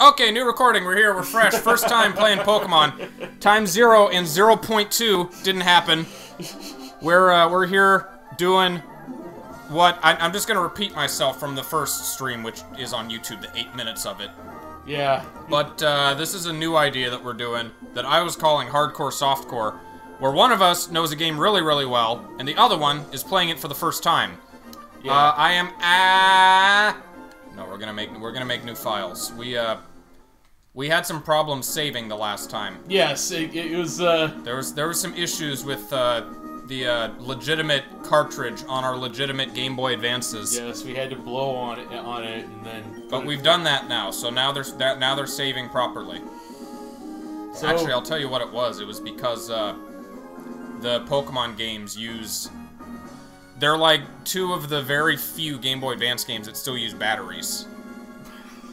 Okay, new recording. We're here. We're fresh. First time playing Pokemon. Time 0 and 0.2 didn't happen. We're here doing what... I'm just going to repeat myself from the first stream, which is on YouTube, the 8 minutes of it. Yeah. But this is a new idea that we're doing that I was calling Hardcore Softcore, where one of us knows a game really, really well, and the other one is playing it for the first time. Yeah. I am... No, we're gonna make new files. We had some problems saving the last time. Yes, it was. There was some issues with the legitimate cartridge on our legitimate Game Boy Advances. Yes, we had to blow on it, and then. But we've done that now, so now they're saving properly. So, actually, I'll tell you what it was. It was because the Pokemon games use. They're like two of the very few Game Boy Advance games that still use batteries.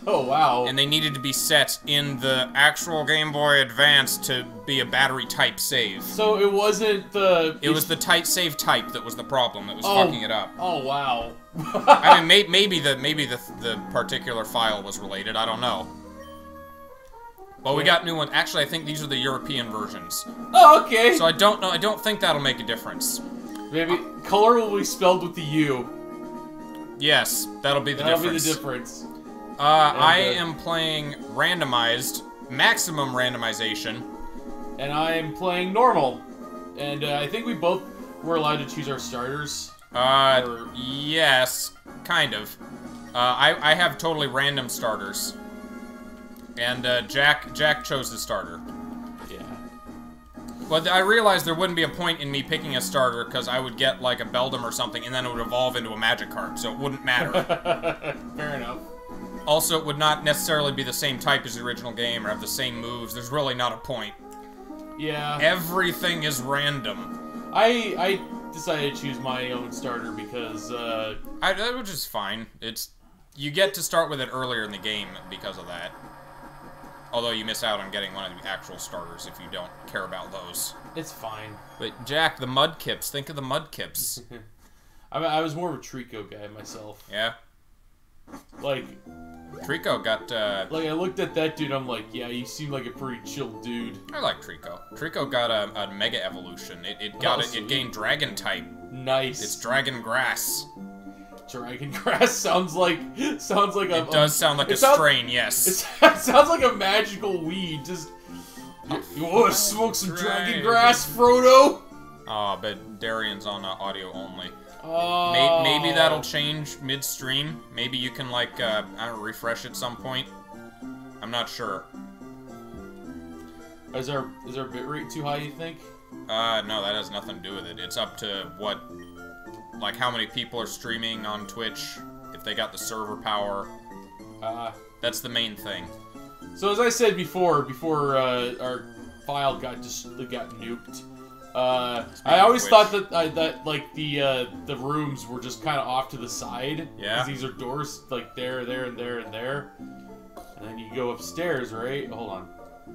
Oh, wow. And they needed to be set in the actual Game Boy Advance to be a battery-type save. So it wasn't the... It was the save type that was the problem that was fucking it up. Oh, wow. I mean, maybe the particular file was related. I don't know. Well, we got new ones. Actually, I think these are the European versions. Oh, okay. So I don't know. I don't think that'll make a difference. Maybe color will be spelled with the U. Yes, that'll be the difference. I am playing randomized, maximum randomization, and I am playing normal. And I think we both were allowed to choose our starters. Yes, kind of. I have totally random starters, and Jack chose the starter. But I realized there wouldn't be a point in me picking a starter because I would get, like, a Beldum or something, and then it would evolve into a Magikarp, so it wouldn't matter. Fair enough. Also, it would not necessarily be the same type as the original game or have the same moves. There's really not a point. Yeah. Everything is random. I decided to choose my own starter because, that was just fine. It's... You get to start with it earlier in the game because of that. Although you miss out on getting one of the actual starters if you don't care about those. It's fine. But Jack, the Mudkips. Think of the Mudkips. I was more of a Treecko guy myself. Yeah. Like... Treecko got, Like, I looked at that dude, I'm like, yeah, you seem like a pretty chill dude. I like Treecko. Treecko got a Mega Evolution. It gained Dragon type. Nice. It's Dragon Grass. Dragon Grass sounds like a... It does sound like a strain, yes. It sounds like a magical weed. Just you want to smoke some Dragon Grass, Frodo? Ah, but Darian's on audio only. Oh. Maybe that'll change midstream. Maybe you can like I don't know, refresh at some point. I'm not sure. Is our bitrate too high? You think? No, that has nothing to do with it. It's up to what. Like, how many people are streaming on Twitch, if they got the server power. That's the main thing. So, as I said before our file got nuked, I always thought that like, the rooms were just kind of off to the side. Yeah. Because these are doors, like, there, and there, and there. And then you go upstairs, right? Hold on.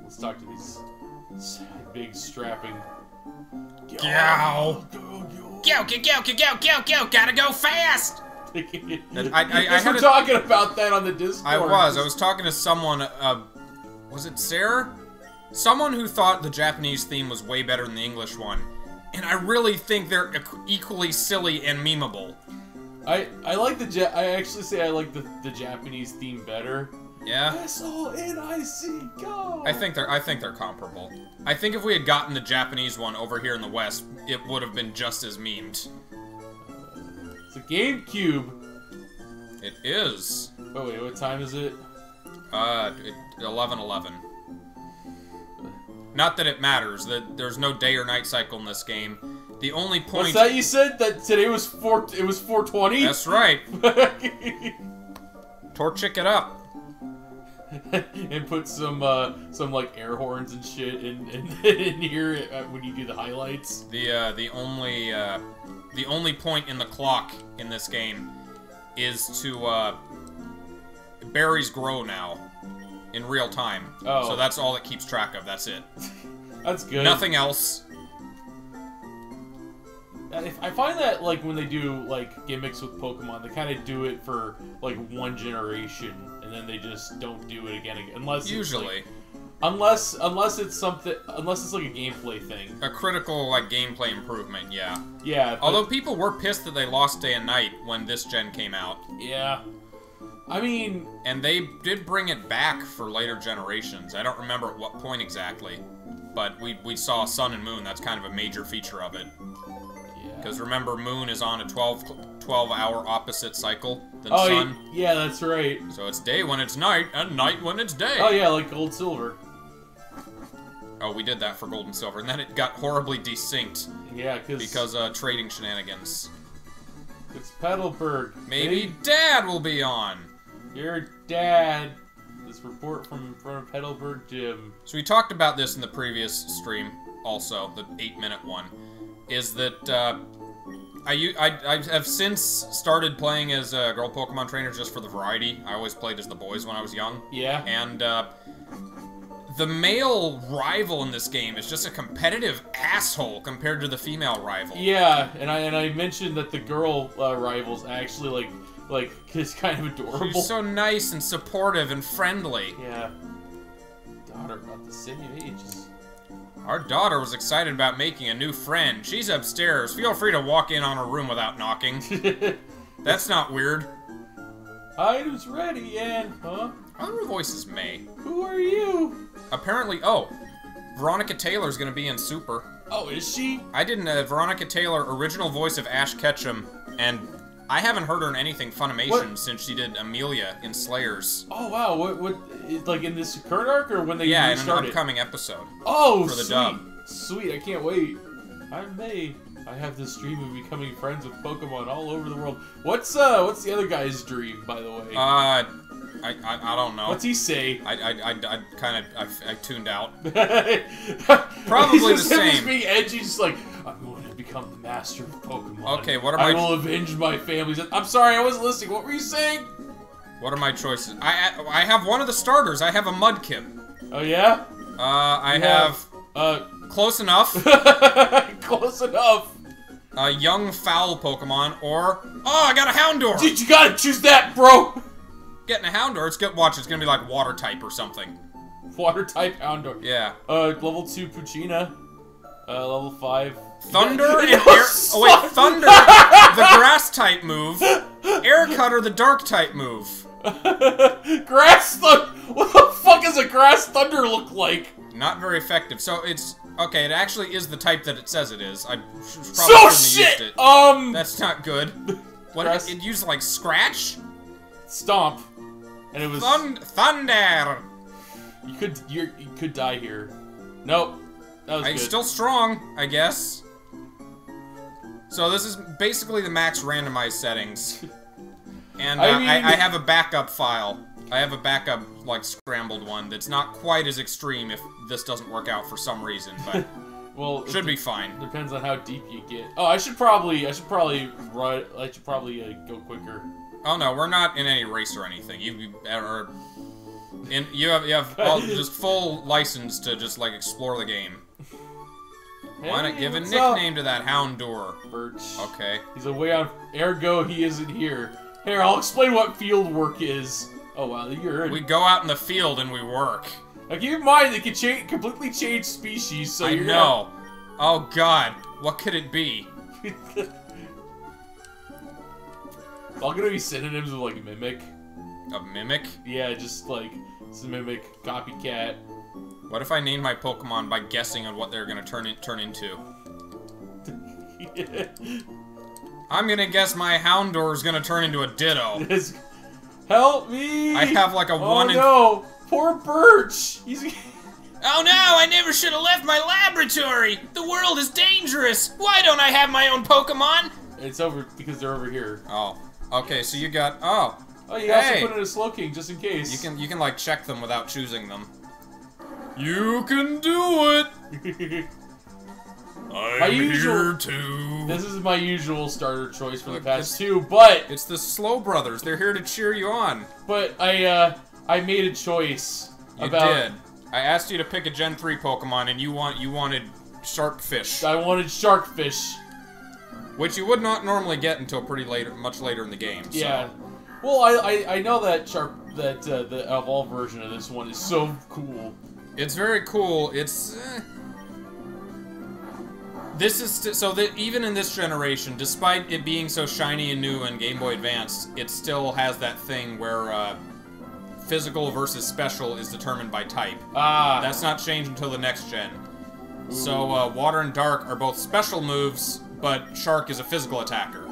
Let's talk to these big, strapping... Gow! Go! Gotta go fast! I was talking about that on the Discord. I was talking to someone, was it Sarah? Someone who thought the Japanese theme was way better than the English one. And I really think they're equally silly and memeable. I like I actually say I like the Japanese theme better. Yeah. SONIC go. I think they're comparable. I think if we had gotten the Japanese one over here in the West, it would have been just as memed. It's a GameCube. It is. Oh wait, what time is it? 11:11. Not that it matters. That there's no day or night cycle in this game. The only point. What's that you said? That today was 4. It was 4:20. That's right. Torchic it up. And put some like air horns and shit in here when you do the highlights. The only point in the clock in this game is to berries grow now in real time. Oh. So that's all it keeps track of. That's it. That's good. Nothing else. I find that like when they do like gimmicks with Pokemon, they kind of do it for like one generation. and then they just don't do it again. Unless usually, it's like, unless it's something, unless it's like a gameplay thing, a critical like gameplay improvement. Yeah. Yeah. Although people were pissed that they lost Day and Night when this gen came out. Yeah. I mean, and they did bring it back for later generations. I don't remember at what point exactly, but we saw Sun and Moon. That's kind of a major feature of it. Because remember, Moon is on a 12-hour opposite cycle than Sun. Yeah, that's right. So it's day when it's night, and night when it's day. Oh yeah, like Gold Silver. Oh, we did that for Gold and Silver, and then it got horribly desynced. Yeah, because trading shenanigans. It's Petalburg. Maybe Dad will be on. Your dad. This report from Petalburg Gym. So we talked about this in the previous stream, also the 8-minute one. Is that I have since started playing as a girl Pokemon trainer just for the variety. I always played as the boys when I was young. Yeah. And the male rival in this game is just a competitive asshole compared to the female rival. Yeah, and I mentioned that the girl rival's actually like is kind of adorable. She's so nice and supportive and friendly. Yeah. Daughter about the same ages. Our daughter was excited about making a new friend. She's upstairs. Feel free to walk in on her room without knocking. That's not weird. Item's ready, and huh? Other voices may. Who are you? Apparently, oh, Veronica Taylor's gonna be in Super. Oh, is she? I didn't. Veronica Taylor, original voice of Ash Ketchum, and I haven't heard her in anything Funimation since she did Amelia in Slayers. Oh wow! What like in this current arc or when they restarted? In an upcoming episode. Oh, for the dub. Sweet! I can't wait. I'm May. I have this dream of becoming friends with Pokemon all over the world. What's the other guy's dream, by the way? I don't know. What's he say? I kind of tuned out. Probably the same. He's being edgy, just like. Become the master of Pokemon. Okay, what are my... I will avenge my family's... I'm sorry, I wasn't listening. What were you saying? What are my choices? I have one of the starters. I have a Mudkip. Oh, yeah? I have Close Enough. Close Enough. A young fowl Pokemon, or... Oh, I got a Houndour! Dude, you gotta choose that, bro! Getting a Houndour, it's good. Watch, it's gonna be like water type or something. Water type Houndour. Yeah. Level 2 Puccina. Level 5. Thunder and Air... Oh, wait, Thunder, the Grass-type move. Air Cutter, the Dark-type move. Grass Thunder... What the fuck does a Grass Thunder look like? Not very effective. So it's... Okay, it actually is the type that it says it is. I probably shouldn't have used it. That's not good. What, it used, like, Scratch? Stomp. And it was... Thunder! You could die here. Nope. I'm still strong, I guess. So this is basically the max randomized settings. And I have a backup file. I have a backup, like, scrambled one that's not quite as extreme if this doesn't work out for some reason, but well, should be fine. Depends on how deep you get. Oh, I should probably go quicker. Oh no, we're not in any race or anything. You have well, just full license to just like explore the game. Hey, why not give a nickname to that Houndour? Birch. Okay. He's away on ergo he isn't here. Here, I'll explain what field work is. Oh wow, you're. We go out in the field and we work. Now keep in mind they can completely change species. So I know. Oh God, what could it be? It's all gonna be synonyms of like mimic. A mimic? Yeah, just like it's a mimic, copycat. What if I name my Pokemon by guessing on what they're gonna turn into? Yeah. I'm gonna guess my Houndour is gonna turn into a Ditto. Help me! I have like a one. Oh no! Poor Birch. He's. Oh no! I never should have left my laboratory. The world is dangerous. Why don't I have my own Pokemon? It's over because they're over here. Oh. Okay. So you got oh. Oh, you also put in a Slowking just in case. You can like check them without choosing them. You can do it. I'm here too. This is my usual starter choice for the past two, but it's the Slow Brothers. They're here to cheer you on. But I made a choice. You did. I asked you to pick a Gen 3 Pokemon, and you wanted Sharkfish. I wanted Sharkfish, which you would not normally get until pretty later, much later in the game. Yeah. So. Well, I know that the Evolve version of this one is so cool. It's very cool. It's this is so that even in this generation, despite it being so shiny and new in Game Boy Advance, it still has that thing where physical versus special is determined by type. Ah, that's not changed until the next gen. Ooh. So Water and Dark are both special moves, but Shark is a physical attacker.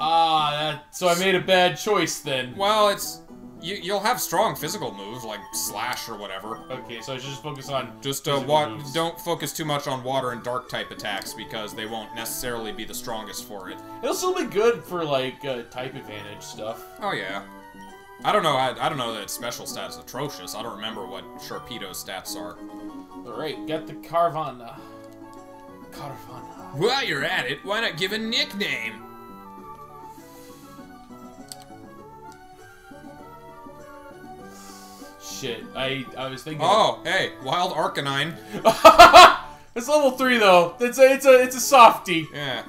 Ah, so I made a bad choice then. Well, it's you'll have strong physical moves like Slash or whatever. Okay, so I should just focus on just don't focus too much on Water and Dark type attacks because they won't necessarily be the strongest for it. It'll still be good for like type advantage stuff. Oh yeah. I don't know. I don't know that special stats is atrocious. I don't remember what Sharpedo's stats are. All right, get the Carvana. Carvana. While you're at it, why not give a nickname? Shit, I was thinking. Oh, hey, Wild Arcanine. It's level 3 though. It's a softie. Yeah.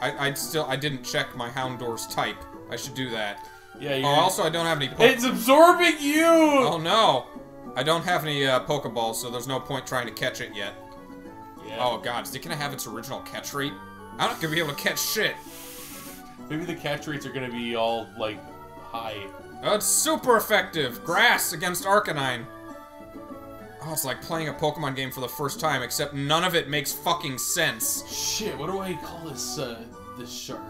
I didn't check my Houndour's type. I should do that. Yeah. Oh, also I don't have any. It's absorbing you. Oh no, I don't have any Pokeballs, so there's no point trying to catch it yet. Yeah. Oh god, is it gonna have its original catch rate? I'm not gonna be able to catch shit. Maybe the catch rates are gonna be all like high. Oh, it's super effective! Grass against Arcanine. Oh, it's like playing a Pokemon game for the first time, except none of it makes fucking sense. Shit, what do I call this, this shark?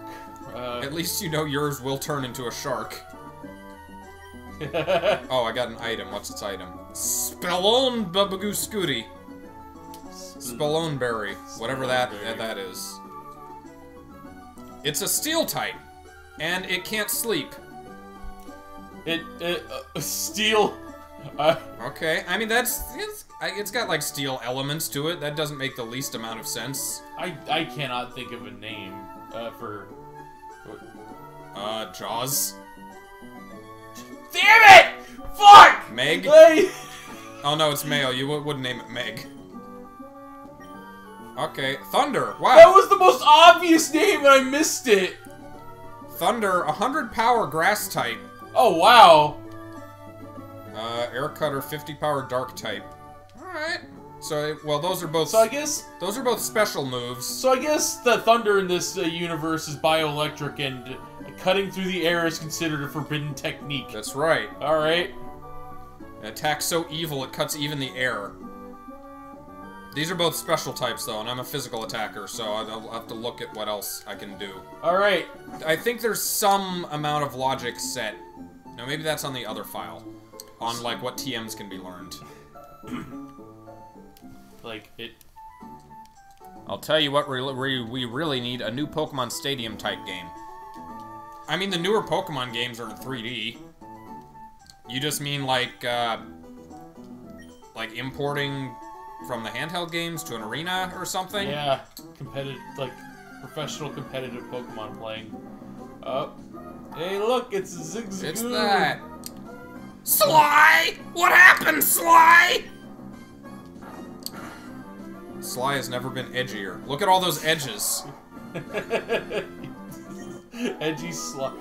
At least you know yours will turn into a shark. Oh, I got an item. What's its item? Spelone Babagooskooty. Speloneberry. Whatever that is. It's a steel type, and it can't sleep. Steel. Okay, I mean it's got like steel elements to it. That doesn't make the least amount of sense. I cannot think of a name for. Jaws. Damn it! Fuck. Meg. Oh no, it's Mayo. You wouldn't name it Meg. Okay, Thunder. Wow. That was the most obvious name, and I missed it. Thunder, 100 power, grass type. Oh, wow! Air Cutter, 50 power, dark type. Alright. So, well, those are both... So, I guess... Those are both special moves. So, I guess the thunder in this universe is bioelectric, and cutting through the air is considered a forbidden technique. That's right. Alright. An attack so evil, it cuts even the air. These are both special types, though, and I'm a physical attacker, so I'll have to look at what else I can do. Alright. I think there's some amount of logic set. No, maybe that's on the other file. On, like, what TMs can be learned. Like, it... I'll tell you what, we really need a new Pokemon Stadium type game. I mean, the newer Pokemon games are in 3D. You just mean, like, importing... From the handheld games to an arena or something? Yeah, competitive, like, professional competitive Pokemon playing. Hey look, it's a Zigzagoon! It's that! Sly! What happened, Sly? Sly has never been edgier. Look at all those edges. Edgy Sly.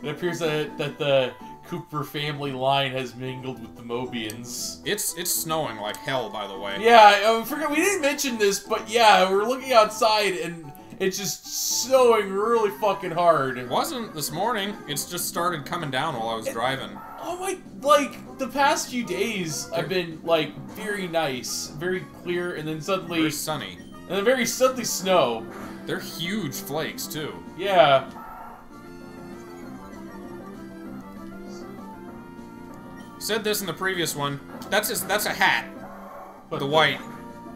It appears that the Cooper family line has mingled with the Mobians. It's snowing like hell, by the way. Yeah, I forgot we didn't mention this, but yeah, we're looking outside and it's just snowing really fucking hard. It wasn't this morning. It's just started coming down while I was driving. Oh my! Like the past few days, I've been like very nice, very clear, and then suddenly very sunny, and then very suddenly snow. They're huge flakes too. Yeah. Said this in the previous one. That's a hat. But the white.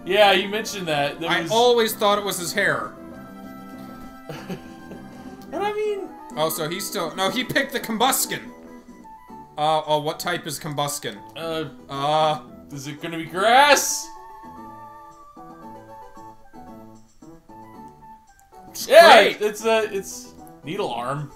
Yeah, you mentioned that. I always thought it was his hair. And I mean... Oh, so he's still... No, he picked the Combuskin. Oh, what type is Combuskin? Is it gonna be grass? Yeah, it's Needle Arm.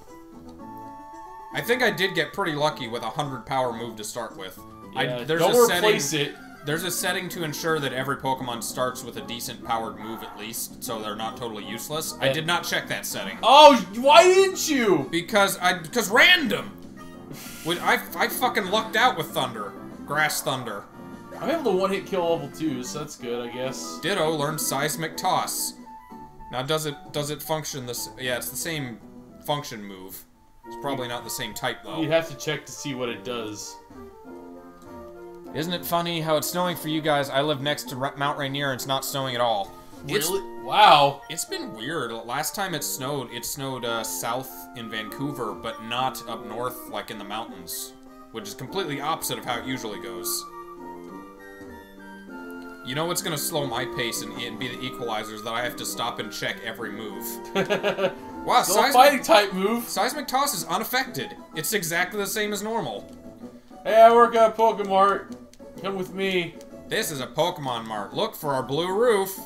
I think I did get pretty lucky with a 100 power move to start with. Yeah, don't replace it. There's a setting to ensure that every Pokemon starts with a decent powered move at least, so they're not totally useless. I did not check that setting. Oh, why didn't you? Because random! I fucking lucked out with Thunder. Grass Thunder. I'm able to one-hit kill level 2, so that's good, I guess. Ditto learned Seismic Toss. Now, does it function this? Yeah, it's the same function move. It's probably not the same type, though. You have to check to see what it does. Isn't it funny how it's snowing for you guys? I live next to Mount Rainier and it's not snowing at all. Really? Wow. It's been weird. Last time it snowed south in Vancouver, but not up north, like in the mountains. Which is completely opposite of how it usually goes. You know what's gonna slow my pace and be the equalizers that I have to stop and check every move. Wow, fighting type move. Seismic Toss is unaffected. It's exactly the same as normal. Hey, I work at Pokemart. Come with me. This is a Pokemon Mart. Look for our blue roof.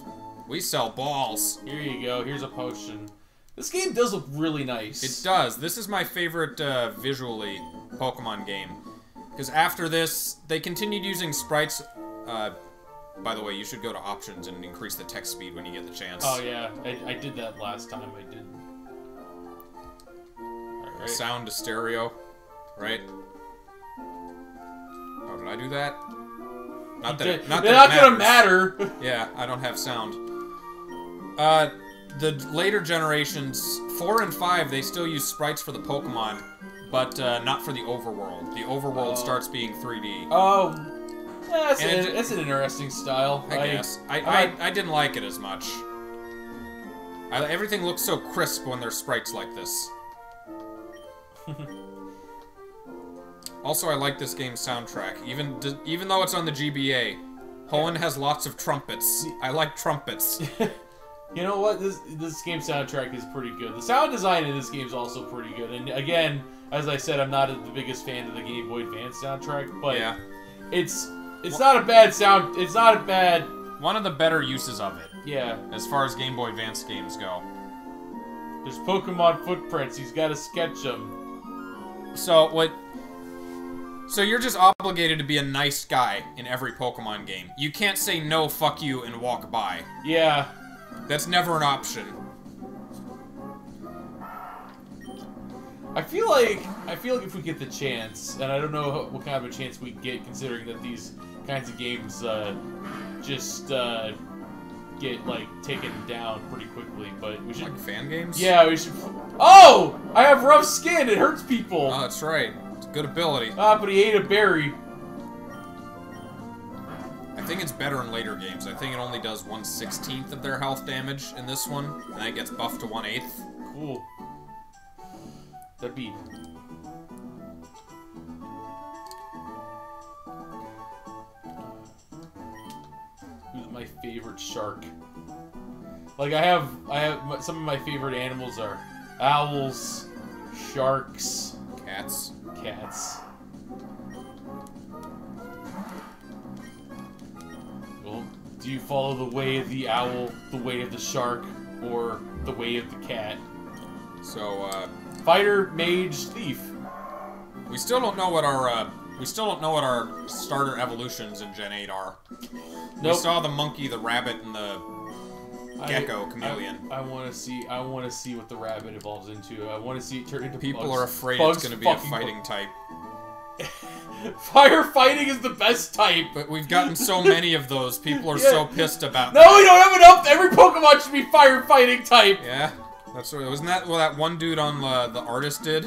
We sell balls. Here you go. Here's a potion. This game does look really nice. It does. This is my favorite visually Pokemon game. Because after this, they continued using sprites. By the way, you should go to options and increase the text speed when you get the chance. Oh yeah, I did that last time, I did. Right. Sound to stereo, right? Oh, did I do that? Not that it matters. Yeah, I don't have sound. The later generations, 4 and 5, they still use sprites for the Pokemon, but not for the overworld. The overworld starts being 3D. Oh. Yeah, that's an interesting style. I guess. I didn't like it as much. Everything looks so crisp when there's sprites like this. Also, I like this game's soundtrack. Even though it's on the GBA, Hoenn has lots of trumpets. I like trumpets. You know what? This game's soundtrack is pretty good. The sound design in this game is also pretty good. And again, as I said, I'm not the biggest fan of the Game Boy Advance soundtrack, but yeah. It's not a bad sound. It's not a bad. One of the better uses of it. Yeah. As far as Game Boy Advance games go. There's Pokemon footprints. He's got to sketch them. So what? So you're just obligated to be a nice guy in every Pokemon game. You can't say no, fuck you, and walk by. Yeah. That's never an option. I feel like if we get the chance, and I don't know what kind of a chance we get, considering that these kinds of games just get like taken down pretty quickly. But we should like fan games. Yeah, we should. Oh, I have rough skin. It hurts people. Oh, that's right. It's a good ability. Ah, but he ate a berry. I think it's better in later games. I think it only does 1/16 of their health damage in this one, and then it gets buffed to 1/8. Cool. The beat. Who's my favorite shark? Like I have some of my favorite animals are owls, sharks, cats. Well, do you follow the way of the owl, the way of the shark, or the way of the cat? So, fighter, mage, thief. We still don't know what our starter evolutions in Gen 8 are. Nope. We saw the monkey, the rabbit, and the gecko, chameleon. I want to see what the rabbit evolves into. I want to see it turn into. People bugs. Are afraid bugs it's going to be a fighting type. Firefighting is the best type. But we've gotten so many of those. People are so pissed about. No, we don't have enough. Every Pokemon should be firefighting type. Yeah. That's right. Wasn't that what that one dude on the artist did?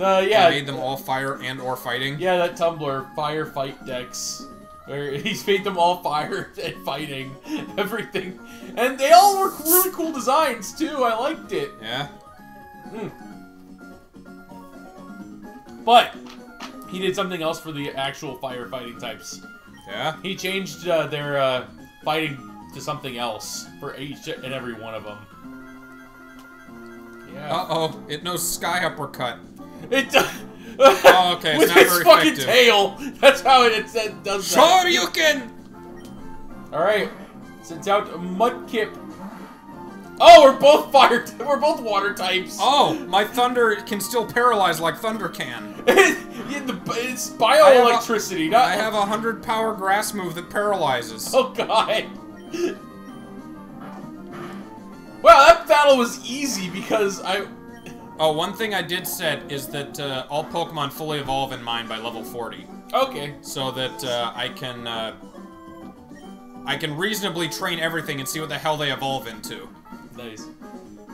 Yeah. He made them all fire and or fighting. Yeah, that Tumblr fire fight decks, where he's made them all fire and fighting, everything, and they all were really cool designs too. I liked it. Yeah. But he did something else for the actual firefighting types. Yeah. He changed their fighting to something else for each and every one of them. Yeah. Uh-oh, it knows Sky Uppercut. It does. Oh, okay, it's with not its very fucking effective. Tail! That's how it does that. Sure, you can! Alright, sends out Mudkip. Oh, we're both fire. We're both water types. Oh, my thunder can still paralyze like thunder can. It's bioelectricity. I have a 100 power grass move that paralyzes. Oh god. Wow, that battle was easy because I. Oh, one thing I did set is that all Pokemon fully evolve in mine by level 40. Okay. So that I can reasonably train everything and see what the hell they evolve into. Nice.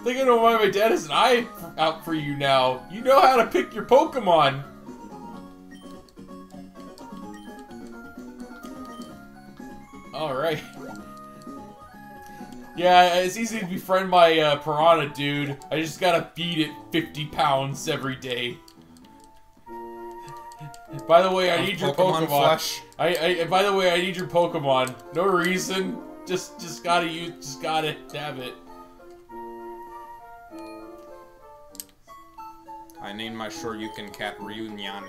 Thinking of why my dad has an eye out for you now. You know how to pick your Pokemon. Alright. Yeah, it's easy to befriend my piranha, dude. I just gotta feed it 50 pounds every day. By the way, I need your Pokemon. Flesh. By the way, I need your Pokemon. No reason. Just gotta have it. I named my Shoryuken cat Reunion.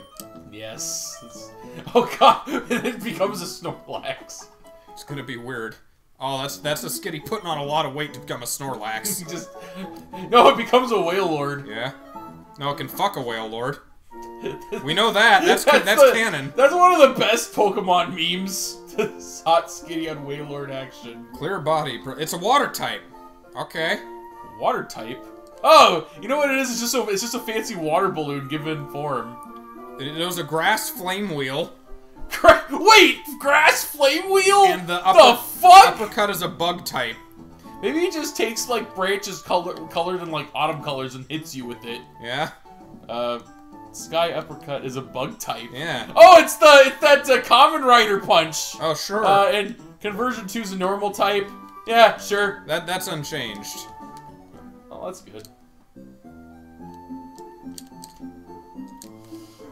Yes. Oh god, it becomes a Snorlax. It's gonna be weird. Oh, that's a skitty putting on a lot of weight to become a Snorlax. No, it becomes a Whale Lord. Yeah. No, it can fuck a Whale Lord. We know that. That's canon. That's one of the best Pokemon memes. This hot skitty on Whale Lord action. Clear body. It's a water type. Okay. Water type. Oh, you know what it is? It's just a fancy water balloon given form. It was a grass flame wheel. Wait! Grass flame wheel? And the uppercut is a bug type. Maybe he just takes, like, branches colored in, like, autumn colors and hits you with it. Yeah. Sky uppercut is a bug type. Yeah. Oh, it's that common rider punch. Oh, sure. And conversion 2 is a normal type. Yeah, sure. That's unchanged. Oh, that's good.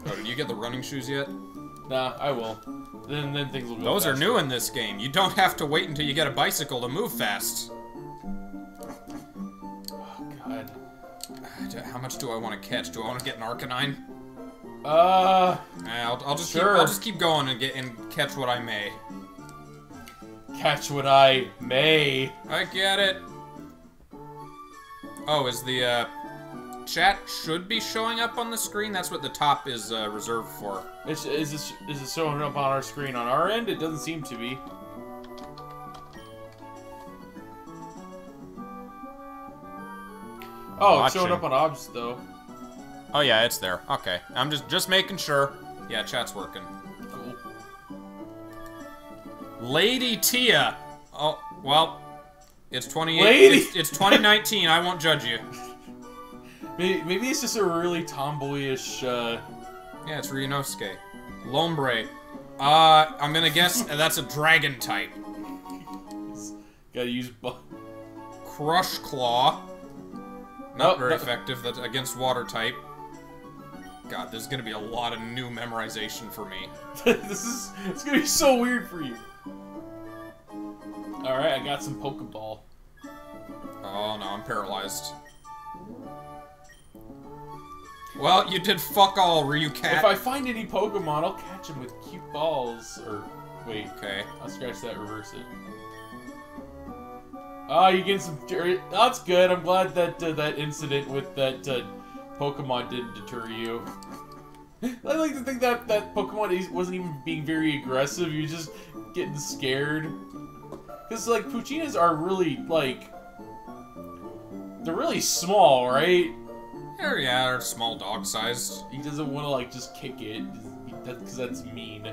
Oh, did you get the running shoes yet? Nah, I will. Then things will go faster. Those are new in this game. You don't have to wait until you get a bicycle to move fast. Oh, God. How much do I want to catch? Do I want to get an Arcanine? I'll just keep going and catch what I may. Catch what I may. I get it. Oh, is the chat should be showing up on the screen? That's what the top is reserved for. Is it showing up on our screen on our end? It doesn't seem to be. Oh, it's showing up on OBS, though. Oh, yeah, it's there. Okay. I'm just making sure. Yeah, chat's working. Cool. Lady Tia. Oh, well, it's 28. Lady. It's 2019. I won't judge you. Maybe it's just a really tomboyish, Yeah, it's Ryunosuke. Lombre. I'm gonna guess that's a dragon type. Gotta use... Crush Claw. Not very effective that's against water type. God, there's gonna be a lot of new memorization for me. It's gonna be so weird for you. Alright, I got some Pokeball. Oh, no, I'm paralyzed. Well, you did fuck all, Ryucat. If I find any Pokemon, I'll catch them with cute balls. Or, wait. Okay. I'll scratch that, reverse it. Oh, you get some... That's good. I'm glad that that incident with that Pokemon didn't deter you. I like to think that that Pokemon wasn't even being very aggressive. You're just getting scared. Because, like, Puchinas are really, like... They're really small, right? Yeah, they're small dog-sized. He doesn't want to, like, just kick it, because that's mean.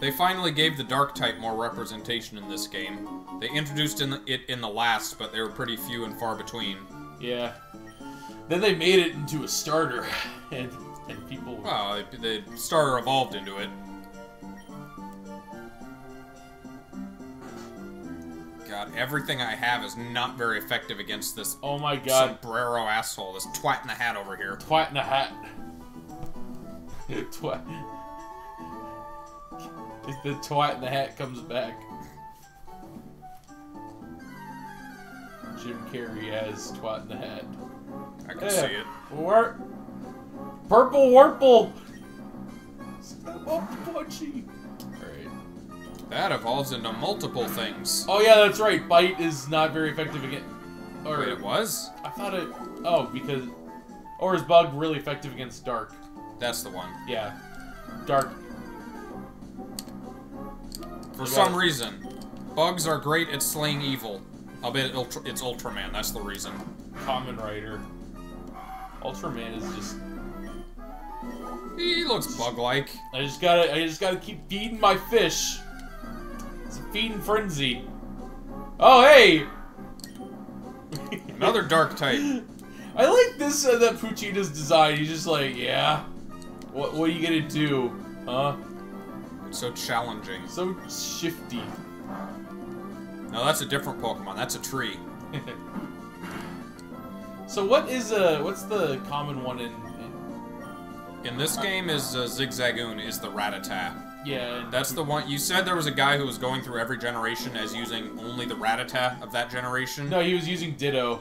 They finally gave the dark type more representation in this game. They introduced it in the last, but they were pretty few and far between. Yeah. Then they made it into a starter, and people... Well, the starter evolved into it. God, everything I have is not very effective against this. Oh my god, sombrero asshole, this twat in the hat over here. Twat in the hat. Twat. The twat in the hat comes back. Jim Carrey has twat in the hat. I can see it. Purple Warple. So punchy. All right. That evolves into multiple things. Oh yeah, that's right. Bite is not very effective against... Or wait, it was? I thought it... Oh, because... Or is Bug really effective against Dark? That's the one. Yeah. Dark. For some reason, bugs are great at slaying evil. I'll bet it's Ultraman, that's the reason. Common Rider. Ultraman is just... He looks bug-like. I just gotta keep feeding my fish. It's a feeding frenzy. Oh, hey! Another dark type. I like this, that Puchita's design. He's just like, yeah. What are you gonna do? Huh? It's so challenging. So shifty. No, that's a different Pokemon. That's a tree. So what's the common one in this game is Zigzagoon is the Rattata. Yeah. That's the one. You said there was a guy who was going through every generation as using only the Rattata of that generation. No, he was using Ditto.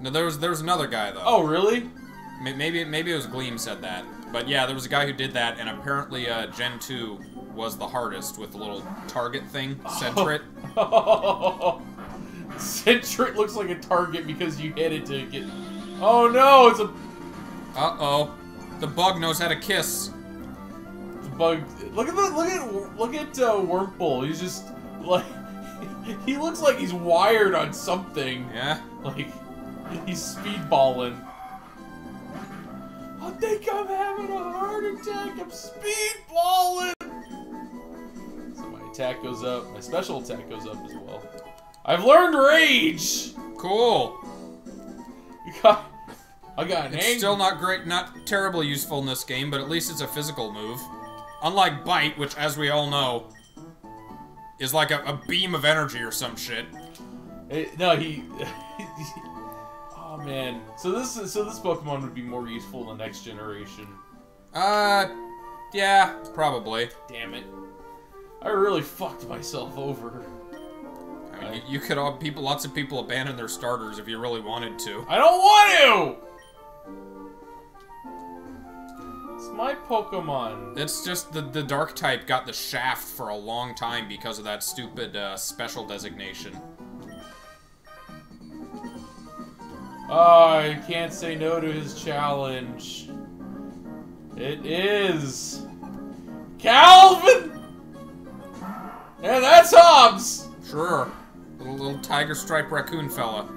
No, there was another guy though. Oh, really? Maybe it was Gleam said that. But yeah, there was a guy who did that, and apparently Gen 2 was the hardest with the little target thing, Sentret. Oh. Sentret looks like a target because you hit it to get... Oh no, it's a... Uh-oh. The bug knows how to kiss. The bug... Look at Wurmple. He's just, like... He looks like he's wired on something. Yeah? Like, he's speedballing. I think I'm having a heart attack. I'm speedballing. So my attack goes up. My special attack goes up as well. I've learned rage. Cool. I got an angry. It's still not great, not terribly useful in this game, but at least it's a physical move. Unlike Bite, which, as we all know, is like a beam of energy or some shit. Oh man, so this Pokemon would be more useful in the next generation. Yeah, probably. Damn it, I really fucked myself over. I mean, you could all people, lots of people abandon their starters if you really wanted to. I don't want to. It's my Pokemon. It's just the Dark type got the shaft for a long time because of that stupid special designation. Oh, I can't say no to his challenge. It is... Calvin! And that's Hobbs! Sure. Little tiger stripe raccoon fella.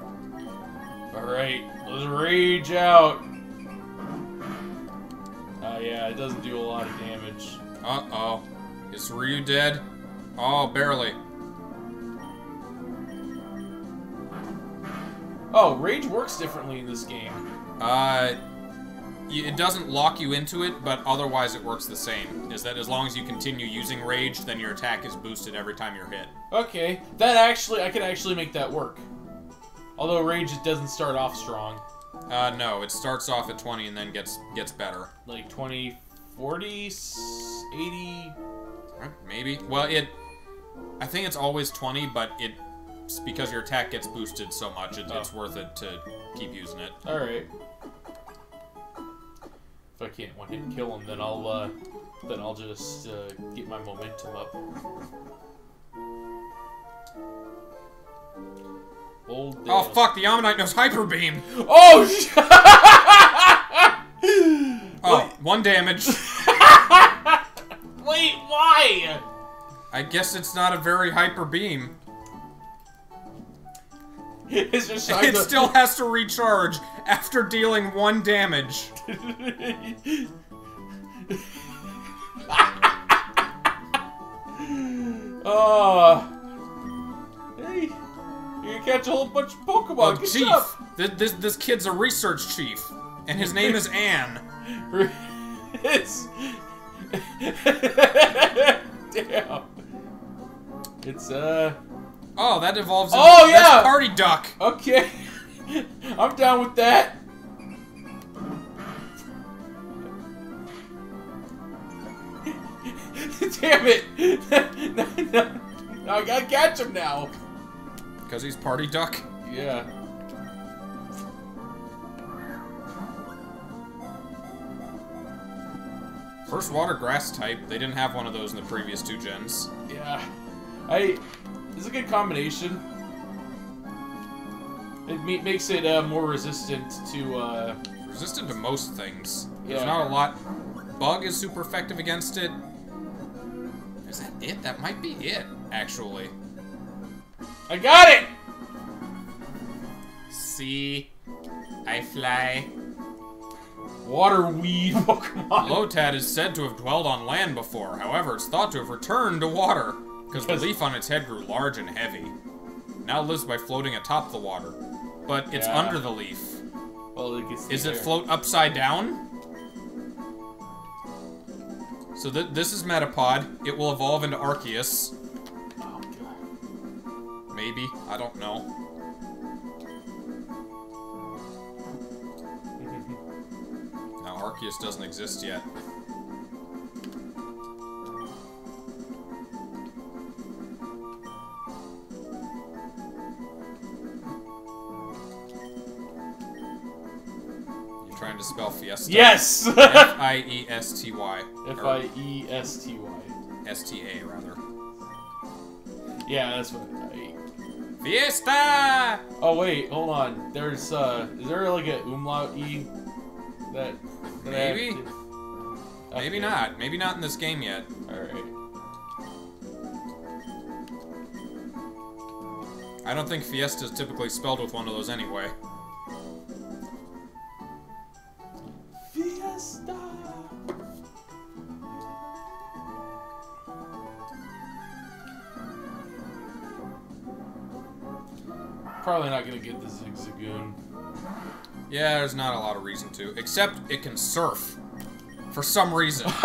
Alright, let's rage out. Oh yeah, it doesn't do a lot of damage. Uh-oh. Is Ryu dead? Oh, barely. Oh, rage works differently in this game. It doesn't lock you into it, but otherwise it works the same. Is that as long as you continue using rage, then your attack is boosted every time you're hit. Okay, that actually, I could actually make that work. Although rage, it doesn't start off strong. No, it starts off at 20 and then gets better. Like 20, 40, 80? Maybe. Well, I think it's always 20, but because your attack gets boosted so much, it's worth it to keep using it. Alright. If I can't one hit kill him, then I'll just get my momentum up. Old damn. Oh fuck, the Ammonite knows Hyper Beam! Oh shit! Oh, one damage. Wait, why? I guess it's not a very Hyper Beam. It still has to recharge after dealing one damage. Hey, you catch a whole bunch of Pokemon. Oh, chief, this kid's a research chief, and his name is Ann. It's damn. It's Oh, that evolves into yeah! Party Duck! Okay. I'm down with that. Damn it! No, I gotta catch him now. Because he's Party Duck? Yeah. First water grass type. They didn't have one of those in the previous two gens. Yeah. This is a good combination. It makes it more resistant to... Resistant to most things. Yeah. There's not a lot. Bug is super effective against it. Is that it? That might be it, actually. I got it! See? I fly. Waterweed Pokemon. Lotad is said to have dwelled on land before. However, it's thought to have returned to water, because the leaf on its head grew large and heavy. Now lives by floating atop the water. But it's under the leaf. Well, it gets is it float upside down? So this is Metapod. It will evolve into Arceus. Oh, God. Maybe. I don't know. Now Arceus doesn't exist yet. Trying to spell Fiesta. Yes! F-I-E-S-T-Y. F-I-E-S-T-Y. S-T-A, rather. Yeah, that's what I... Fiesta! Oh, wait, hold on. There's, is there, like, a umlaut-E? That... Maybe? To... Maybe not. Maybe not in this game yet. Alright. I don't think Fiesta's typically spelled with one of those anyway. Fiesta! Probably not gonna get the Zigzagoon. Yeah, there's not a lot of reason to. Except it can surf. For some reason. It's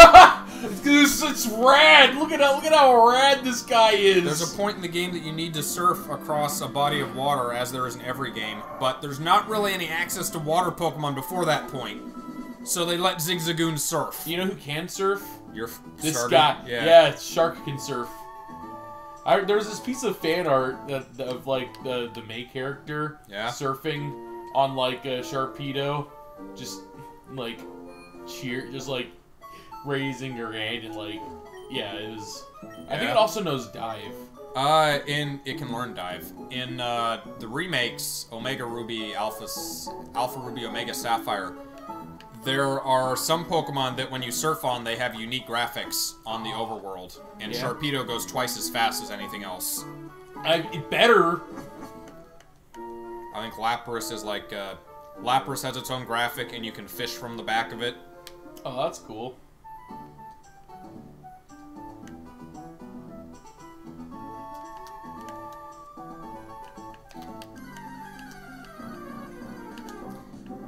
rad! Look at how rad this guy is! There's a point in the game that you need to surf across a body of water, as there is in every game. But there's not really any access to water Pokemon before that point. So they let Zigzagoon surf. You know who can surf? This guy. Yeah, Shark can surf. There's this piece of fan art of like the May character surfing on like a Sharpedo, just like raising her hand and like it was. I think it also knows dive. It can learn dive. In the remakes, Omega Ruby, Alpha Ruby, Omega Sapphire. There are some Pokemon that when you surf on, they have unique graphics on the overworld. And Sharpedo goes twice as fast as anything else. Better! I think Lapras is like, Lapras has its own graphic and you can fish from the back of it. Oh, that's cool.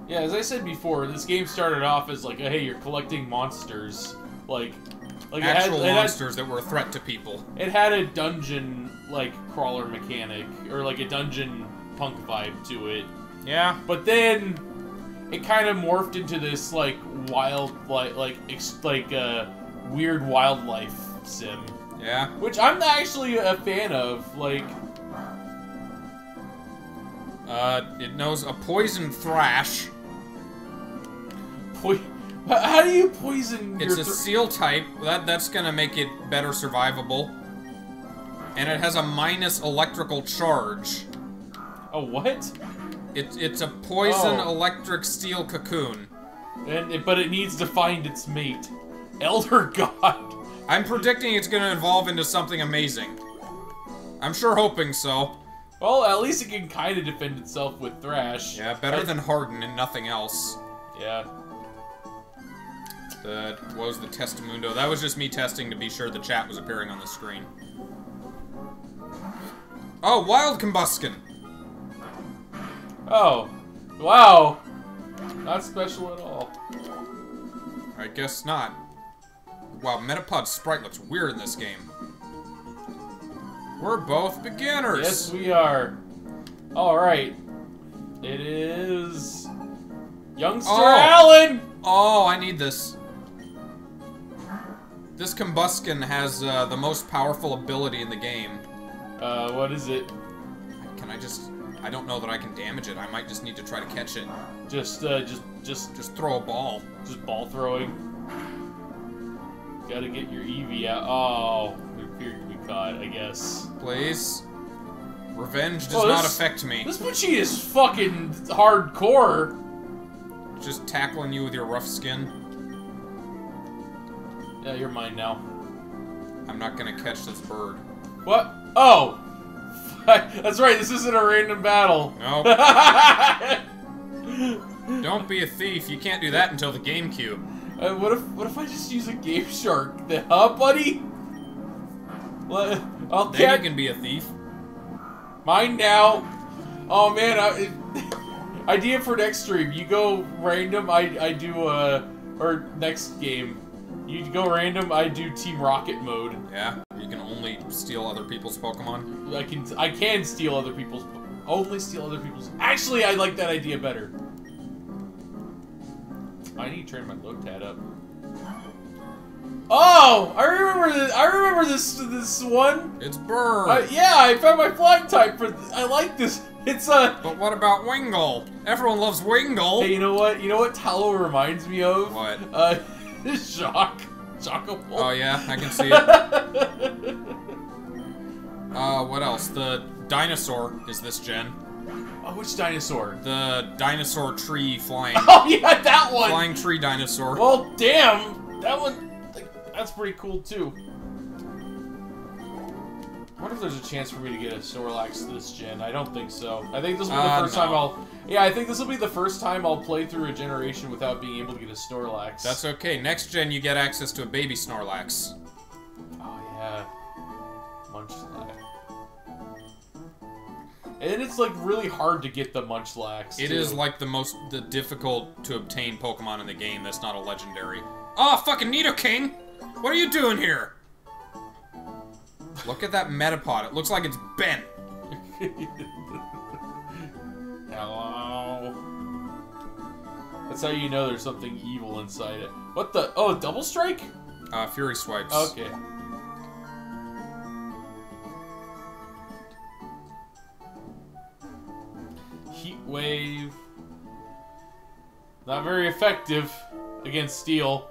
Yeah, as I said before, this game started off as like, hey, you're collecting monsters, like actual monsters that were a threat to people. It had a dungeon like crawler mechanic or like a dungeon punk vibe to it. Yeah. But then it kind of morphed into this like wild weird wildlife sim. Yeah. Which I'm actually a fan of, like. It knows a poison thrash. How do you poison your... It's a seal type. That's gonna make it better survivable. And it has a minus electrical charge. A what? It's a poison electric steel cocoon. But it needs to find its mate. Elder God. I'm predicting it's gonna evolve into something amazing. I'm sure hoping so. Well, at least it can kind of defend itself with Thrash. Yeah, better than Harden and nothing else. Yeah. What was the Testamundo? That was just me testing to be sure the chat was appearing on the screen. Oh, Wild Combuskin! Oh. Wow. Not special at all. I guess not. Wow, Metapod's sprite looks weird in this game. We're both beginners! Yes, we are. Alright. It is... Youngster Allen! Oh, I need this. This Combuskin has the most powerful ability in the game. What is it? Can I just... I don't know that I can damage it. I might just need to try to catch it. Just throw a ball. Just ball throwing. Gotta get your Eevee out. Oh, we appeared to be caught. I guess. Please. Revenge does not affect me. This Bucci is fucking hardcore. Just tackling you with your rough skin. Yeah, you're mine now. I'm not gonna catch this bird. What? Oh! That's right, this isn't a random battle. No. Don't be a thief, you can't do that until the GameCube. What if I just use a Game Shark then, huh, buddy? What? I'll then you can be a thief. Mine now. Oh man, idea for next stream. You go random, I do, or next game. You go random, I do Team Rocket mode. Yeah, you can only steal other people's Pokemon. I can steal other people's, only steal other people's. Actually, I like that idea better. I need to turn my Lotad up. Oh, I remember this one. It's Burr. Yeah, I found my flying type for. I like this. It's a. But what about Wingull? Everyone loves Wingull. Hey, you know what? You know what Tallow reminds me of? What? Chocobo. Oh yeah, I can see it. What else? The dinosaur is this gen. Oh, which dinosaur? The dinosaur tree flying. Oh yeah, that one. Flying tree dinosaur. Well, damn, that one. That's pretty cool too. I wonder if there's a chance for me to get a Snorlax this gen. I don't think so. I think this will be the first time I'll. Yeah, I think this will be the first time I'll play through a generation without being able to get a Snorlax. That's okay. Next gen, you get access to a baby Snorlax. Oh yeah, Munchlax. And it's like really hard to get the Munchlax. It is like the difficult to obtain Pokemon in the game. That's not a legendary. Oh, fucking Nidoking! What are you doing here? Look at that Metapod. It looks like it's bent. Hello. That's how you know there's something evil inside it. What the? Oh, double strike? Fury swipes. Okay. Heat wave. Not very effective against steel.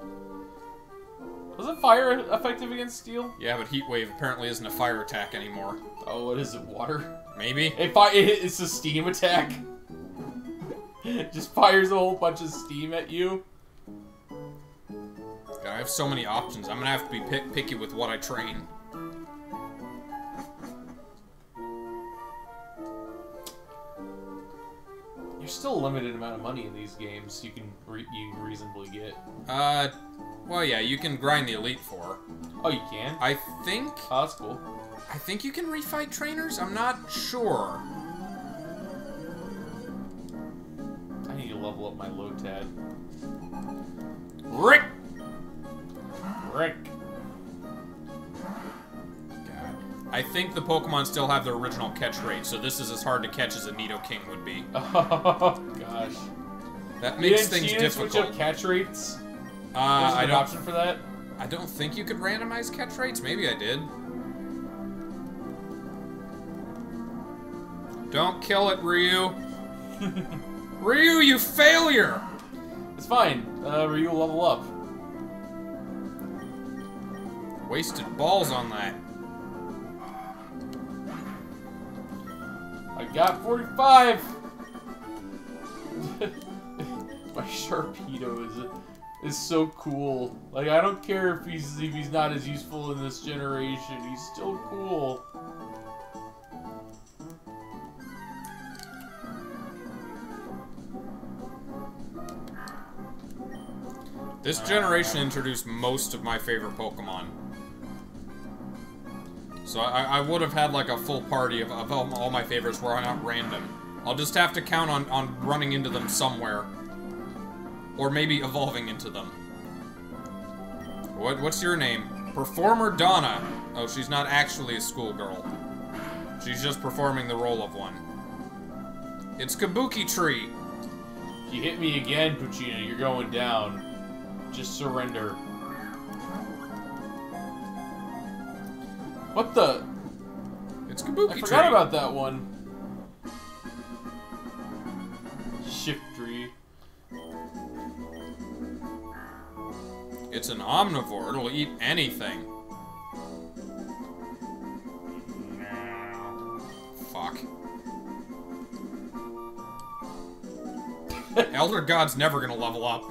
Wasn't fire effective against steel? Yeah, but heat wave apparently isn't a fire attack anymore. Oh, what is it? Water? Maybe. It's a steam attack. Just fires a whole bunch of steam at you. God, I have so many options. I'm gonna have to be picky with what I train. You're still a limited amount of money in these games. You can reasonably get. Well, yeah, you can grind the Elite Four. Oh, you can? I think... Oh, that's cool. I think you can refight trainers? I'm not sure. I need to level up my Lotad. Rick! Rick! God. I think the Pokemon still have their original catch rate, so this is as hard to catch as a Nidoking would be. Oh, gosh. That makes things difficult. You didn't switch up catch rates? There's an option for that? I don't think you could randomize catch rates. Maybe I did. Don't kill it, Ryu. Ryu, you failure! It's fine. Ryu will level up. Wasted balls on that. I got 45! My Sharpedo is so cool. Like, I don't care if he's not as useful in this generation. He's still cool. This generation introduced most of my favorite Pokemon. So I would have had like a full party of all my favorites were not random. I'll just have to count on running into them somewhere. Or maybe evolving into them. What's your name? Performer Donna. Oh, she's not actually a schoolgirl. She's just performing the role of one. It's Kabuki Tree. If you hit me again, Puccina, you're going down. Just surrender. What the? It's Kabuki Tree. I forgot about that one. Shift Tree. It's an omnivore. It'll eat anything. Elder God's never gonna level up.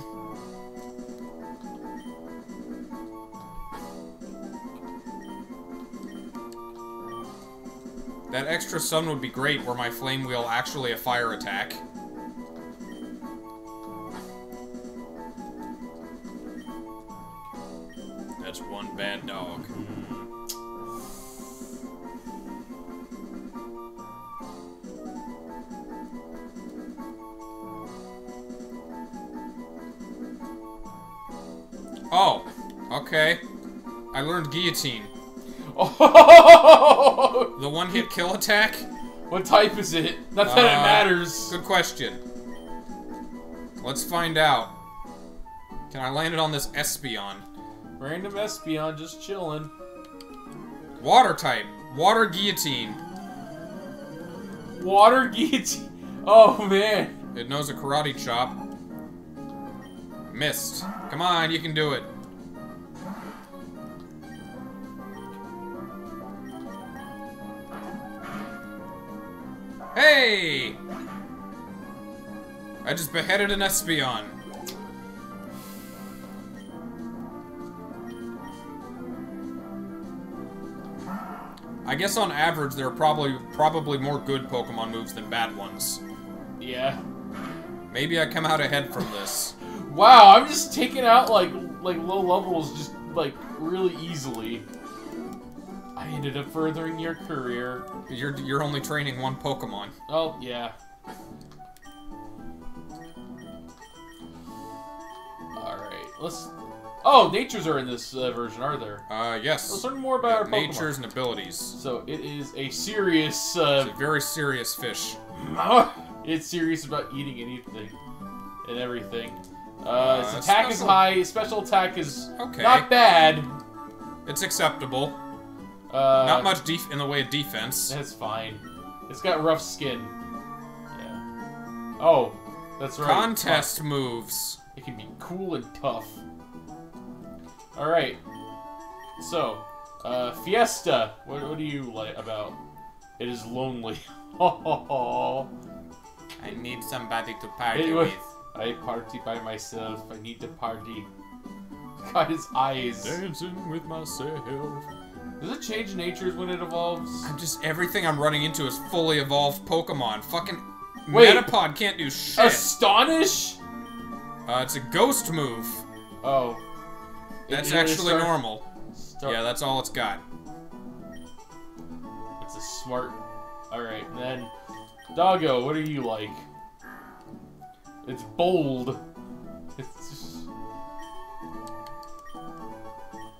That extra sun would be great were my flame wheel actually a fire attack. That's one bad dog. Oh, okay. I learned guillotine. Oh! The one-hit kill attack? What type is it? Not that it matters. Good question. Let's find out. Can I land it on this Espeon? Random Espeon, just chilling. Water type. Water guillotine. Water guillotine? Oh, man. It knows a karate chop. Missed. Come on, you can do it. Hey! I just beheaded an Espeon. I guess on average there are probably more good Pokemon moves than bad ones. Yeah. Maybe I come out ahead from this. Wow, I'm just taking out like low levels just like really easily. I ended up furthering your career. You're only training one Pokemon. Oh, yeah. Alright, let's... Oh, natures are in this version, are there? Yes. Let's learn more about our Pokemon. Natures and abilities. So, it is a serious... it's a very serious fish. It's serious about eating anything. And everything. Its attack is high, its special attack is not bad. It's acceptable. Not much in the way of defense. That's fine. It's got rough skin. Yeah. Oh, that's right. Contest moves. It can be cool and tough. Alright. So, Fiesta. What do you like about? It is lonely. I need somebody to party with. I party by myself. I need to party. Got his eyes. Dancing with myself. Does it change natures when it evolves? I'm just... Everything I'm running into is fully evolved Pokemon. Fucking... Wait, Metapod can't do shit. Astonish? It's a ghost move. Oh. That's actually normal. Yeah, that's all it's got. It's a smart... Alright, then... Doggo, what are you like? It's bold. It's just...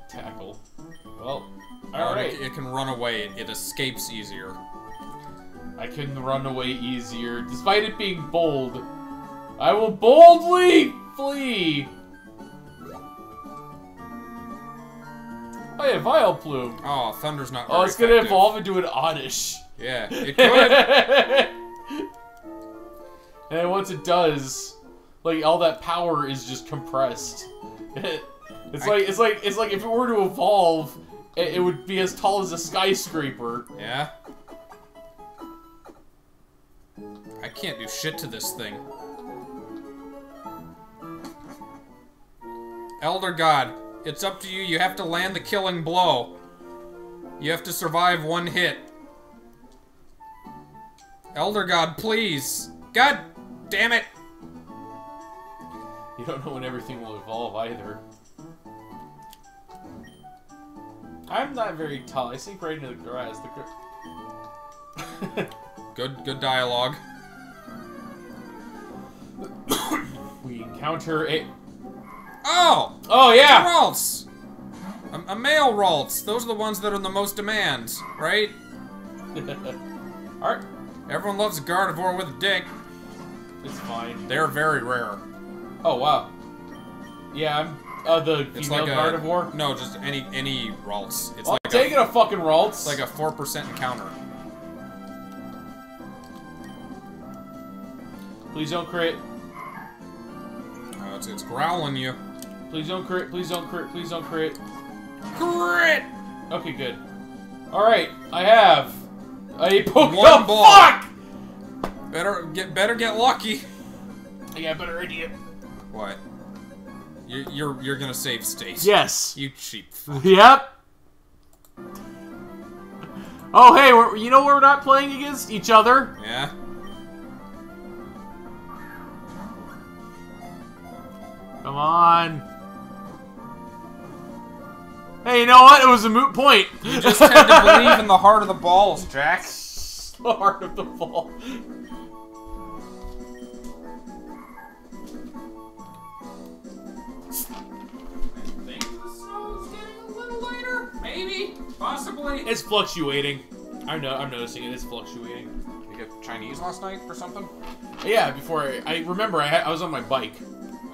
Tackle. Well... Alright. It can run away. It escapes easier. I can run away easier, despite it being bold. I will boldly flee! Oh yeah, Vileplume. Oh, Thunder's not very effective. Gonna evolve into an Oddish. Yeah, it could. And once it does, like, all that power is just compressed. It's like if it were to evolve... It would be as tall as a skyscraper. Yeah. I can't do shit to this thing. Elder God, it's up to you. You have to land the killing blow. You have to survive one hit. Elder God, please. God damn it. You don't know when everything will evolve either. I'm not very tall. I sink right into the grass. Good dialogue. We encounter a... Oh! Oh, yeah! Ralts! A male Ralts. Those are the ones that are in the most demand, right? Alright. Everyone loves a Gardevoir with a dick. It's fine. They're very rare. Oh, wow. Yeah, the female Gardevoir? No, just any Ralts. It's like taking a fucking Ralts. Like a 4% encounter. Please don't crit. It's growling you. Please don't crit. Please don't crit. Please don't crit. Crit. Okay, good. All right, I have a Pokemon. One ball. Fuck! Better get lucky. I got a better idea. What? You're gonna save state. Yes. You cheap fuck. Yep. Oh, hey, you know we're not playing against each other? Yeah. Come on. Hey, you know what? It was a moot point. You just tend to believe in the heart of the balls, Jack. The heart of the ball. Maybe, possibly. It's fluctuating. I know. I'm noticing it. It's fluctuating. Did you get Chinese last night or something? Yeah. Before I remember, I was on my bike,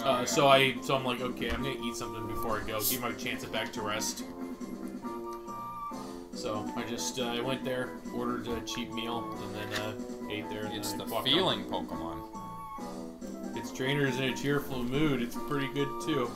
yeah. so I'm like, okay, I'm gonna eat something before I go, give my chance of back to rest. So I just I went there, ordered a cheap meal, and then ate there. And it's then the feeling out. Pokemon. Its trainer is in a cheerful mood. It's pretty good too.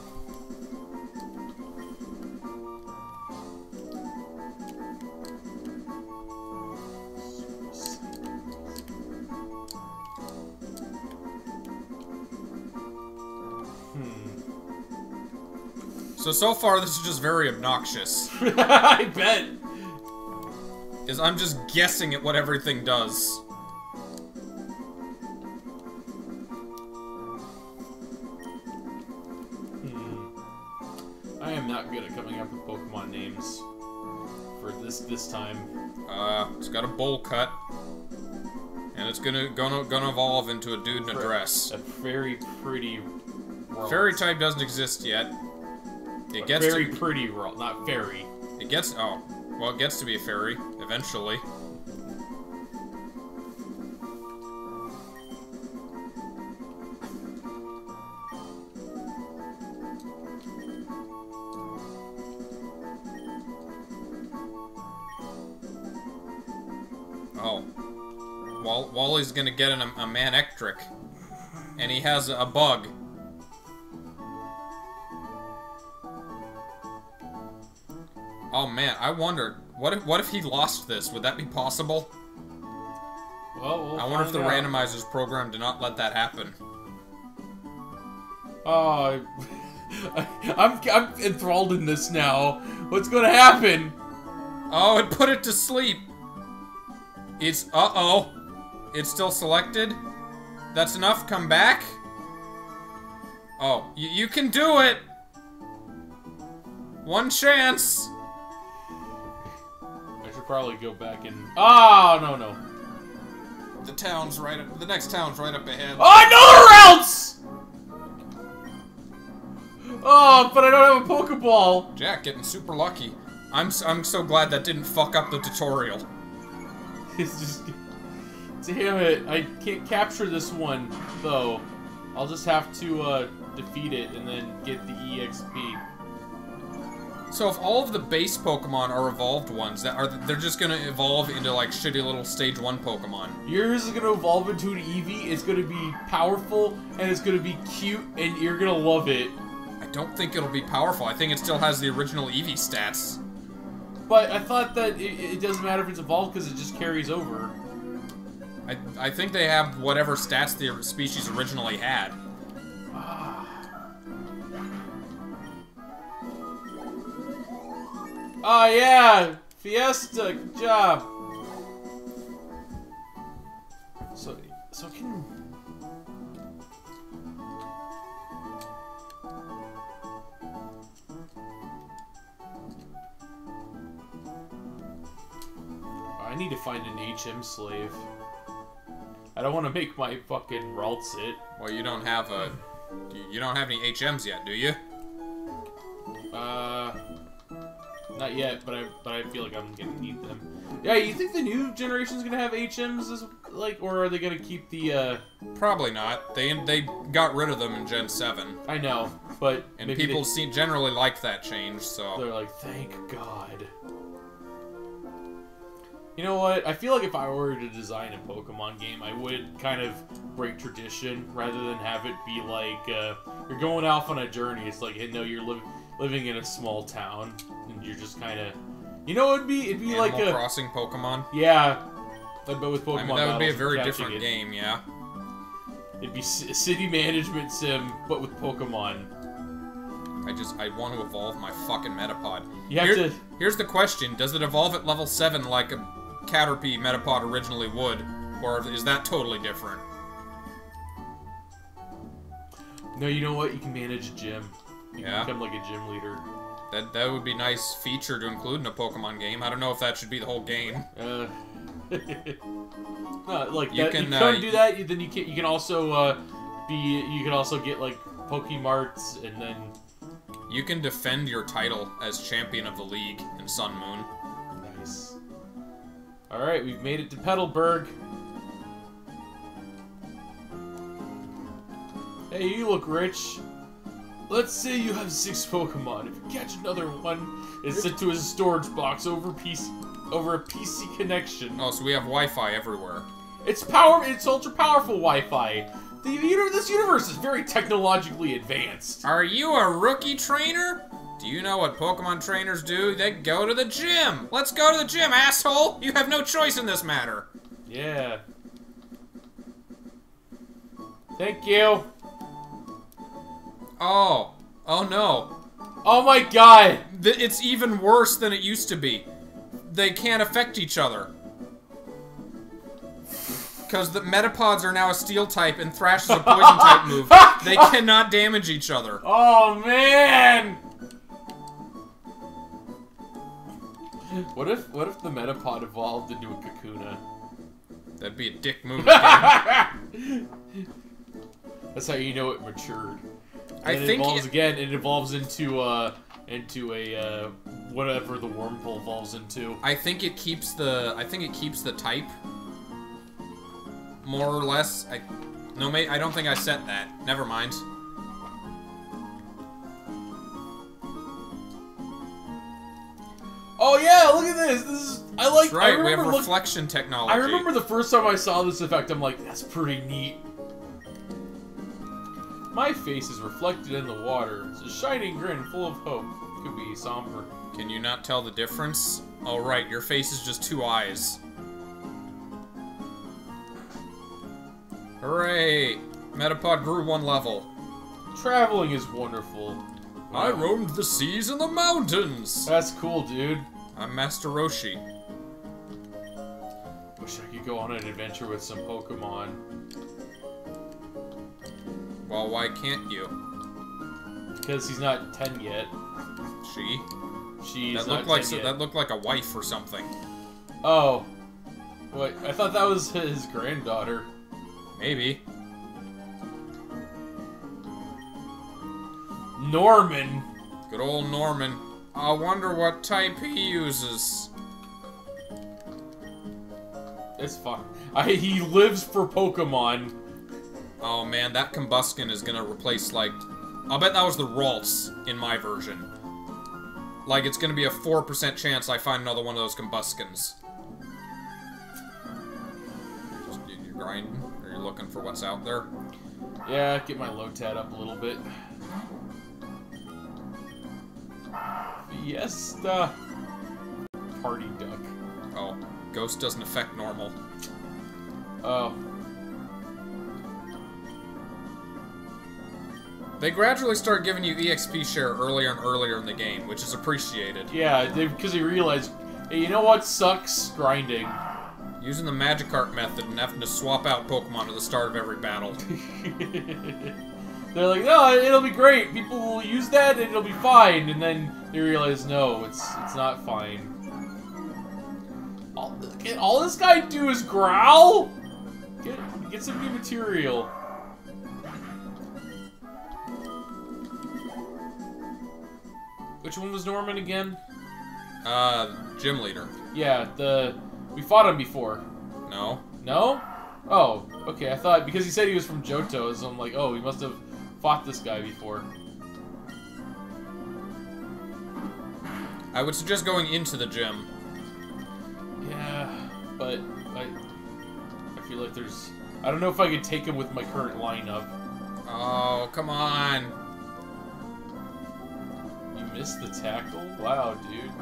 So far, this is just very obnoxious. I bet. Because I'm just guessing at what everything does. I am not good at coming up with Pokemon names for this time. It's got a bowl cut. And it's gonna evolve into a dude in a dress. A very pretty world. Fairy type doesn't exist yet. It gets very pretty world, not fairy. It gets it gets to be a fairy eventually. Oh, Wally's gonna get a Manectric, and he has a bug. Oh man, I wondered what if he lost this? Would that be possible? Well, I wonder if the randomizer's program did not let that happen. Oh, I'm enthralled in this now. What's going to happen? Oh, it put it to sleep. It's it's still selected. That's enough. Come back. Oh, you can do it. One chance. Probably go back and no. The town's right up. The next town's right up ahead. Oh, another ounce! Oh, but I don't have a Pokeball. Jack, getting super lucky. I'm so glad that didn't fuck up the tutorial. It's just, damn it! I can't capture this one though. I'll just have to defeat it and then get the EXP. So if all of the base Pokemon are evolved ones, they're just gonna evolve into like shitty little stage 1 Pokemon. Yours is gonna evolve into an Eevee, it's gonna be powerful, and it's gonna be cute, and you're gonna love it. I don't think it'll be powerful, I think it still has the original Eevee stats. But I thought that it doesn't matter if it's evolved because it just carries over. I think they have whatever stats the species originally had. Oh yeah! Fiesta! Good job! So can... I need to find an HM slave. I don't want to make my fucking Ralts it. Well, you don't have a... You don't have any HMs yet, do you? Not yet, but I feel like I'm gonna need them. Yeah, you think the new generation's gonna have HMs, or are they gonna keep the? Probably not. They got rid of them in Gen 7. I know, but and people generally like that change, so they're like, thank God. You know what? I feel like if I were to design a Pokemon game, I would kind of break tradition rather than have it be like you're going off on a journey. It's like, hey, no, you're living in a small town, and you're just kind of, you know, it'd be like a Crossing Pokemon. Yeah, but with Pokemon, I mean, that would be a very different game, yeah. It'd be city management sim, but with Pokemon. I want to evolve my fucking Metapod. Here's the question. Does it evolve at level 7 like a Caterpie Metapod originally would? Or is that totally different? No, you know what? You can manage a gym. You can become like a gym leader. That would be a nice feature to include in a Pokemon game. I don't know if that should be the whole game. You can also get like Pokemarts, and then you can defend your title as champion of the league in Sun Moon. Nice. All right, we've made it to Petalburg. Hey, you look rich. Let's say you have 6 Pokemon. If you catch another one, it's sent to a storage box over a PC connection. Oh, so we have Wi-Fi everywhere. It's ultra powerful Wi-Fi. This universe is very technologically advanced. Are you a rookie trainer? Do you know what Pokemon trainers do? They go to the gym. Let's go to the gym, asshole. You have no choice in this matter. Yeah. Thank you. Oh. Oh, no. Oh, my God. It's even worse than it used to be. They can't affect each other. Because the Metapods are now a steel type and Thrash is a poison type move. They cannot damage each other. Oh, man. What if the Metapod evolved into a Kakuna? That'd be a dick move. That's how you know it matured. It evolves into whatever the Wurmple evolves into. I think it keeps the type more or less. I don't think I set that. Never mind. Oh yeah, look at this. That's right. We have reflection technology. I remember the first time I saw this effect, I'm like, that's pretty neat. My face is reflected in the water. It's a shining grin full of hope. Could be somber. Can you not tell the difference? Oh, right, your face is just 2 eyes. Hooray! Metapod grew 1 level. Traveling is wonderful. I roamed the seas and the mountains! That's cool, dude. I'm Master Roshi. Wish I could go on an adventure with some Pokemon. Well, why can't you? Because he's not 10 yet. She? She's not 10 yet. That looked like a wife or something. Oh. Wait, I thought that was his granddaughter. Maybe. Norman. Good old Norman. I wonder what type he uses. It's fine. He lives for Pokemon. Oh man, that Combusken is gonna replace, like... I'll bet that was the Ralts in my version. Like, it's gonna be a 4% chance I find another one of those Combuskens. Just, you're grinding, or you're looking for what's out there. Yeah, get my Lotad up a little bit. Fiesta! Party Duck. Oh, Ghost doesn't affect normal. Oh. They gradually start giving you EXP share earlier and earlier in the game, which is appreciated. Yeah, because they realize, hey, you know what sucks? Grinding. Using the Magikarp method and having to swap out Pokemon at the start of every battle. They're like, no, it'll be great. People will use that and it'll be fine. And then they realize, no, it's not fine. Can all this guy do is growl? Get some new material. Which one was Norman again? Gym leader. Yeah, we fought him before. No. No? Oh, okay, I thought, because he said he was from Johto, so I'm like, oh, we must have fought this guy before. I would suggest going into the gym. Yeah, but I feel like there's... I don't know if I could take him with my current lineup. Oh, come on! Missed the tackle? Wow, dude.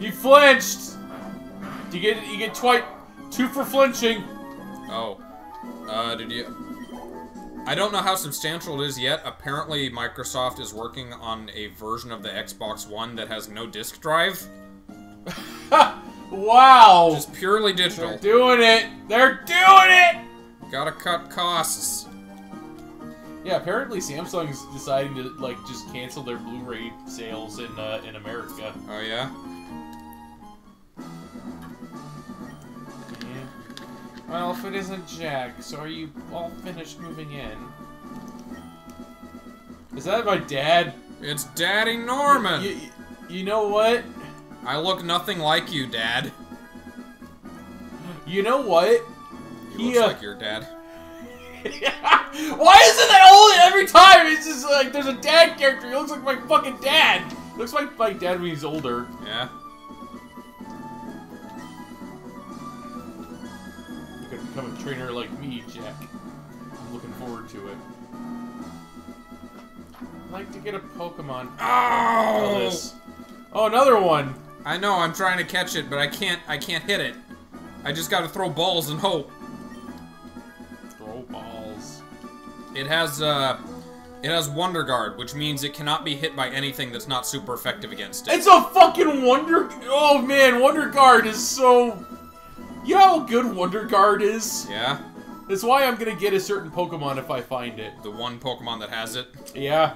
You flinched! You get twice Two for flinching. Oh. Did you... I don't know how substantial it is yet. Apparently, Microsoft is working on a version of the Xbox One that has no disk drive. Wow! Just purely digital. They're doing it! They're doing it! Gotta cut costs. Yeah, apparently Samsung's deciding to, like, just cancel their Blu-ray sales in America. Oh, yeah? Yeah. Well, if it isn't Jack, so are you all finished moving in? Is that my dad? It's Daddy Norman! You know what? I look nothing like you, Dad. You know what? He looks like your dad. Why isn't that old every time? It's just like there's a dad character. He looks like my fucking dad. Looks like my dad when he's older. Yeah. You could become a trainer like me, Jack. I'm looking forward to it. I'd like to get a Pokemon. Oh! Oh, another one. I know. I'm trying to catch it, but I can't. I can't hit it. I just gotta throw balls and hope. It has Wonder Guard, which means it cannot be hit by anything that's not super effective against it. It's a fucking Wonder... Oh, man, Wonder Guard is so... You know how good Wonder Guard is? Yeah. That's why I'm gonna get a certain Pokemon if I find it. The one Pokemon that has it? Yeah.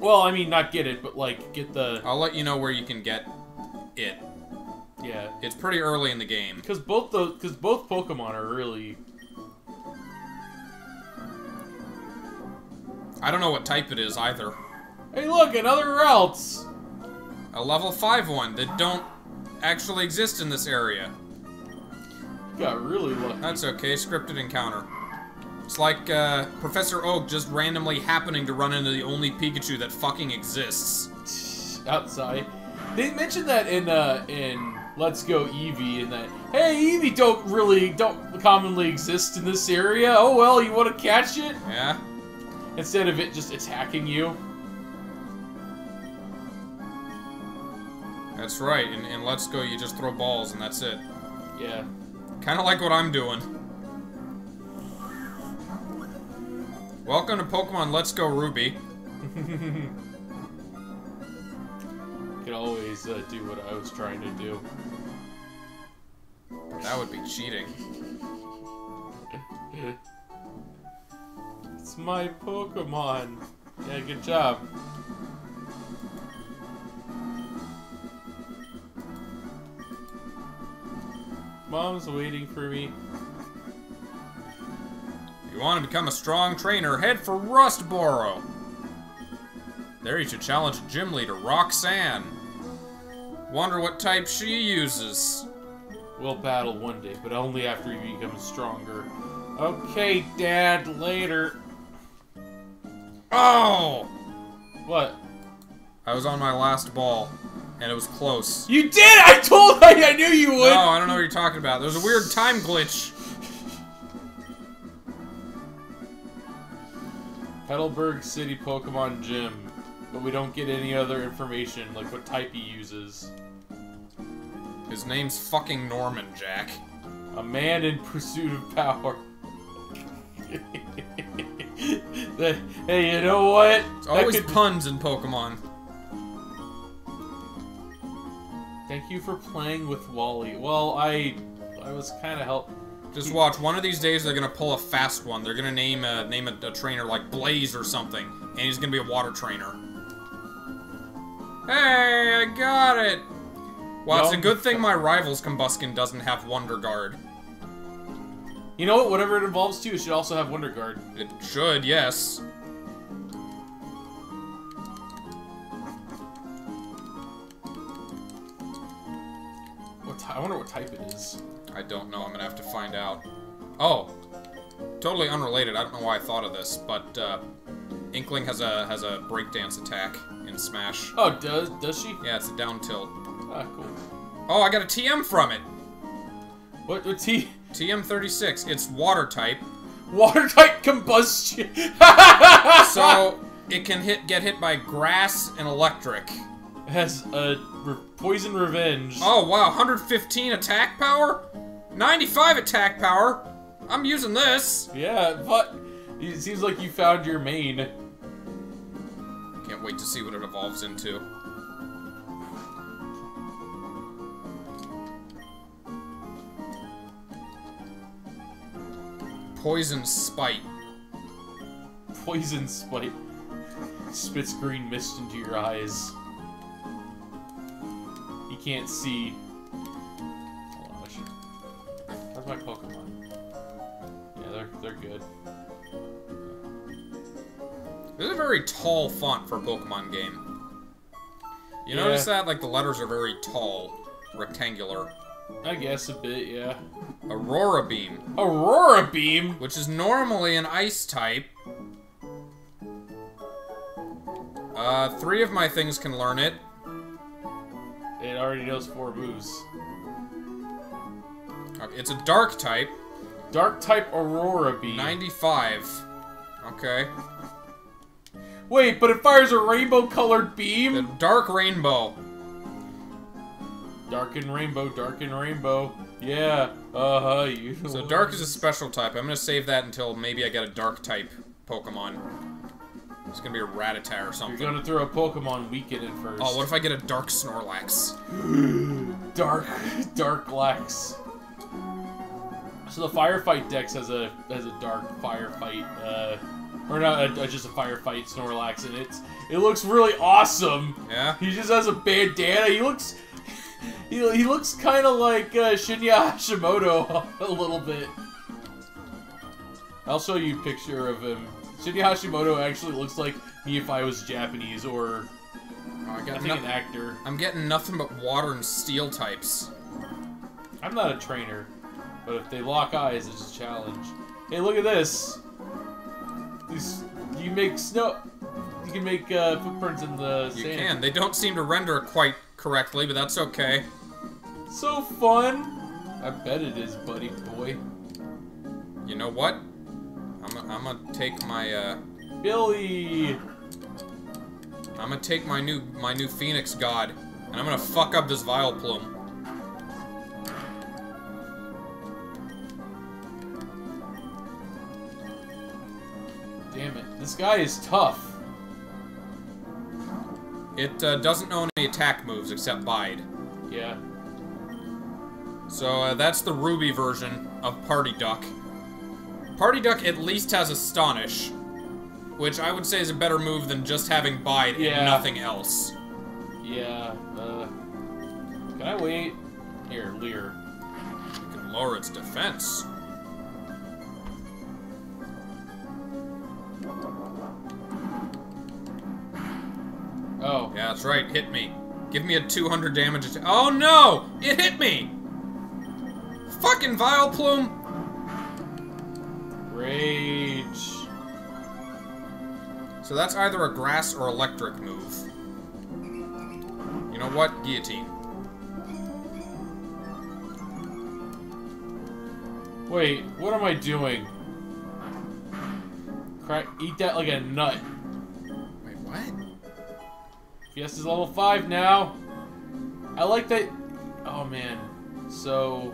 Well, I mean, not get it, but, like, get the... I'll let you know where you can get it. Yeah. It's pretty early in the game. Because both Pokemon are really... I don't know what type it is, either. Hey, look, another Ralts! A level 5 one that don't actually exist in this area. You got really lucky. That's okay, scripted encounter. It's like, Professor Oak just randomly happening to run into the only Pikachu that fucking exists. Outside. They mentioned that in Let's Go Eevee, and that, hey, Eevee don't commonly exist in this area. Oh, well, you want to catch it? Yeah. Instead of it just attacking you. That's right. And Let's Go, you just throw balls and that's it. Yeah. Kind of like what I'm doing. Welcome to Pokemon Let's Go Ruby. Could always do what I was trying to do. That would be cheating. It's my Pokemon. Yeah, good job. Mom's waiting for me. If you want to become a strong trainer, head for Rustboro. There you should challenge gym leader Roxanne. Wonder what type she uses. We'll battle one day, but only after you become stronger. Okay, Dad, later. Oh! What? I was on my last ball, and it was close. You did! I told you! I knew you would! No, I don't know what you're talking about. There's a weird time glitch. Petalburg City Pokemon Gym. But we don't get any other information, like what type he uses. His name's fucking Norman, Jack. A man in pursuit of power. Hey, you know what? It's always puns in Pokemon. Thank you for playing with Wally. Well, I was kind of helped. Just watch. One of these days, they're gonna pull a fast one. They're gonna name a trainer like Blaze or something, and he's gonna be a water trainer. Hey, I got it. Well, it's a good thing my rival's Combusken doesn't have Wonder Guard. You know what? Whatever it involves, too, it should also have Wonder Guard. It should, yes. I wonder what type it is. I don't know. I'm gonna have to find out. Oh, totally unrelated. I don't know why I thought of this, but Inkling has a breakdance attack in Smash. Oh, does she? Yeah, it's a down tilt. Ah, cool. Oh, I got a TM from it. What T? TM36. It's water type. Water type combustion. So it can get hit by grass and electric. It has poison revenge. Oh wow, 115 attack power? 95 attack power. I'm using this. Yeah, but it seems like you found your main. Can't wait to see what it evolves into. Poison Spite. Poison Spite. Spits green mist into your eyes. You can't see. Hold on, where's my Pokemon? Yeah, they're good. This is a very tall font for a Pokemon game. You notice that? Like, the letters are very tall. Rectangular. I guess a bit, yeah. Aurora Beam. Aurora Beam? Which is normally an ice type. 3 of my things can learn it. It already knows 4 moves. Okay, it's a dark type. Dark type Aurora Beam. 95. Okay. Wait, but it fires a rainbow-colored beam? The dark rainbow. Darken rainbow, darken rainbow. Yeah. You. So dark is a special type. I'm gonna save that until maybe I get a dark type Pokemon. It's gonna be a Rattata or something. You're gonna throw a Pokemon weak in it first. Oh, what if I get a dark Snorlax? Dark Lax. So the Firefight Dex has a dark Firefight, or not, just a Firefight Snorlax in it. It looks really awesome. Yeah. He just has a bandana. He looks kind of like Shinya Hashimoto a little bit. I'll show you a picture of him. Shinya Hashimoto actually looks like me if I was Japanese or I think an actor. I'm getting nothing but water and steel types. I'm not a trainer, but if they lock eyes, it's a challenge. Hey, look at this. You make snow. You can make footprints in the sand. You can. They don't seem to render quite correctly, but that's okay. So fun! I bet it is, buddy boy. You know what? I'm gonna take my Billy. I'm gonna take my new Phoenix God, and I'm gonna fuck up this Vileplume. Damn it! This guy is tough. It doesn't know any attack moves except Bide. Yeah. So that's the Ruby version of Party Duck. Party Duck at least has Astonish, which I would say is a better move than just having Bide and nothing else. Yeah. Can I wait? Here, Leer. You can lower its defense. Oh. Yeah, that's right. Hit me. Give me a 200 damage attack. Oh, no! It hit me! Fucking Vileplume! Rage. So that's either a grass or electric move. You know what? Guillotine. Wait, what am I doing? Eat that like a nut. Wait, what? Yes, it's level 5 now. I like that. Oh man. So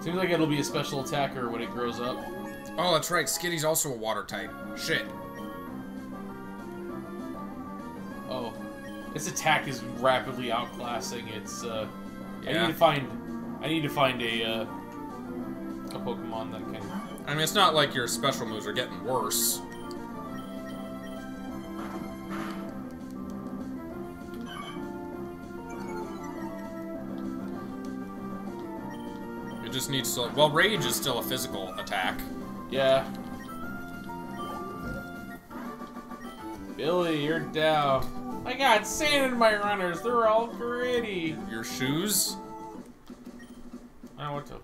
seems like it'll be a special attacker when it grows up. Oh, that's right. Skitty's also a water type. Shit. Oh, its attack is rapidly outclassing its. Yeah. I need to find a Pokemon that can. I mean, it's not like your special moves are getting worse. Just needs to. Well, rage is still a physical attack. Yeah. Billy, you're down. I got sand in my runners. They're all gritty. Your shoes? I don't want to.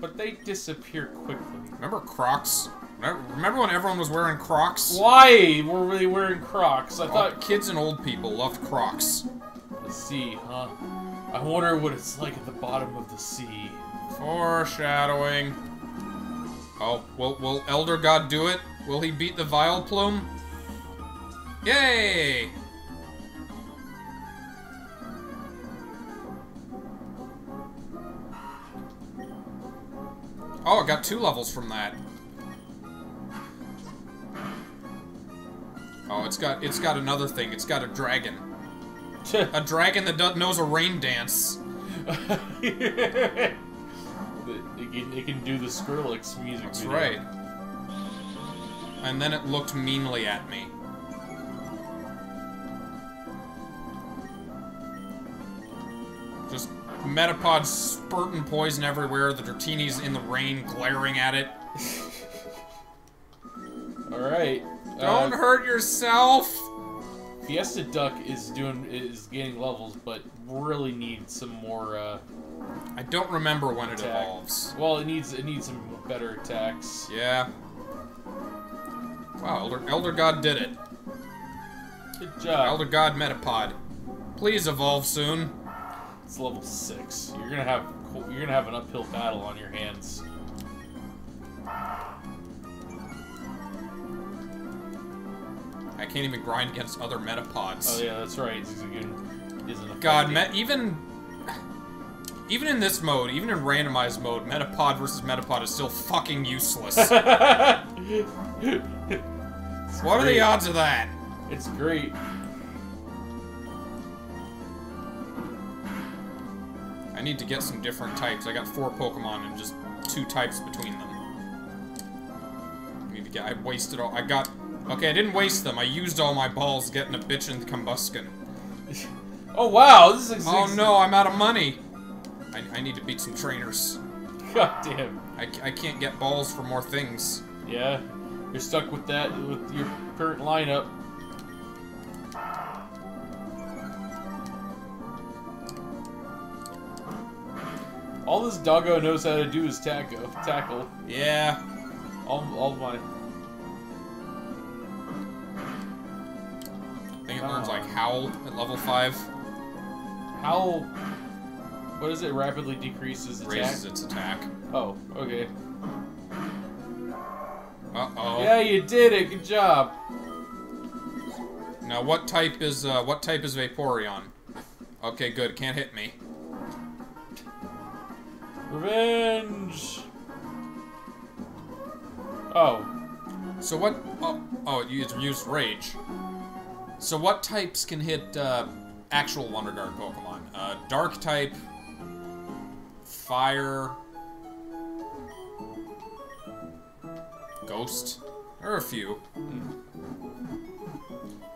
But they disappear quickly. Remember Crocs? Remember when everyone was wearing Crocs? Why were they wearing Crocs? I thought kids and old people loved Crocs. The sea, huh? I wonder what it's like at the bottom of the sea. Foreshadowing. Oh, will Elder God do it? Will he beat the Vileplume? Yay! Oh, I got 2 levels from that. Oh, it's got another thing. It's got a dragon. A dragon that knows a rain dance. It can do the Skrillex music. That's video. Right. And then it looked meanly at me. Just metapods spurting poison everywhere, the Dratini's in the rain glaring at it. Alright. Don't hurt yourself! Fiesta Duck is gaining levels, but really needs some more, I don't remember when attack. It evolves. Well, it needs some better attacks. Yeah. Wow, Elder God did it. Good job. Elder God Metapod. Please evolve soon. It's level 6. You're gonna have an uphill battle on your hands. I can't even grind against other Metapods. Oh yeah, that's right. God, even in this mode, even in randomized mode, Metapod versus Metapod is still fucking useless. What are the odds of that? It's great. I need to get some different types. I got 4 Pokemon and just 2 types between them. I need to get. I wasted all. I got. Okay, I didn't waste them. I used all my balls getting a bitchin' Combuskin. Oh wow, this is. Oh no, I'm out of money. I need to beat some trainers. God damn. I can't get balls for more things. Yeah, you're stuck with that with your current lineup. All this doggo knows how to do is tackle. Yeah. All mine. I think it learns like Howl at level 5. Howl, what is it? Rapidly decreases attack? Raises its attack. Oh, okay. Uh-oh. Yeah, you did it. Good job. Now, what type is Vaporeon? Okay, good. Can't hit me. Revenge. Oh. So what? Oh, it used Rage. So what types can hit actual Wonder Guard Pokemon? Dark type, Fire, Ghost. There are a few.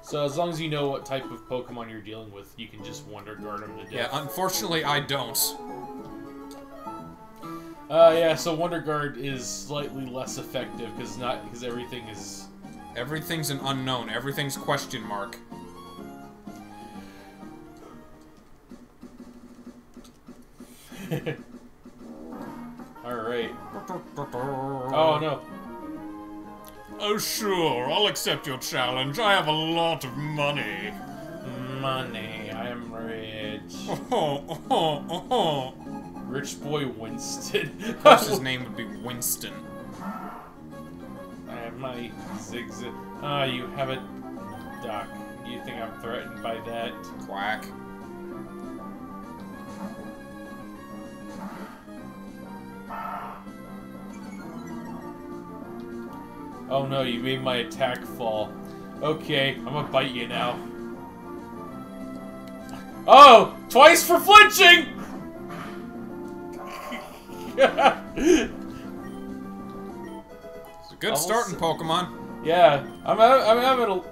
So as long as you know what type of Pokemon you're dealing with, you can just Wonder Guard them to death. Yeah, unfortunately I don't. Yeah, so Wonder Guard is slightly less effective because everything is... Everything's an unknown. Everything's question mark. Alright. Oh, no. Oh, sure. I'll accept your challenge. I have a lot of money. Money. I'm rich. Oh, oh, oh. Rich boy Winston. Of course his name would be Winston. My zigzag. Ah, you have a duck. You think I'm threatened by that? Quack. Oh no, you made my attack fall. Okay, I'm gonna bite you now. Oh! Twice for flinching! Good starting Pokemon. Yeah, I'm having a.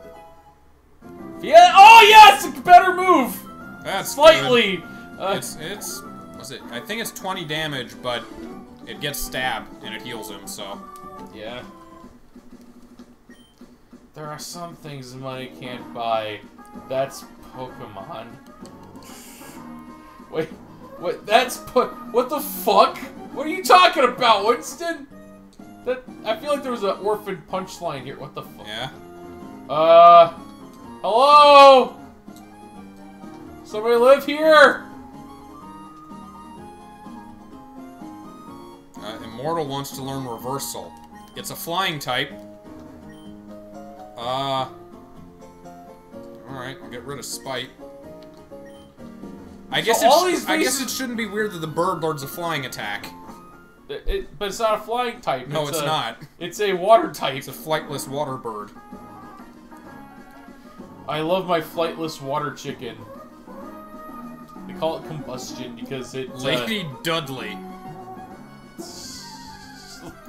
Yeah. Oh yes, better move. That's slightly. It's. What's it? I think it's 20 damage, but it gets stabbed and it heals him. So. Yeah. There are some things money can't buy. That's Pokemon. Wait, what? That's what the fuck? What are you talking about, Winston? That, I feel like there was an orphan punchline here. What the fuck? Yeah. Hello? Somebody live here? Immortal wants to learn Reversal. It's a flying type. Alright, I'll get rid of Spite. I guess it shouldn't be weird that the bird learns a flying attack. But it's not a flying type. No, it's not. It's a water type. It's a flightless water bird. I love my flightless water chicken. They call it combustion because it... Lady Dudley.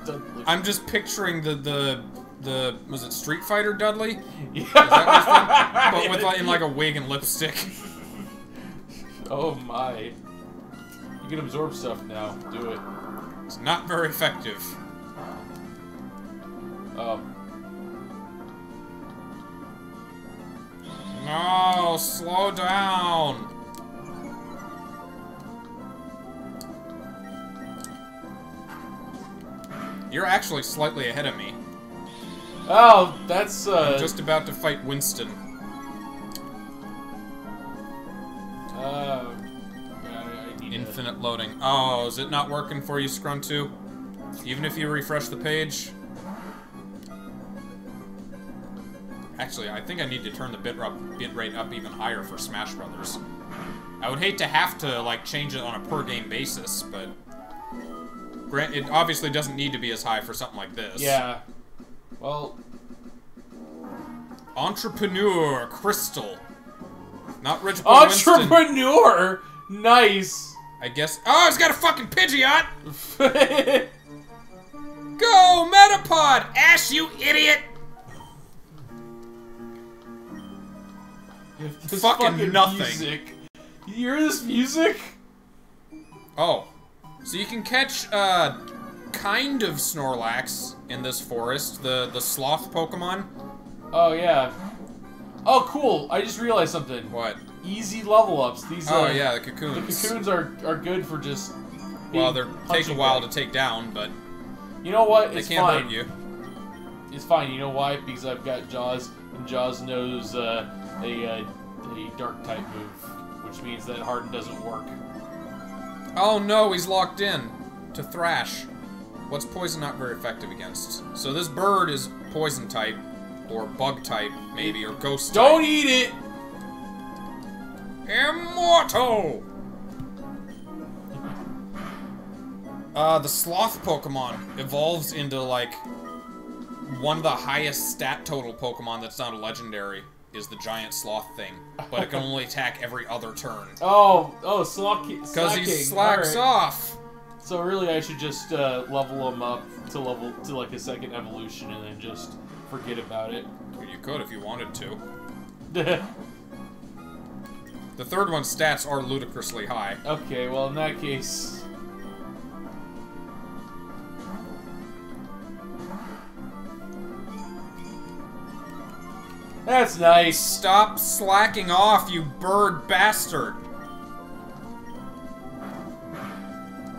Dudley. I'm just picturing the was it Street Fighter Dudley? Yeah. Is that what it's from? But with like, in like a wig and lipstick. Oh my. You can absorb stuff now. Do it. It's not very effective. No, slow down. You're actually slightly ahead of me. Oh, that's, I'm just about to fight Winston. I need infinite loading. Oh, is it not working for you, Scrum2? Even if you refresh the page? Actually, I think I need to turn the bitrate up even higher for Smash Brothers. I would hate to have to, like, change it on a per-game basis, but... It obviously doesn't need to be as high for something like this. Yeah. Well... Entrepreneur Crystal. Not Rich Boy Entrepreneur? Winston. Nice. I guess... Oh, it's got a fucking Pidgeot! Go, Metapod! Ash, you idiot! Fucking nothing. Music. You hear this music? Oh. So you can catch, kind of Snorlax in this forest, the sloth Pokemon. Oh, yeah. Oh, cool. I just realized something. What? Easy level-ups. These are... Oh, yeah, the cocoons. The cocoons are good for just... Well, they take a while to take down, but... You know what? They can't hurt you. It's fine. You know why? Because I've got Jaws, and Jaws knows, a dark-type move, which means that Harden doesn't work. Oh no, he's locked in to Thrash. What's poison not very effective against? So this bird is poison type, or bug type, maybe, or ghost type. Don't eat it! Immortal! The sloth Pokemon evolves into, like, one of the highest stat total Pokemon that's not a legendary. Is the giant sloth thing, but it can only attack every other turn. Oh, sloth. Because he slacks off. So really, I should just level him up to like a second evolution, and then just forget about it. Well, you could if you wanted to. The third one's stats are ludicrously high. Okay, well in that case. That's nice. Stop slacking off, you bird bastard.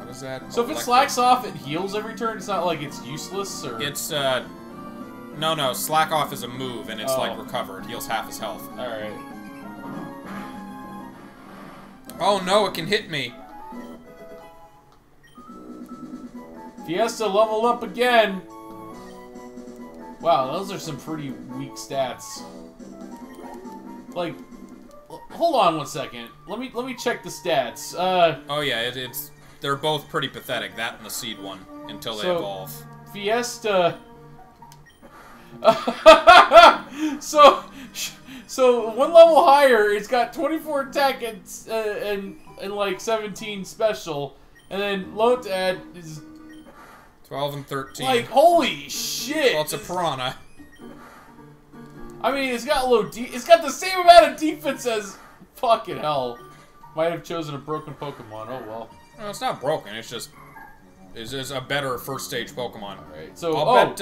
What is that? So if it slacks off, it heals every turn? It's not like it's useless, or...? It's, No, slack off is a move, and it's, like, recovered. It heals half his health. Alright. Oh, no, it can hit me. Fiesta leveled up again. Wow, those are some pretty weak stats. Like, hold on one second. Let me check the stats. Oh yeah, it's they're both pretty pathetic. That and the seed one until they evolve. Fiesta. so one level higher, it's got 24 attack and like 17 special, and then low to add is. 12 and 13. Like, holy shit! Well, it's a piranha. I mean, it's got low D. It's got the same amount of defense as... Fucking hell. Might have chosen a broken Pokemon. Oh, well. No, it's not broken. It's just... It's just a better first-stage Pokemon. Alright, so... I'll bet,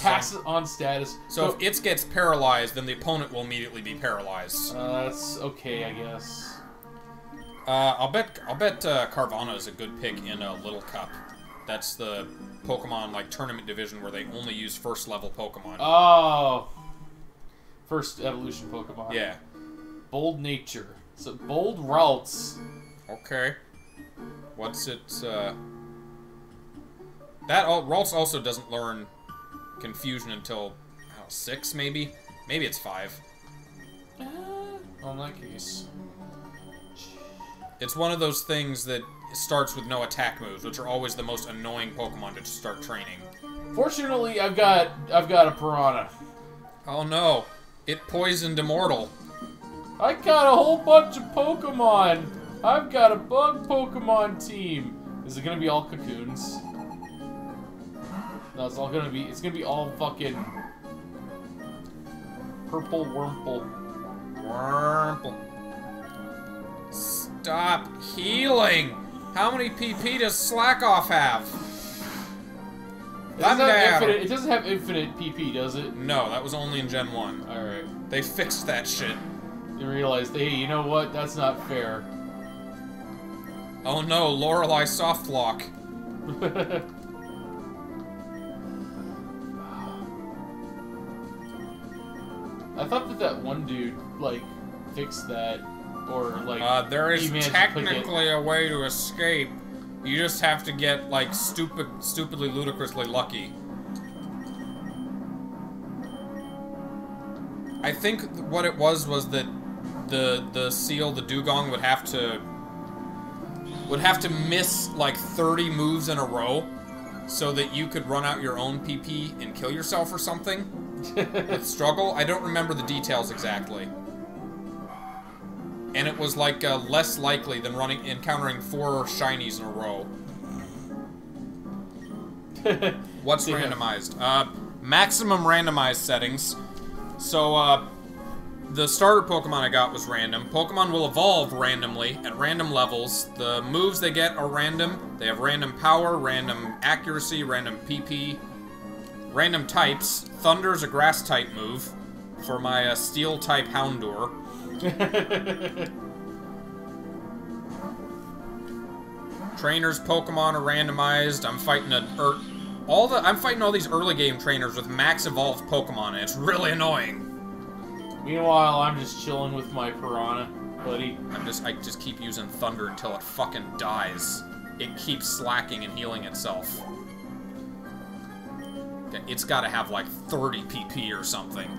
pass on status. So if it gets paralyzed, then the opponent will immediately be paralyzed. That's okay, I guess. I'll bet Carvana is a good pick in a Little Cup. That's the Pokemon, like, tournament division where they only use first-level Pokemon. Oh! First evolution Pokemon. Yeah. Bold Nature. So, Bold Ralts. Okay. What's its, Ralts also doesn't learn Confusion until, I don't know, 6, maybe? Maybe it's 5. Well, in that case... It's one of those things that starts with no attack moves, which are always the most annoying Pokemon to start training. Fortunately, I've got a Piranha. Oh no. It poisoned Immortal. I got a whole bunch of Pokemon. I've got a bug Pokemon team. Is it gonna be all cocoons? No, it's gonna be all fucking purple Wurmple. Wurmple. Stop healing! How many PP does Slackoff have? It doesn't have infinite PP, does it? No, that was only in Gen 1. Alright. They fixed that shit. They realized, hey, you know what? That's not fair. Oh no, Lorelei Softlock. I thought that one dude, like, fixed that, or, like... there is technically a way to escape. You just have to get, like, stupidly ludicrously lucky. I think what it was that the seal, the dugong, would have to miss, like, 30 moves in a row so that you could run out your own PP and kill yourself or something. With struggle? I don't remember the details exactly. And it was, like, less likely than encountering 4 shinies in a row. What's randomized? Maximum randomized settings. So, the starter Pokemon I got was random. Pokemon will evolve randomly at random levels. The moves they get are random. They have random power, random accuracy, random PP, random types. Thunder is a grass-type move for my steel-type Houndour. Trainers Pokemon are randomized. I'm fighting all these early game trainers with max evolved Pokemon, and it's really annoying. Meanwhile, I'm just chilling with my Piranha, buddy. I just keep using Thunder until it fucking dies. It keeps slacking and healing itself. It's got to have like 30 PP or something.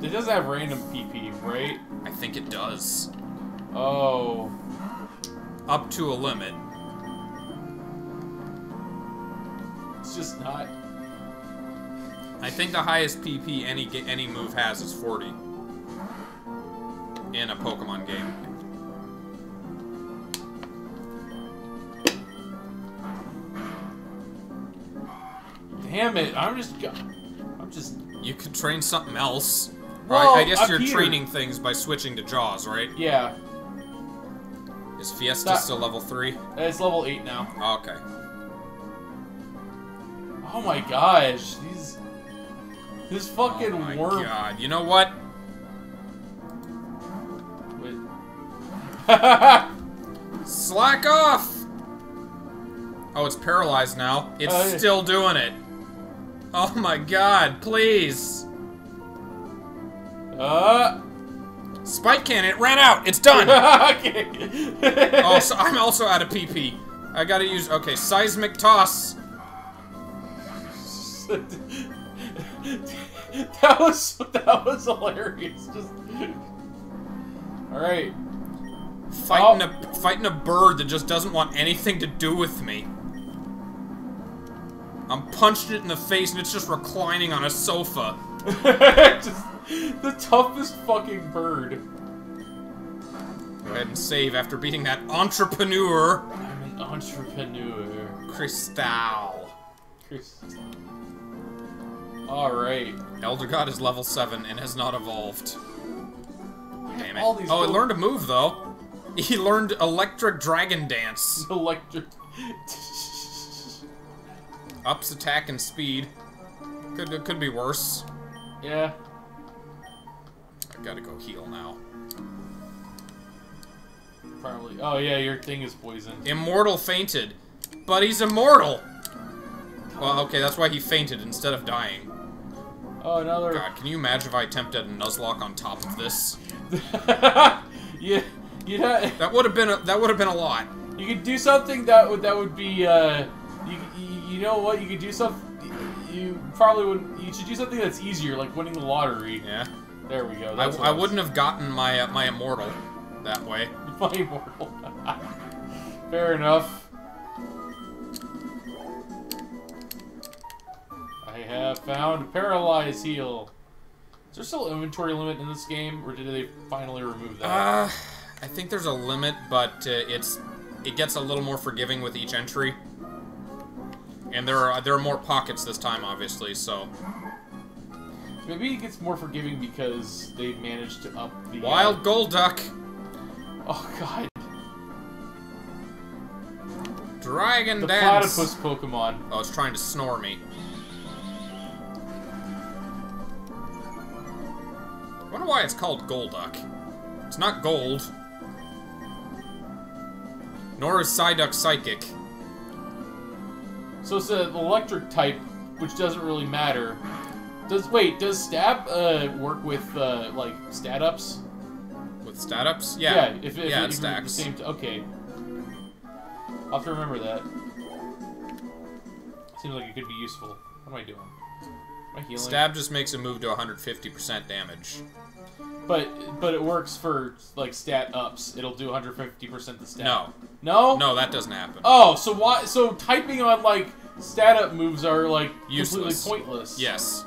It does have random PP, right? I think it does. Oh. Up to a limit. It's just not... I think the highest PP any move has is 40. In a Pokemon game. Damn it, I'm just... You could train something else. Well, I guess you're training things by switching to Jaws, right? Yeah. Is Fiesta still level 3? It's level 8 now. Oh, okay. Oh my gosh, these... This fucking worm... Oh my god, you know what? Wait. Slack off! Oh, it's paralyzed now. It's still doing it. Oh my god, please! Spike Cannon, it ran out! It's done! Okay. Oh, so I'm also out of PP. I gotta use... Okay, Seismic Toss. That was hilarious. Just... Alright. Fighting a bird that just doesn't want anything to do with me. I'm punching it in the face and it's just reclining on a sofa. Just the toughest fucking bird. Go ahead and save after beating that entrepreneur. I'm an entrepreneur. Crystal. Alright. Eldegodd is level 7 and has not evolved. Damn it. Oh, it learned a move though. He learned Electric Dragon Dance. Electric... Ups attack and speed. Could be worse. Yeah. I gotta go heal now. Probably. Oh yeah, your thing is poisoned. Immortal fainted, but he's immortal. Well, okay, that's why he fainted instead of dying. Oh, another. God, can you imagine if I attempted a Nuzlocke on top of this? Yeah, that would have been a lot. You could do something that would be. You know what? You could do something. You should do something that's easier, like winning the lottery. Yeah. There we go. I wouldn't have gotten my immortal that way. Money Marble. Fair enough. I have found Paralyze Heal. Is there still an inventory limit in this game, or did they finally remove that? I think there's a limit, but it gets a little more forgiving with each entry. And there are more pockets this time, obviously, so... Maybe it gets more forgiving because they managed to up the... Wild Golduck! Oh, God. Dragon the Dance! The platypus Pokemon. Oh, it's trying to snore me. I wonder why it's called Golduck. It's not gold. Nor is Psyduck psychic. So it's an electric type, which doesn't really matter. Does Stab work with like stat ups? With stat ups? Yeah. Yeah, if it stacks. The same okay. I'll have to remember that. Seems like it could be useful. What am I doing? Am I healing? Stab just makes a move to 150% damage. But it works for like stat ups. It'll do 150% the stat. No. No? No, that doesn't happen. Oh, so why typing on like stat up moves are like useless. Completely pointless. Yes.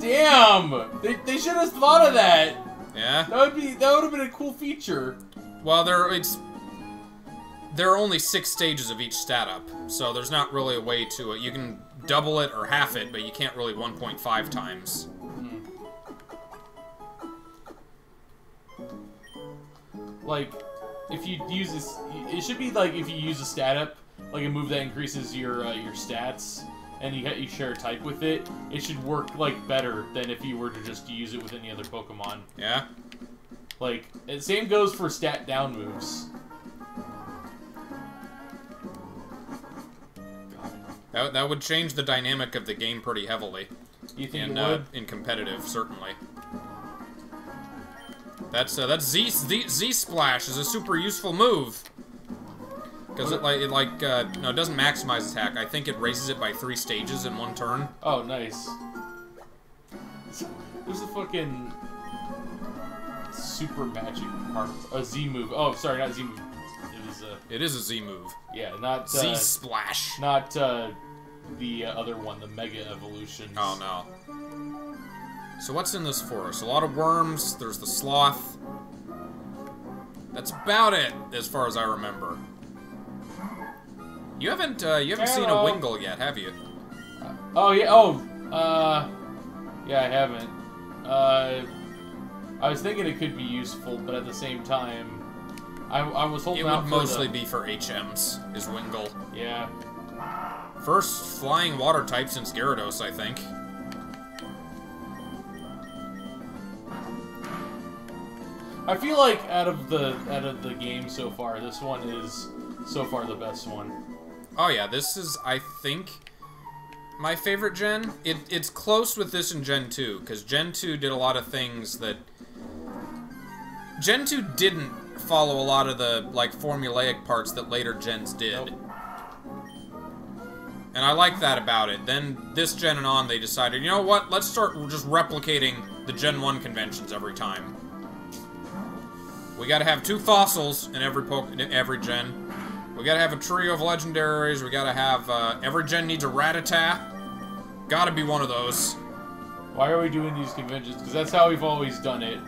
Damn! They should have thought of that. Yeah. That would have been a cool feature. Well, there are only 6 stages of each stat up, so there's not really a way to it. You can double it or half it, but you can't really 1.5 times. Like, if you use this, it should be like if you use a stat up, like a move that increases your stats, and you share a type with it. It should work like better than if you were to just use it with any other Pokemon. Yeah. Like, the same goes for stat down moves. That would change the dynamic of the game pretty heavily. You think it would? In competitive, certainly. That's Z Splash is a super useful move because it it doesn't maximize attack. I think it raises it by 3 stages in one turn. Oh, nice. There's a fucking super magic part, a Z move. Oh, sorry, not Z move. It is a Z move. Yeah, not Z Splash. Not the other one, the Mega Evolution. Oh no. So what's in this forest? A lot of worms, there's the sloth. That's about it, as far as I remember. You haven't seen a Wingull yet, have you? Yeah, I haven't. I was thinking it could be useful, but at the same time, I was holding out for it would mostly be for HMs, is Wingull. Yeah. First flying water type since Gyarados, I think. I feel like out of the game so far, this one is so far the best one. Oh yeah, this is I think my favorite gen. It's close with this and Gen 2 because Gen 2 did a lot of things that Gen 2 didn't follow a lot of the like formulaic parts that later gens did. Nope. And I like that about it. Then this gen and on, they decided, you know what? Let's start just replicating the Gen 1 conventions every time. We gotta have 2 fossils in every gen. We gotta have a trio of legendaries. We gotta have every gen needs a Rattata. Gotta be one of those. Why are we doing these conventions? Because that's how we've always done it.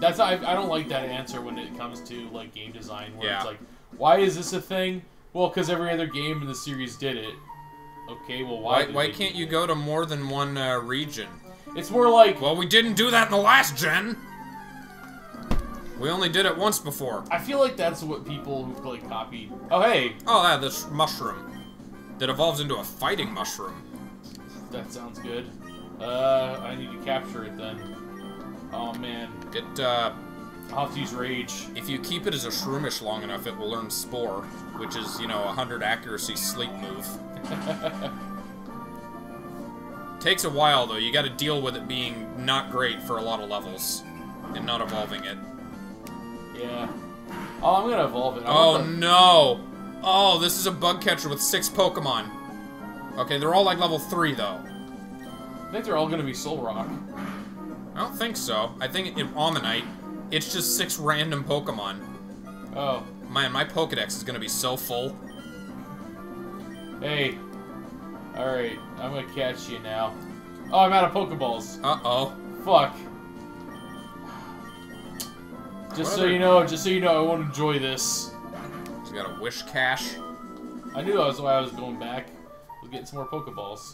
That's I don't like that answer when it comes to like game design, where it's like, why is this a thing? Well, because every other game in the series did it. Okay, well why can't you go to more than one region? It's more like, well, we didn't do that in the last gen. We only did it once before. I feel like that's what people who like copied. Oh hey! Oh yeah, this mushroom that evolves into a fighting mushroom. That sounds good. I need to capture it then. Oh man. I'll have to use rage. If you keep it as a Shroomish long enough, it will learn Spore, which is 100 accuracy sleep move. Takes a while though. You got to deal with it being not great for a lot of levels and not evolving it. Yeah. Oh, I'm gonna evolve it. No! Oh, this is a bug catcher with 6 Pokemon. Okay, they're all like level 3 though. I think they're all gonna be Solrock. I don't think so. I think Omanyte. It's just 6 random Pokemon. Oh. Man, my Pokedex is gonna be so full. Hey. Alright, I'm gonna catch you now. Oh, I'm out of Pokeballs. Uh-oh. Fuck. Just so you know, I won't enjoy this. Just got a wish cash. I knew that was why I was going back. We'll get some more Pokeballs.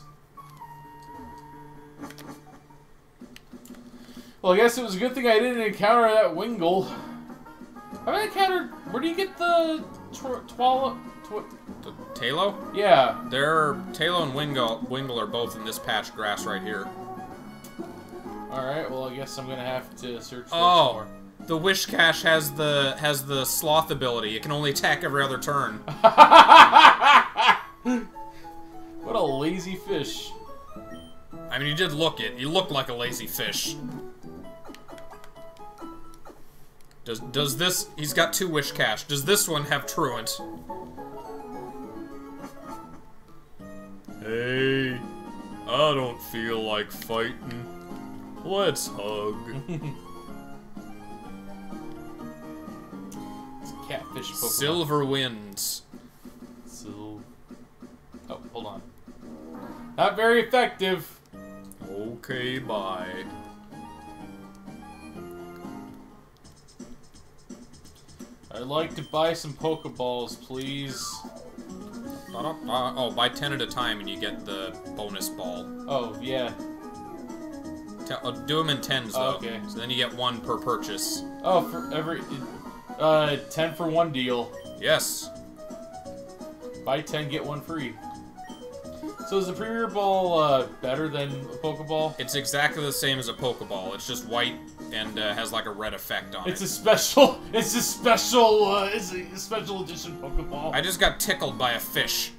Well, I guess it was a good thing I didn't encounter that Wingull. I encountered. Where do you get the Talo? Yeah. Talo and Wingull are both in this patch of grass right here. Alright, well I guess I'm gonna have to search for more. Oh, the Wish Cache has the sloth ability. It can only attack every other turn. What a lazy fish. I mean, you did look it. You look like a lazy fish. Does this... He's got 2 Wish Cache. Does this one have Truant? Hey, I don't feel like fighting. Let's hug. It's a catfish Pokemon. Silver Winds. Oh, hold on. Not very effective. Okay, bye. I'd like to buy some Pokeballs, please. Oh, buy 10 at a time and you get the bonus ball. Oh, yeah. Do them in 10s, though. Oh, okay. So then you get 1 per purchase. Oh, for every... 10 for 1 deal. Yes. Buy 10, get 1 free. So is the Premier Ball better than a Pokeball? It's exactly the same as a Pokeball. It's just white and has like a red effect on it. It's a special edition Pokeball. I just got tickled by a fish.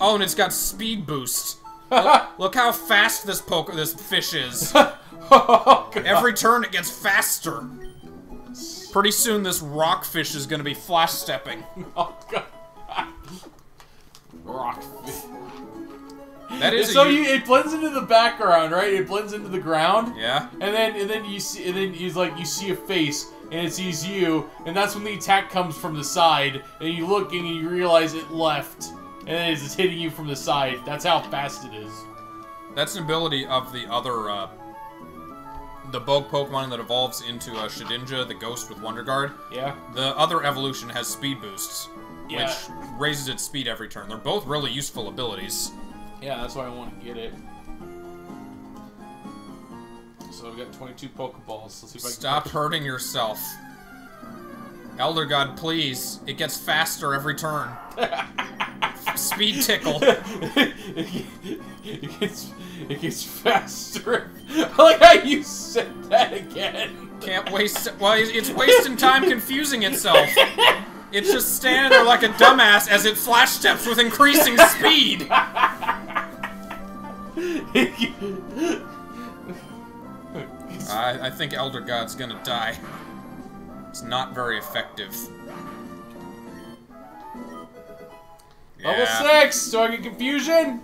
Oh, and it's got speed boost. Look how fast this fish is. Oh, God. Every turn it gets faster. Pretty soon this rockfish is gonna be flash stepping. Oh God. Rockfish. That is it blends into the background, right? It blends into the ground. Yeah. And then you see, and then he's like, you see a face, and it sees you, and that's when the attack comes from the side, and you look and you realize it left, and then it's hitting you from the side. That's how fast it is. That's an ability of the other, the bug Pokemon that evolves into a Shedinja, the Ghost with Wonder Guard. Yeah. The other evolution has speed boosts. Yeah. Which raises its speed every turn. They're both really useful abilities. Yeah, that's why I want to get it. So I've got 22 Pokeballs. Let's see if I can stop hurting yourself. Elder God, please. It gets faster every turn. Speed tickle. It gets faster. I like how you said that again. Can't waste... Well, it's wasting time confusing itself. It's just standing there like a dumbass as it flash steps with increasing speed! I think Elder God's gonna die. It's not very effective. Yeah. Level 6! So I get confusion?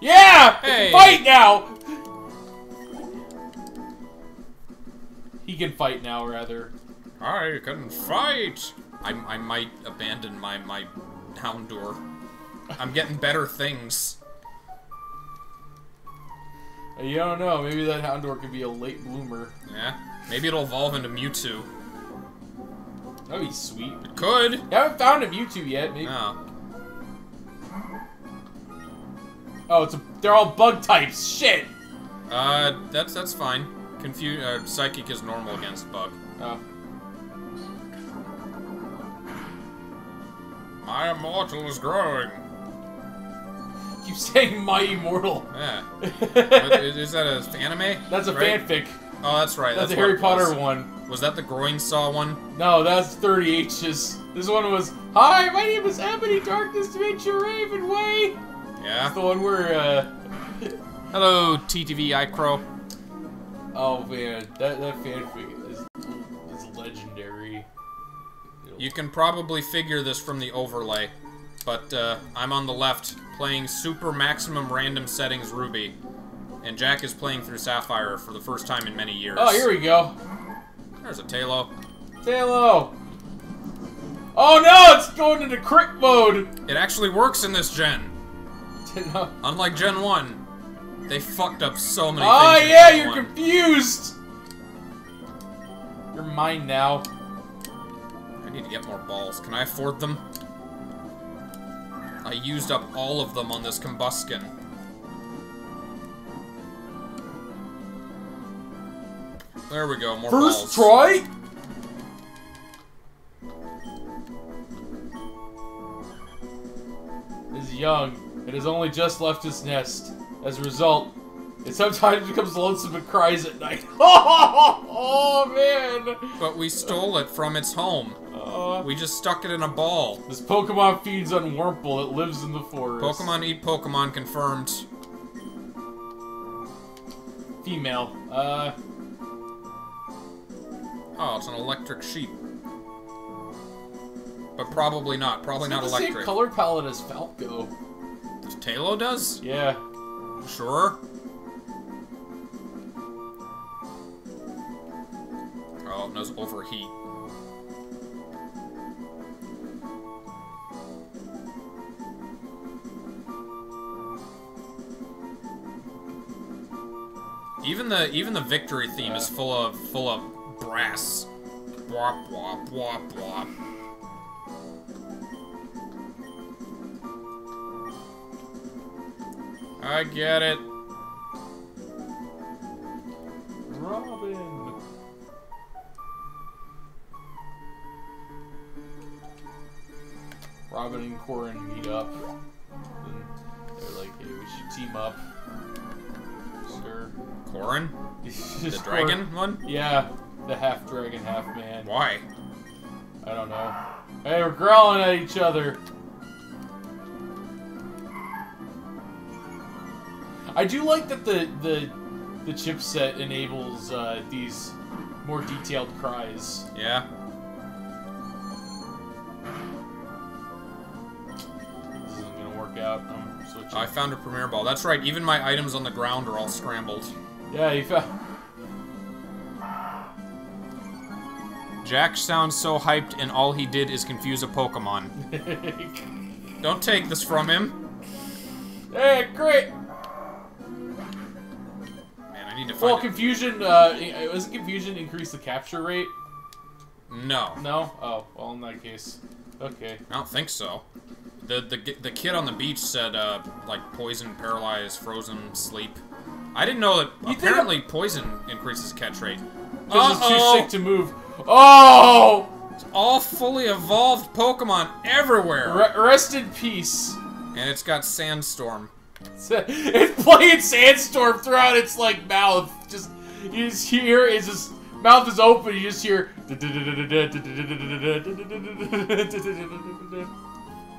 Yeah! Hey. Fight now! He can fight now, rather. I can fight! I might abandon my Houndour. I'm getting better things. You don't know. Maybe that Houndour could be a late bloomer. Yeah. Maybe it'll evolve into Mewtwo. That'd be sweet. It could. You haven't found a Mewtwo yet. Maybe. No. Oh, they're all bug types. Shit. That's fine. Psychic is normal against bug. Oh. My immortal is growing. You saying my immortal? Yeah. Is that an anime? That's a fanfic. Oh, that's right. That's a Harry Potter one. Was that the groin saw one? No, that's 30 H's. This one was, hi, my name is Ebony Darkness to meet your Raven Way. Yeah. That's the one where, Hello, TTV iCrow. Oh, man. That fanfic is legendary. You can probably figure this from the overlay, but I'm on the left playing Super Maximum Random Settings Ruby, And Jack is playing through Sapphire for the first time in many years. Oh, here we go. There's a Talo. Talo! Oh no, it's going into crit mode! It actually works in this gen. Unlike Gen 1, they fucked up so many things. Oh yeah, you're confused! You're mine now. I need to get more balls. Can I afford them? I used up all of them on this Combuskin. There we go, more balls. First try? Is young. It has only just left its nest. As a result, it sometimes becomes lonesome and cries at night. Oh, man! But we stole it from its home. We just stuck it in a ball. This Pokemon feeds on Wurmple. It lives in the forest. Pokemon eat Pokemon confirmed. Female. Oh, it's an electric sheep. But probably not. Probably not electric. It's the same color palette as Falco. Does Talo does? Yeah. Sure. Oh, it knows overheat. Even the victory theme is full of brass. Bwop bwop bwop bwop. I get it. Robin. Robin and Corrin meet up. And they're like, hey, we should team up. Sir. Corrin? The dragon one? Yeah. The half dragon, half man. Why? I don't know. Hey, we're growling at each other. I do like that the chipset enables these more detailed cries. Yeah. This isn't gonna work out. I'm switching. I found a Premier Ball. That's right. Even my items on the ground are all scrambled. Yeah, you found. Jack sounds so hyped, and all he did is confuse a Pokemon. Don't take this from him. Hey, great. Well, confusion, isn't confusion increase the capture rate? No. No? Oh, well, in that case. Okay. I don't think so. The kid on the beach said, like, poison, paralyze, frozen, sleep. I didn't know that apparently poison increases catch rate. Because it's too sick to move. Oh! It's all fully evolved Pokemon everywhere. Rest in peace. And it's got Sandstorm. It's playing Sandstorm throughout its, like, mouth. Just, you just hear, it's just, mouth is open, you just hear.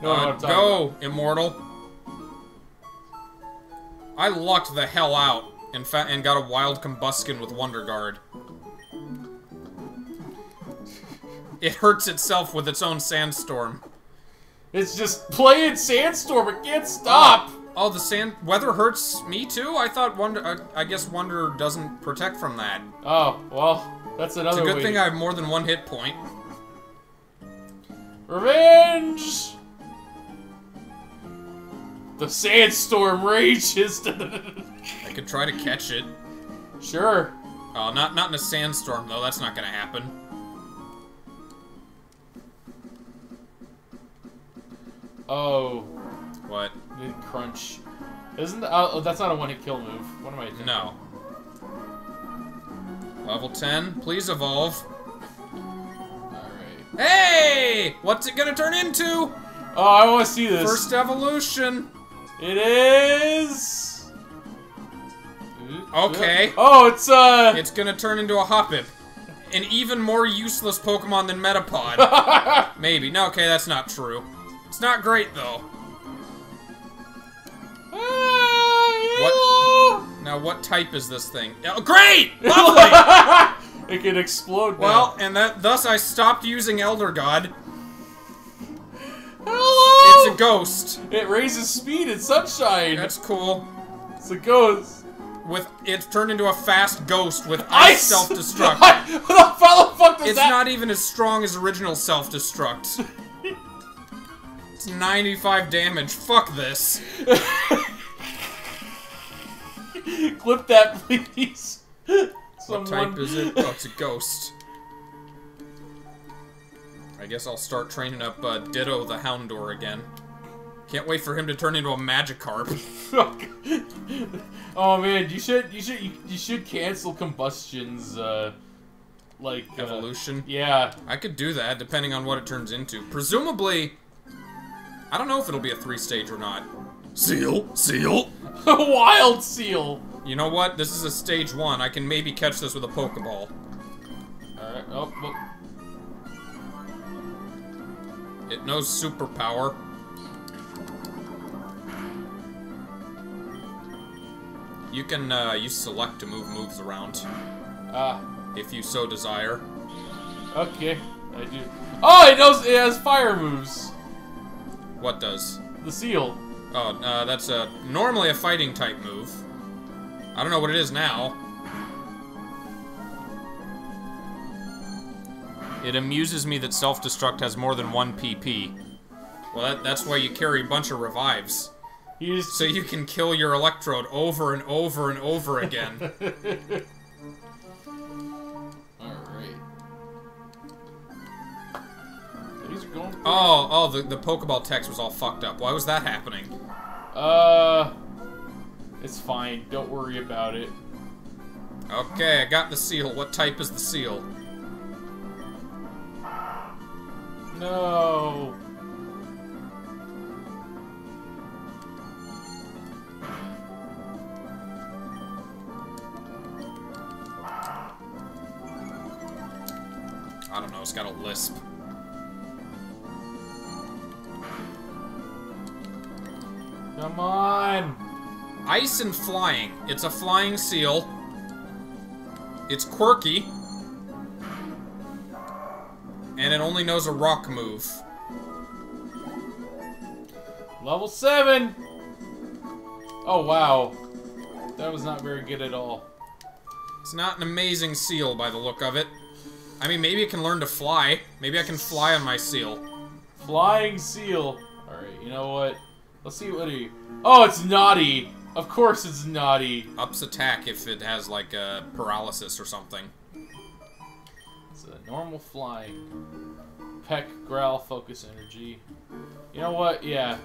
Go, Immortal. I lucked the hell out and got a wild Combuskin with Wonder Guard. It hurts itself with its own Sandstorm. It's just playing Sandstorm, it can't stop! Oh, the sand weather hurts me too. I thought Wonder. I guess Wonder doesn't protect from that. Oh well, that's another. It's a good thing I have more than one hit point. Revenge. The Sandstorm rages. I could try to catch it. Sure. Oh, not in a sandstorm though. That's not gonna happen. Oh. What? Crunch. Isn't that, oh, that's not a one-hit kill move. What am I thinking? No. Level 10. Please evolve. Alright. Hey! What's it gonna turn into? Oh, I wanna see this. First evolution. It is... Okay. Oh, it's gonna turn into a Hoppip. An even more useless Pokemon than Metapod. Maybe. No, okay, that's not true. It's not great, though. What? Now, what type is this thing? Oh, great! Lovely! It can explode. Well, now. And that thus I stopped using Elder God. Hello! It's a ghost. It raises speed in sunshine. That's cool. It's a ghost. it's turned into a fast ghost with ice self-destruct. What the fuck does that? It's not even as strong as original self-destruct. It's 95 damage. Fuck this. Clip that, please. What type is it? Oh, it's a ghost. I guess I'll start training up Ditto the Houndour again. Can't wait for him to turn into a Magikarp. Fuck. Oh man, you should cancel Combustion's like evolution. Yeah, I could do that depending on what it turns into. Presumably, I don't know if it'll be a 3-stage or not. Seal. Wild seal. You know what? This is a stage 1. I can maybe catch this with a Pokeball. All right. Oh. Look. It knows superpower. You can use select to move moves around. If you so desire. Okay, I do. Oh, it knows it has fire moves. What does? The seal. Oh, that's normally a fighting type move. I don't know what it is now. It amuses me that self-destruct has more than 1 PP. Well, that's why you carry a bunch of revives. So you can kill your Electrode over and over and over again. Alright. These are going the Pokeball text was all fucked up. Why was that happening? It's fine. Don't worry about it. Okay, I got the seal. What type is the seal? No. I don't know, it's got a lisp. Come on! Ice and flying. It's a flying seal. It's quirky. And it only knows a rock move. Level 7! Oh, wow. That was not very good at all. It's not an amazing seal by the look of it. I mean, maybe it can learn to fly. Maybe I can fly on my seal. Flying seal. Alright, you know what? Let's see what he... Oh, it's naughty! Of course it's naughty. Ups attack if it has, like, a paralysis or something. Normal flying. Peck, growl, focus energy. You know what? Yeah.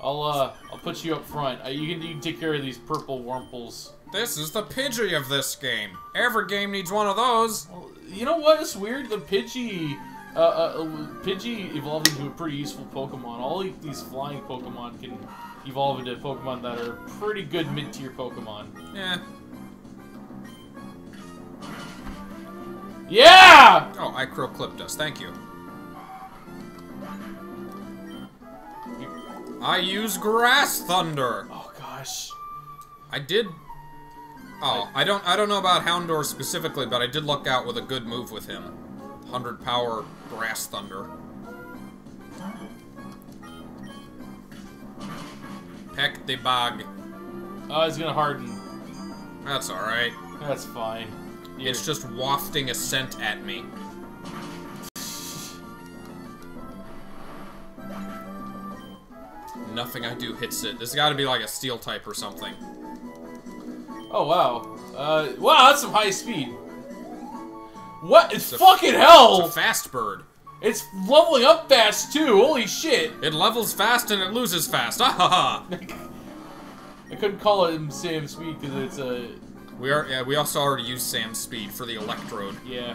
I'll put you up front. You can take care of these purple Wurmples. This is the Pidgey of this game. Every game needs one of those. Well, you know what? It's weird. The Pidgey... Pidgey evolved into a pretty useful Pokemon. All these flying Pokemon can evolve into Pokemon that are pretty good mid-tier Pokemon. Yeah. Yeah! Oh, Ichro clipped us. Thank you. I use Grass Thunder. Oh gosh. I did. Oh, I don't know about Houndour specifically, but I did luck out with a good move with him. 100 power Grass Thunder. Peck the bog. Oh, it's gonna harden. That's all right. That's fine. It's just wafting a scent at me. Nothing I do hits it. This has got to be like a steel type or something. Oh, wow. Wow, that's some high speed. What? It's fucking hell! It's a fast bird. It's leveling up fast, too. Holy shit. It levels fast and it loses fast. Ah, ha, ha. I couldn't call it Sam Speed because it's a... We also already used Sam's speed for the Electrode. Yeah.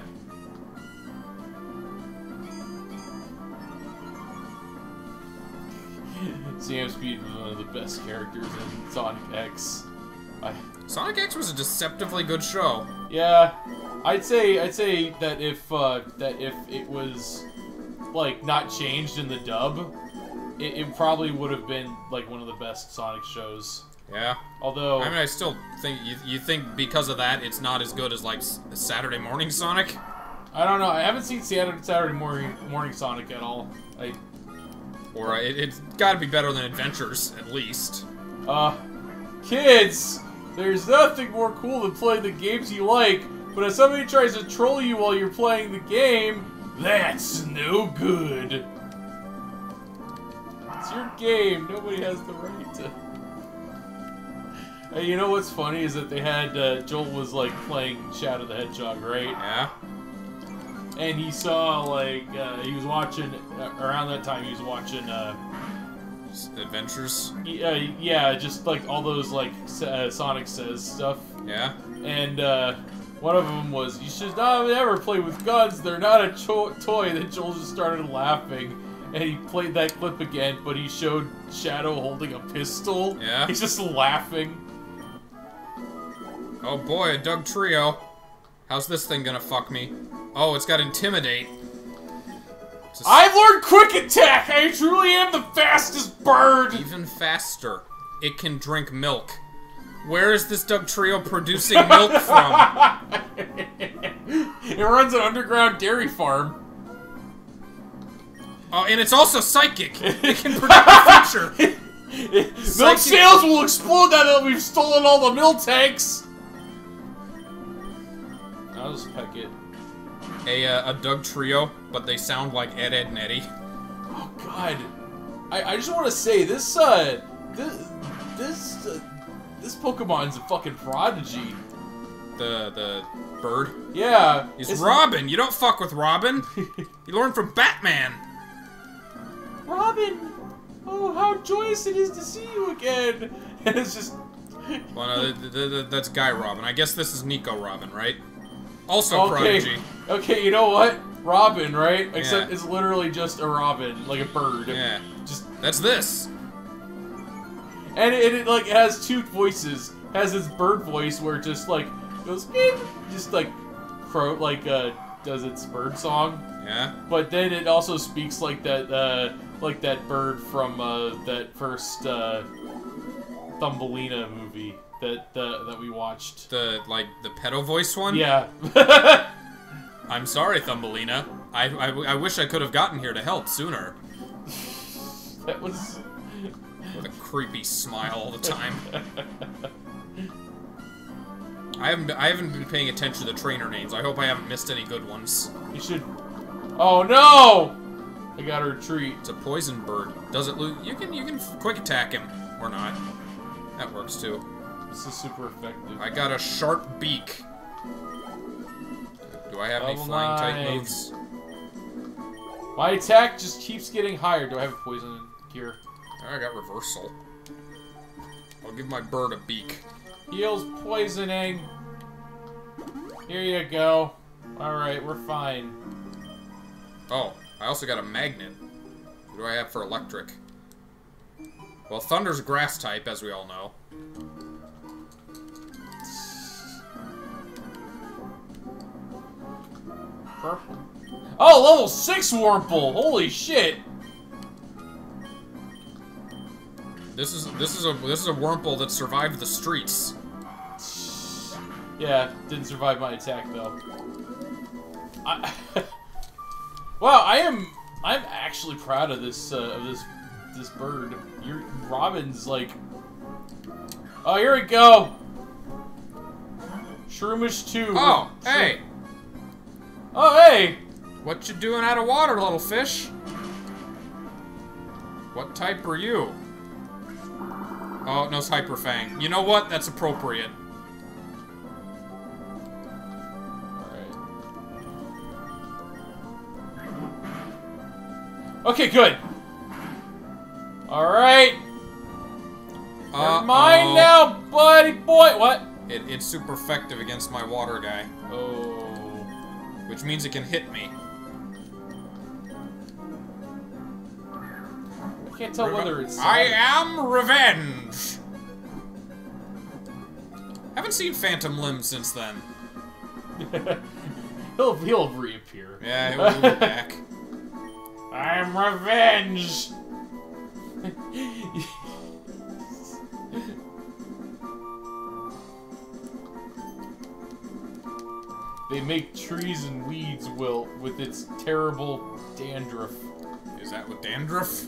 Sam Speed was one of the best characters in Sonic X. Sonic X was a deceptively good show. Yeah, I'd say that if it was like not changed in the dub, it probably would have been like one of the best Sonic shows. Yeah. Although... I mean, I still think... You think because of that, it's not as good as, like, Saturday Morning Sonic? I don't know. I haven't seen Saturday Morning Sonic at all. Like... Or it's gotta be better than Adventures, at least. Kids! There's nothing more cool than playing the games you like, but if somebody tries to troll you while you're playing the game, that's no good. It's your game. Nobody has the right to... Hey, you know what's funny is that they had, Joel was, like, playing Shadow the Hedgehog, right? Yeah. And he saw, like, he was watching, around that time, he was watching, Adventures? Yeah, just, like, all those, like, Sonic Says stuff. Yeah. And, one of them was, you should not ever play with guns, they're not a toy, that Joel just started laughing. And he played that clip again, but he showed Shadow holding a pistol. Yeah. He's just laughing. Oh boy, a Doug Trio. How's this thing gonna fuck me? Oh, it's got Intimidate. It's I've learned Quick Attack! I truly am the fastest bird! Even faster. It can drink milk. Where is this Doug Trio producing milk from? It runs an underground dairy farm. Oh, and it's also psychic. It can predict the future. Milk sales will explode now that we've stolen all the milk tanks. I'll just peck it. A Doug Trio, but they sound like Ed, Edd n Eddy. Oh God, I just want to say this this Pokemon's a fucking prodigy. The bird. Yeah, it's Robin. You don't fuck with Robin. You learn from Batman. Robin! Oh, how joyous it is to see you again! And it's just... Well, no, that's Guy Robin. I guess this is Nico Robin, right? Also okay. Prodigy. Okay, you know what? Robin, right? Except yeah. It's literally just a robin, like a bird. Yeah. Just... That's this! And it like, has two voices. It has this bird voice where it just, like, goes beep! Just, like, does its bird song. Yeah. But then it also speaks like that bird from that first Thumbelina movie that we watched. The pedo voice one? Yeah. I'm sorry, Thumbelina. I wish I could have gotten here to help sooner. That was with a creepy smile all the time. I haven't been paying attention to the trainer names. I hope I haven't missed any good ones. You should. Oh no! I got to retreat. It's a poison bird. Does it lose? You can quick attack him or not. That works too. This is super effective. I got a sharp beak. Do I have any flying type moves? My attack just keeps getting higher. Do I have a poison gear? I got reversal. I'll give my bird a beak. Heals poisoning. Here you go. All right, we're fine. Oh, I also got a magnet. What do I have for electric? Well, Thunder's grass type, as we all know. Purple. Oh, level 6 Wurmple! Holy shit! This is a Wurmple that survived the streets. Yeah, didn't survive my attack though. Wow, I'm actually proud of this bird. Your Robin's like, oh, here we go. Shroomish 2. Oh, hey. Oh, hey. What you doing out of water, little fish? What type are you? Oh, no, it's Hyper Fang. You know what? That's appropriate. Okay, good. Alright. You're mine now, buddy boy. What? It's super effective against my water guy. Oh. Which means it can hit me. I can't tell whether it's... I am Revenge! Haven't seen Phantom Limb since then. He'll reappear. Yeah, he'll be back. I'm Revenge! They make trees and weeds wilt with its terrible dandruff. Is that what dandruff?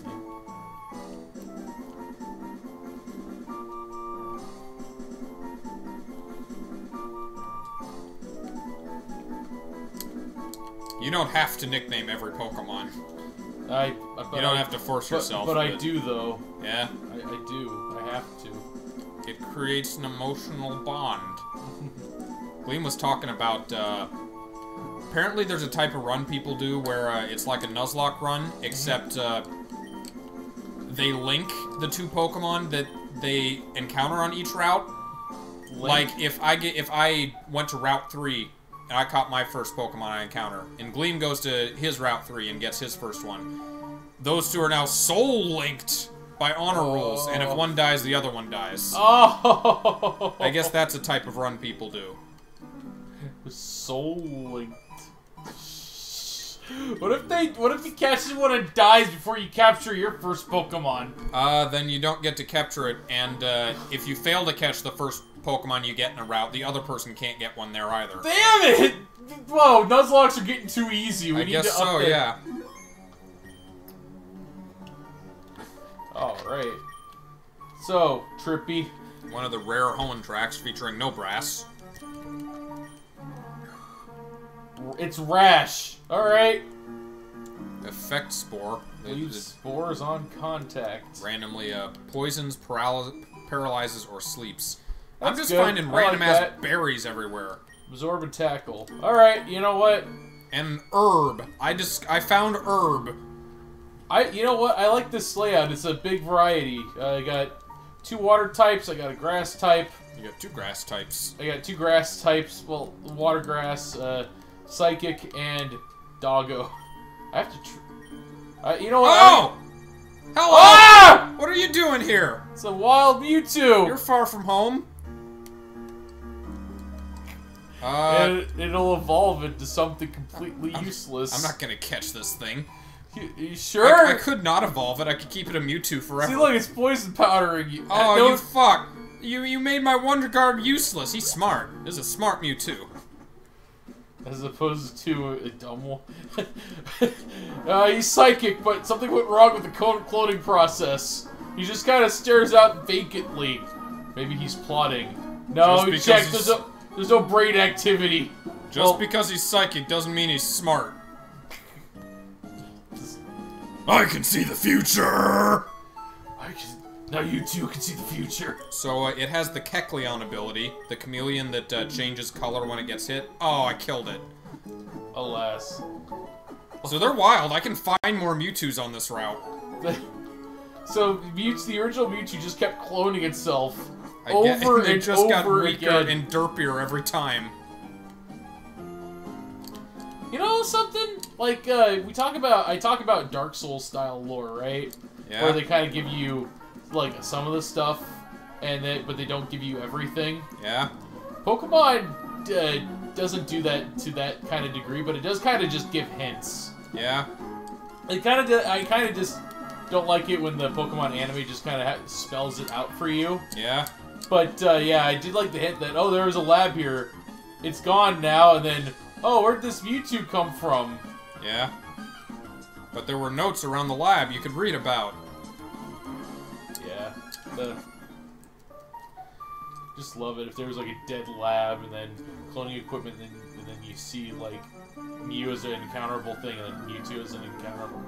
You don't have to nickname every Pokemon. You don't have to force yourself. But I do, though. Yeah? I do. I have to. It creates an emotional bond. Gleam was talking about, apparently there's a type of run people do where it's like a Nuzlocke run, except they link the two Pokemon that they encounter on each route. Link. Like, if I went to Route 3... and I caught my first Pokemon I encounter, and Gleam goes to his Route 3 and gets his first one. Those two are now soul-linked by honor rolls, and if one dies, the other one dies. Oh! I guess that's a type of run people do. Soul-linked. What if you catch one and dies before you capture your first Pokemon? Then you don't get to capture it, and if you fail to catch the first Pokemon you get in a route, the other person can't get one there either. Damn it! Whoa, Nuzlocks are getting too easy. We need to update. I guess so, yeah. Alright. So, Trippy. One of the rare Hoenn tracks featuring no brass. It's Rash. Alright. Effect Spore. They use spores on contact. Randomly poisons, paralyzes, or sleeps. That's I'm just good. Finding random-ass like berries everywhere. Absorb and tackle. Alright, you know what? And herb. I found herb. You know what? I like this layout. It's a big variety. I got two water types. I got a grass type. You got two grass types. I got two grass types. Well, water grass, psychic, and doggo. I have to... you know what? Oh! Hello! Ah! What are you doing here? It's a wild Mewtwo. You're far from home. And it'll evolve into something completely useless. I'm not gonna catch this thing. You sure? I could not evolve it. I could keep it a Mewtwo forever. See, look, it's poison powdering you. Oh, you fuck! You made my Wonder Guard useless. He's smart. This is a smart Mewtwo. As opposed to a dumb one. He's psychic, but something went wrong with the cloning process. He just kind of stares out vacantly. Maybe he's plotting. No, he checked. There's no brain activity. Just because he's psychic doesn't mean he's smart. I can see the future! Now you two can see the future. So it has the Kecleon ability, the chameleon that changes color when it gets hit. Oh, I killed it. Alas. So they're wild. I can find more Mewtwo's on this route. So the original Mewtwo just kept cloning itself. It just got weaker and derpier every time. You know something? Like, I talk about Dark Souls style lore, right? Yeah. Where they kind of give you, like, some of the stuff, but they don't give you everything. Yeah. Pokemon doesn't do that to that kind of degree, but it does kind of just give hints. Yeah. I kind of just don't like it when the Pokemon anime just kind of spells it out for you. Yeah. But, yeah, I did like the hint that, oh, there was a lab here. It's gone now, and then, oh, where'd this Mewtwo come from? Yeah. But there were notes around the lab you could read about. Yeah. Just love it. If there was, like, a dead lab, and then cloning equipment, and then you see, like, Mew as an encounterable thing, and then Mewtwo as an encounterable.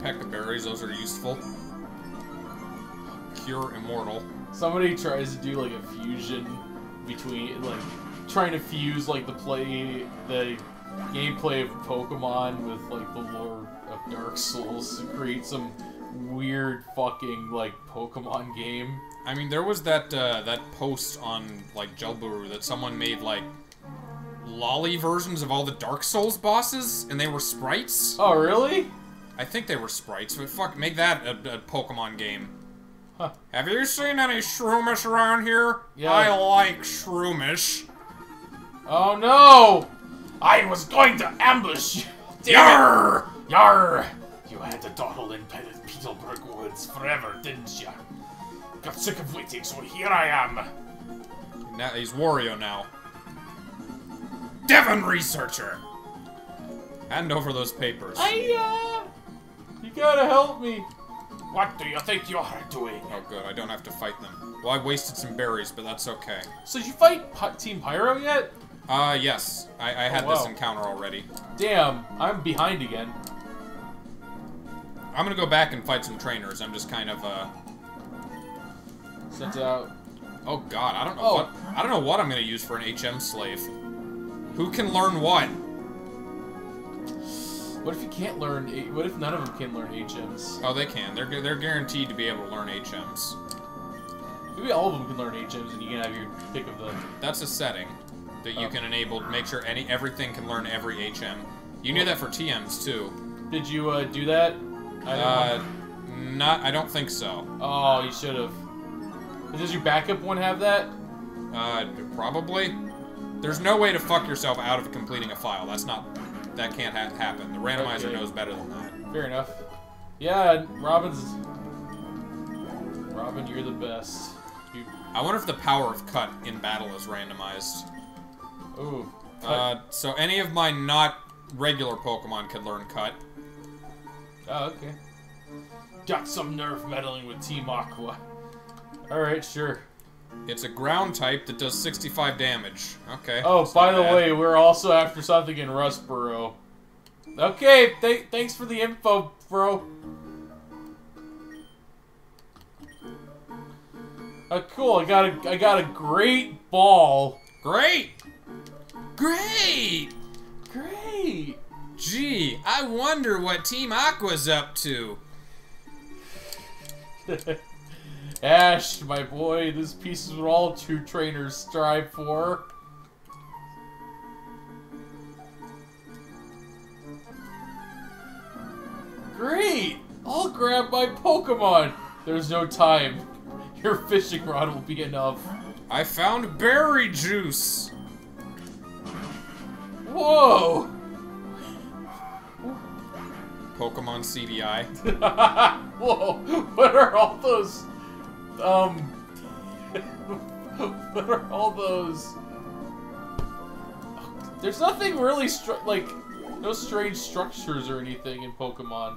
Pack of berries, those are useful. Cure immortal. Somebody tries to do like a fusion between, like, trying to fuse like the gameplay of Pokemon with like the lore of Dark Souls to create some weird fucking like Pokemon game. I mean, there was that that post on like Gelburu that someone made like lolly versions of all the Dark Souls bosses, and they were sprites. Oh, really? I think they were sprites, but fuck, make that a Pokemon game. Huh. Have you seen any Shroomish around here? Yeah. I like Shroomish. Oh no! I was going to ambush you! Yarr! Yarr! You had to dawdle in Petalburg Woods forever, didn't you? Got sick of waiting, so here I am. Now he's Wario now. Devon Researcher! Hand over those papers. You gotta help me. What do you think you are doing? Oh good, I don't have to fight them. Well, I wasted some berries, but that's okay. So did you fight Team Pyro yet? Yes. I had this encounter already. Damn, I'm behind again. I'm gonna go back and fight some trainers. I'm just kind of, sent out. Oh god, I don't know what- I don't know what I'm gonna use for an HM slave. Who can learn what? What if you can't learn- what if none of them can learn HMs? Oh, they can. They're guaranteed to be able to learn HMs. Maybe all of them can learn HMs and you can have your pick of the- That's a setting that you can enable to make sure everything can learn every HM. You knew that for TMs, too. Did you, do that? I don't think so. Oh, you should've. Does your backup one have that? Probably. There's no way to fuck yourself out of completing a file. That's not... That can't happen. The randomizer knows better than that. Fair enough. Yeah, Robin, you're the best. You... I wonder if the power of cut in battle is randomized. Ooh. So any of my not regular Pokemon could learn cut. Oh, okay. Got some nerve meddling with Team Aqua. Alright, sure. It's a ground type that does 65 damage. Okay. Oh, by the way, we're also after something in Rustboro. Okay, thanks for the info, bro. Cool, I got a great ball. Great! Great! Great! Gee, I wonder what Team Aqua's up to. Ash, my boy, this piece is what all true trainers strive for. Great! I'll grab my Pokemon! There's no time. Your fishing rod will be enough. I found berry juice! Whoa! Pokemon CDI. Whoa! What are all those... what are all those? There's nothing really like no strange structures or anything in Pokemon.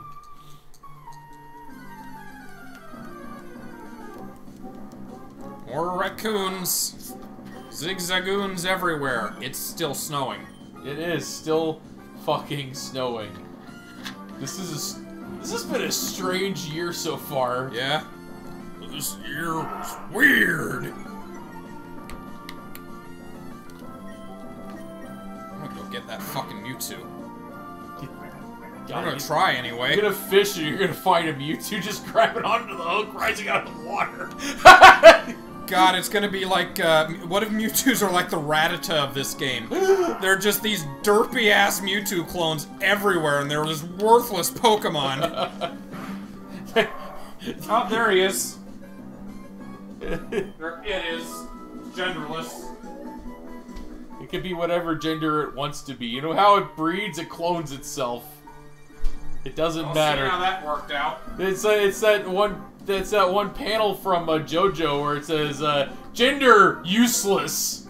More raccoons, zigzagoons everywhere. It's still snowing. It is still fucking snowing. This has been a strange year so far. Yeah. This year was weird! I'm gonna go get that fucking Mewtwo. I'm gonna try anyway. You're gonna fish and you're gonna find a Mewtwo just grabbing onto the hook, rising out of the water. God, it's gonna be like, what if Mewtwo's are like the Rattata of this game? They're just these derpy-ass Mewtwo clones everywhere and they're just worthless Pokemon. Oh, there he is. There it is. Genderless. It can be whatever gender it wants to be. You know how it breeds, it clones itself. It doesn't matter. See how that worked out. It's that one panel from JoJo where it says gender useless.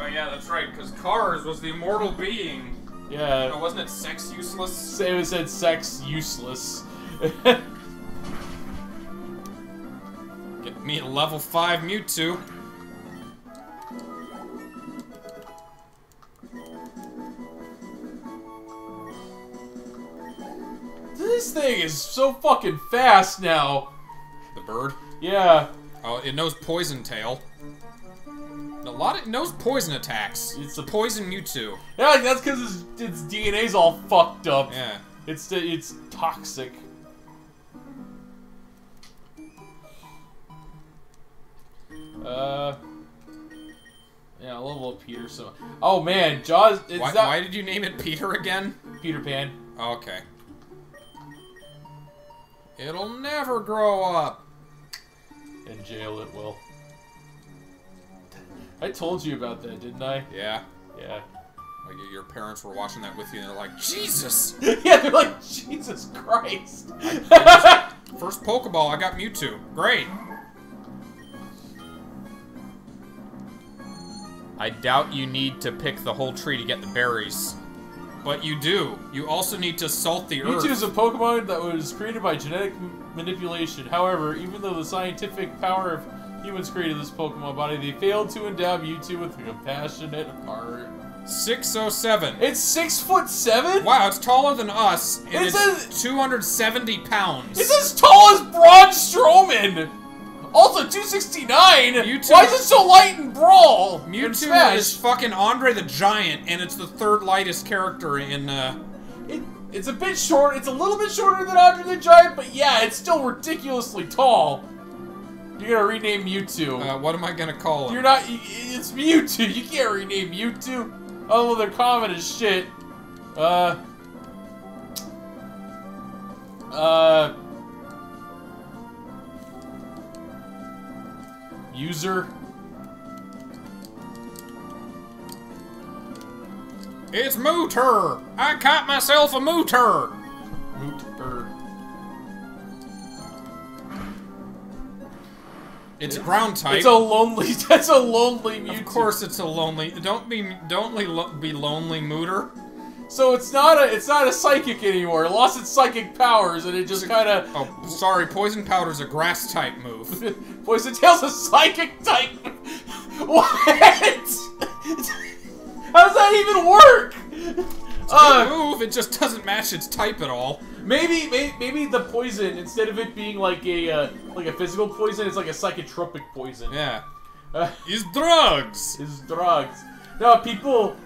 Oh yeah, that's right. Because Cars was the immortal being. Yeah. No, wasn't it sex useless? It said sex useless. Get me a level 5 Mewtwo. This thing is so fucking fast now. The bird? Yeah. Oh, it knows Poison Tail. It knows poison attacks. It's a poison Mewtwo. Yeah, that's because its DNA's all fucked up. Yeah. It's toxic. Yeah, I'll level up Peter, so... Oh, man, Jaws... Why did you name it Peter again? Peter Pan. Oh, okay. It'll never grow up. In jail, it will. I told you about that, didn't I? Yeah. Yeah. Like, your parents were watching that with you, and they're like, Jesus! Yeah, they're like, Jesus Christ! First Pokeball, I got Mewtwo. Great! I doubt you need to pick the whole tree to get the berries. But you do. You also need to salt the earth. Mewtwo is a Pokemon that was created by genetic manipulation. However, even though the scientific power of humans created this Pokemon body, they failed to endow Mewtwo with a compassionate heart. 607. It's 6'7"? Wow, it's taller than us, and it's 270 pounds. It's as tall as Braun Strowman! Also 269! Mewtwo, why is it so light in Brawl? Mewtwo is fucking Andre the Giant, and it's the third lightest character in, It's a bit short, it's a little bit shorter than Andre the Giant, but yeah, it's still ridiculously tall. You're gonna rename Mewtwo. What am I gonna call him? You're not- it's Mewtwo! You can't rename Mewtwo! Oh, they're common as shit. User. It's Mooter! I caught myself a Mooter! Mooter. It's ground type. It's a lonely. That's a lonely Mewtwo. Of course, it's a lonely. Don't be lonely, Mooter. So it's not a. It's not a psychic anymore. It lost its psychic powers, and it just kind of. Oh, sorry. Poison powder's a grass type move. Poison tail's a psychic type. What? How does that even work? It's a good move. It just doesn't match its type at all. Maybe the poison, instead of it being like a physical poison, it's like a psychotropic poison. Yeah. It's drugs. It's drugs. No, people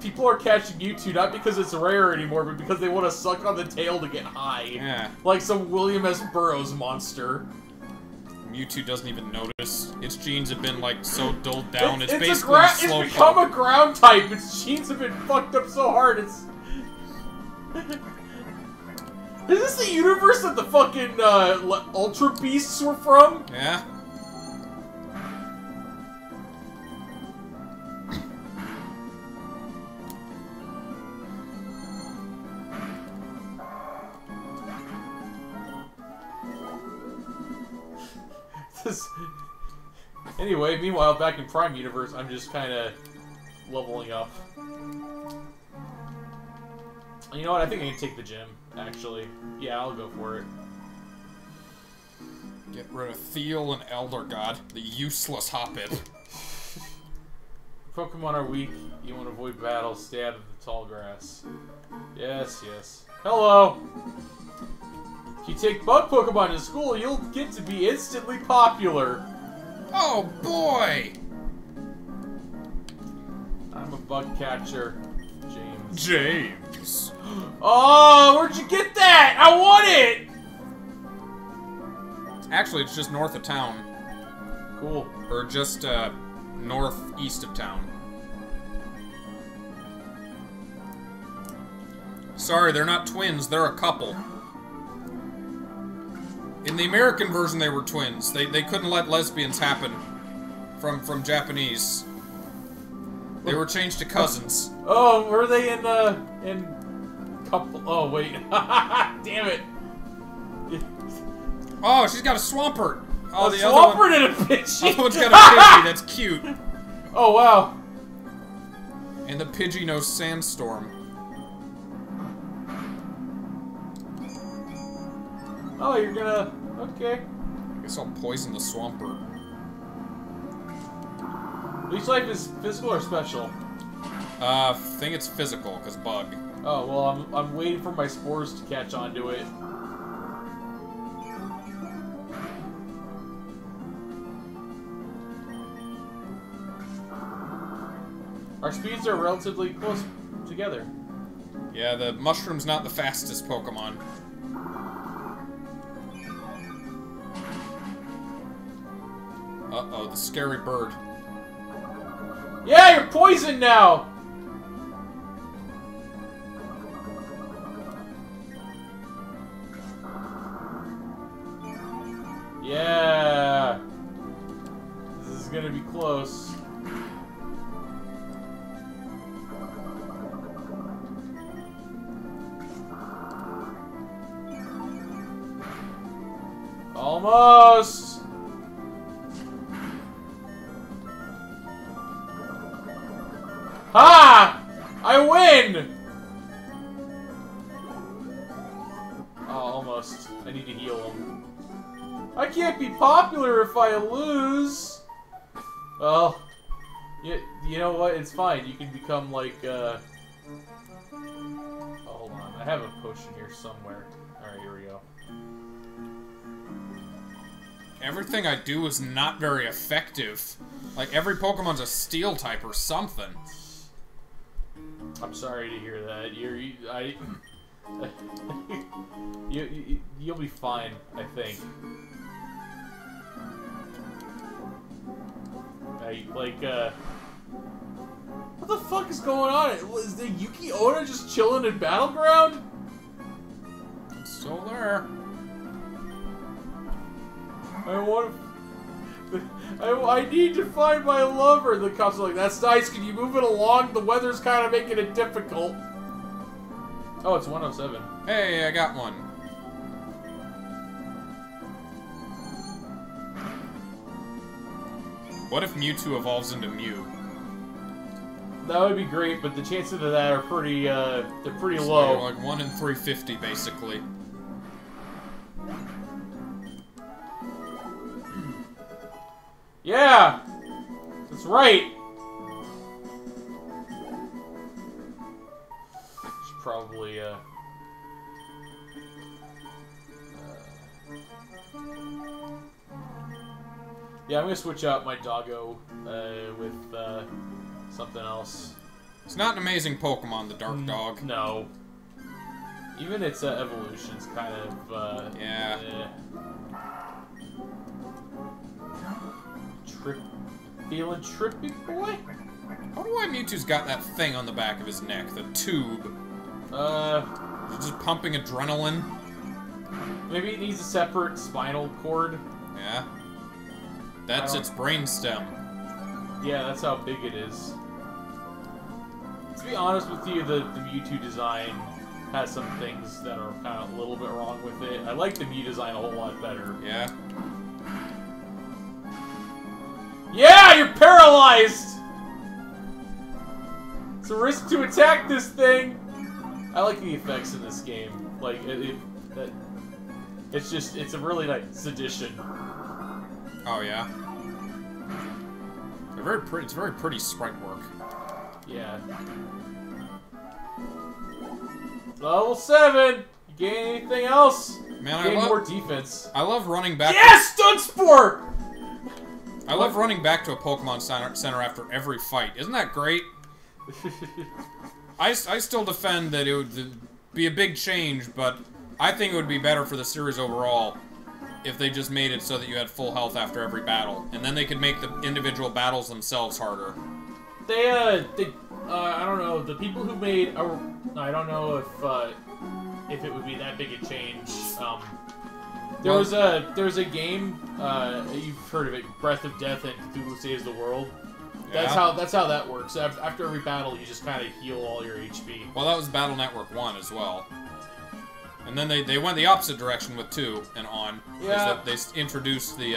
people are catching Mewtwo not because it's rare anymore, but because they want to suck on the tail to get high. Yeah. Like some William S. Burroughs monster. Mewtwo doesn't even notice. Its genes have been like so dulled down. It's basically Slowpoke. It's become a ground type. Its genes have been fucked up so hard. It's. Is this the universe that the fucking Ultra Beasts were from? Yeah. Anyway, meanwhile, back in Prime Universe, I'm just kind of leveling up. You know what? I think I can take the gym, actually. Yeah, I'll go for it. Get rid of Thiel and Elder God, the useless Hoppip. Pokemon are weak. You want to avoid battle. Stay out of the tall grass. Yes, yes. Hello! If you take bug Pokemon to school, you'll get to be instantly popular. Oh, boy! I'm a bug catcher. James. James! Oh, where'd you get that? I want it! Actually, it's just north of town. Cool. Or just, northeast of town. Sorry, they're not twins, they're a couple. In the American version, they were twins. They couldn't let lesbians happen from Japanese. They were changed to cousins. Oh, were they in couple? Oh wait, damn it! Oh, she's got a Swampert. Oh, the Swampert and a Pidgey. Other one's got a Pidgey. That's cute. Oh wow. And the Pidgey knows Sandstorm. Oh, you're gonna okay. I guess I'll poison the Swampert. Leech Life is physical or special? I think it's physical, because bug. Oh, well, I'm waiting for my spores to catch onto it. Our speeds are relatively close together. Yeah, the mushroom's not the fastest Pokemon. Uh-oh, the scary bird. Yeah, you're poisoned now! Yeah! This is gonna be close. Almost! Ah! I win! in! Oh, almost. I need to heal him. I can't be popular if I lose! Well, you know what? It's fine. You can become like, oh, hold on. I have a potion here somewhere. Alright, here we go. Everything I do is not very effective. Like, every Pokemon's a steel type or something. I'm sorry to hear that. You'll be fine, I think. What the fuck is going on? Is the Yuki Oda just chilling in Battleground? It's still there. I need to find my lover. The cops are like, that's nice. Can you move it along? The weather's kind of making it difficult. Oh, it's 107. Hey, I got one. What if Mewtwo evolves into Mew? That would be great, but the chances of that are pretty, they're pretty low. Like 1 in 350, basically. Yeah! That's right! Should probably, yeah, I'm gonna switch out my doggo, with, something else. It's not an amazing Pokemon, the Dark Dog. No. Even its evolution's kind of, yeah. Feeling trippy, boy? I wonder why Mewtwo's got that thing on the back of his neck, the tube. He's just pumping adrenaline. Maybe it needs a separate spinal cord. Yeah. That's its brainstem. Yeah, that's how big it is. To be honest with you, the Mewtwo design has some things that are kind of a little bit wrong with it. I like the Mew design a whole lot better. Yeah. Yeah, you're paralyzed! It's a risk to attack this thing! I like the effects in this game. Like, it's just, it's a really, like, sedition. Oh, yeah? They're very pretty, it's very pretty sprite work. Yeah. Level 7! You gain anything else? Man, you gain more defense. I love running back. Yes! Stun Sport! I love running back to a Pokemon Center after every fight. Isn't that great? I still defend that it would be a big change, but I think it would be better for the series overall if they just made it so that you had full health after every battle, and then they could make the individual battles themselves harder. They I don't know, the people who made, I don't know if it would be that big a change. There was a game, you've heard of it, Breath of Death and Cthulhu Saves the World. Yeah. That's how that works. After every battle, you just kind of heal all your HP. Well, that was Battle Network 1 as well. And then they went the opposite direction with 2 and on. Yeah. They introduced the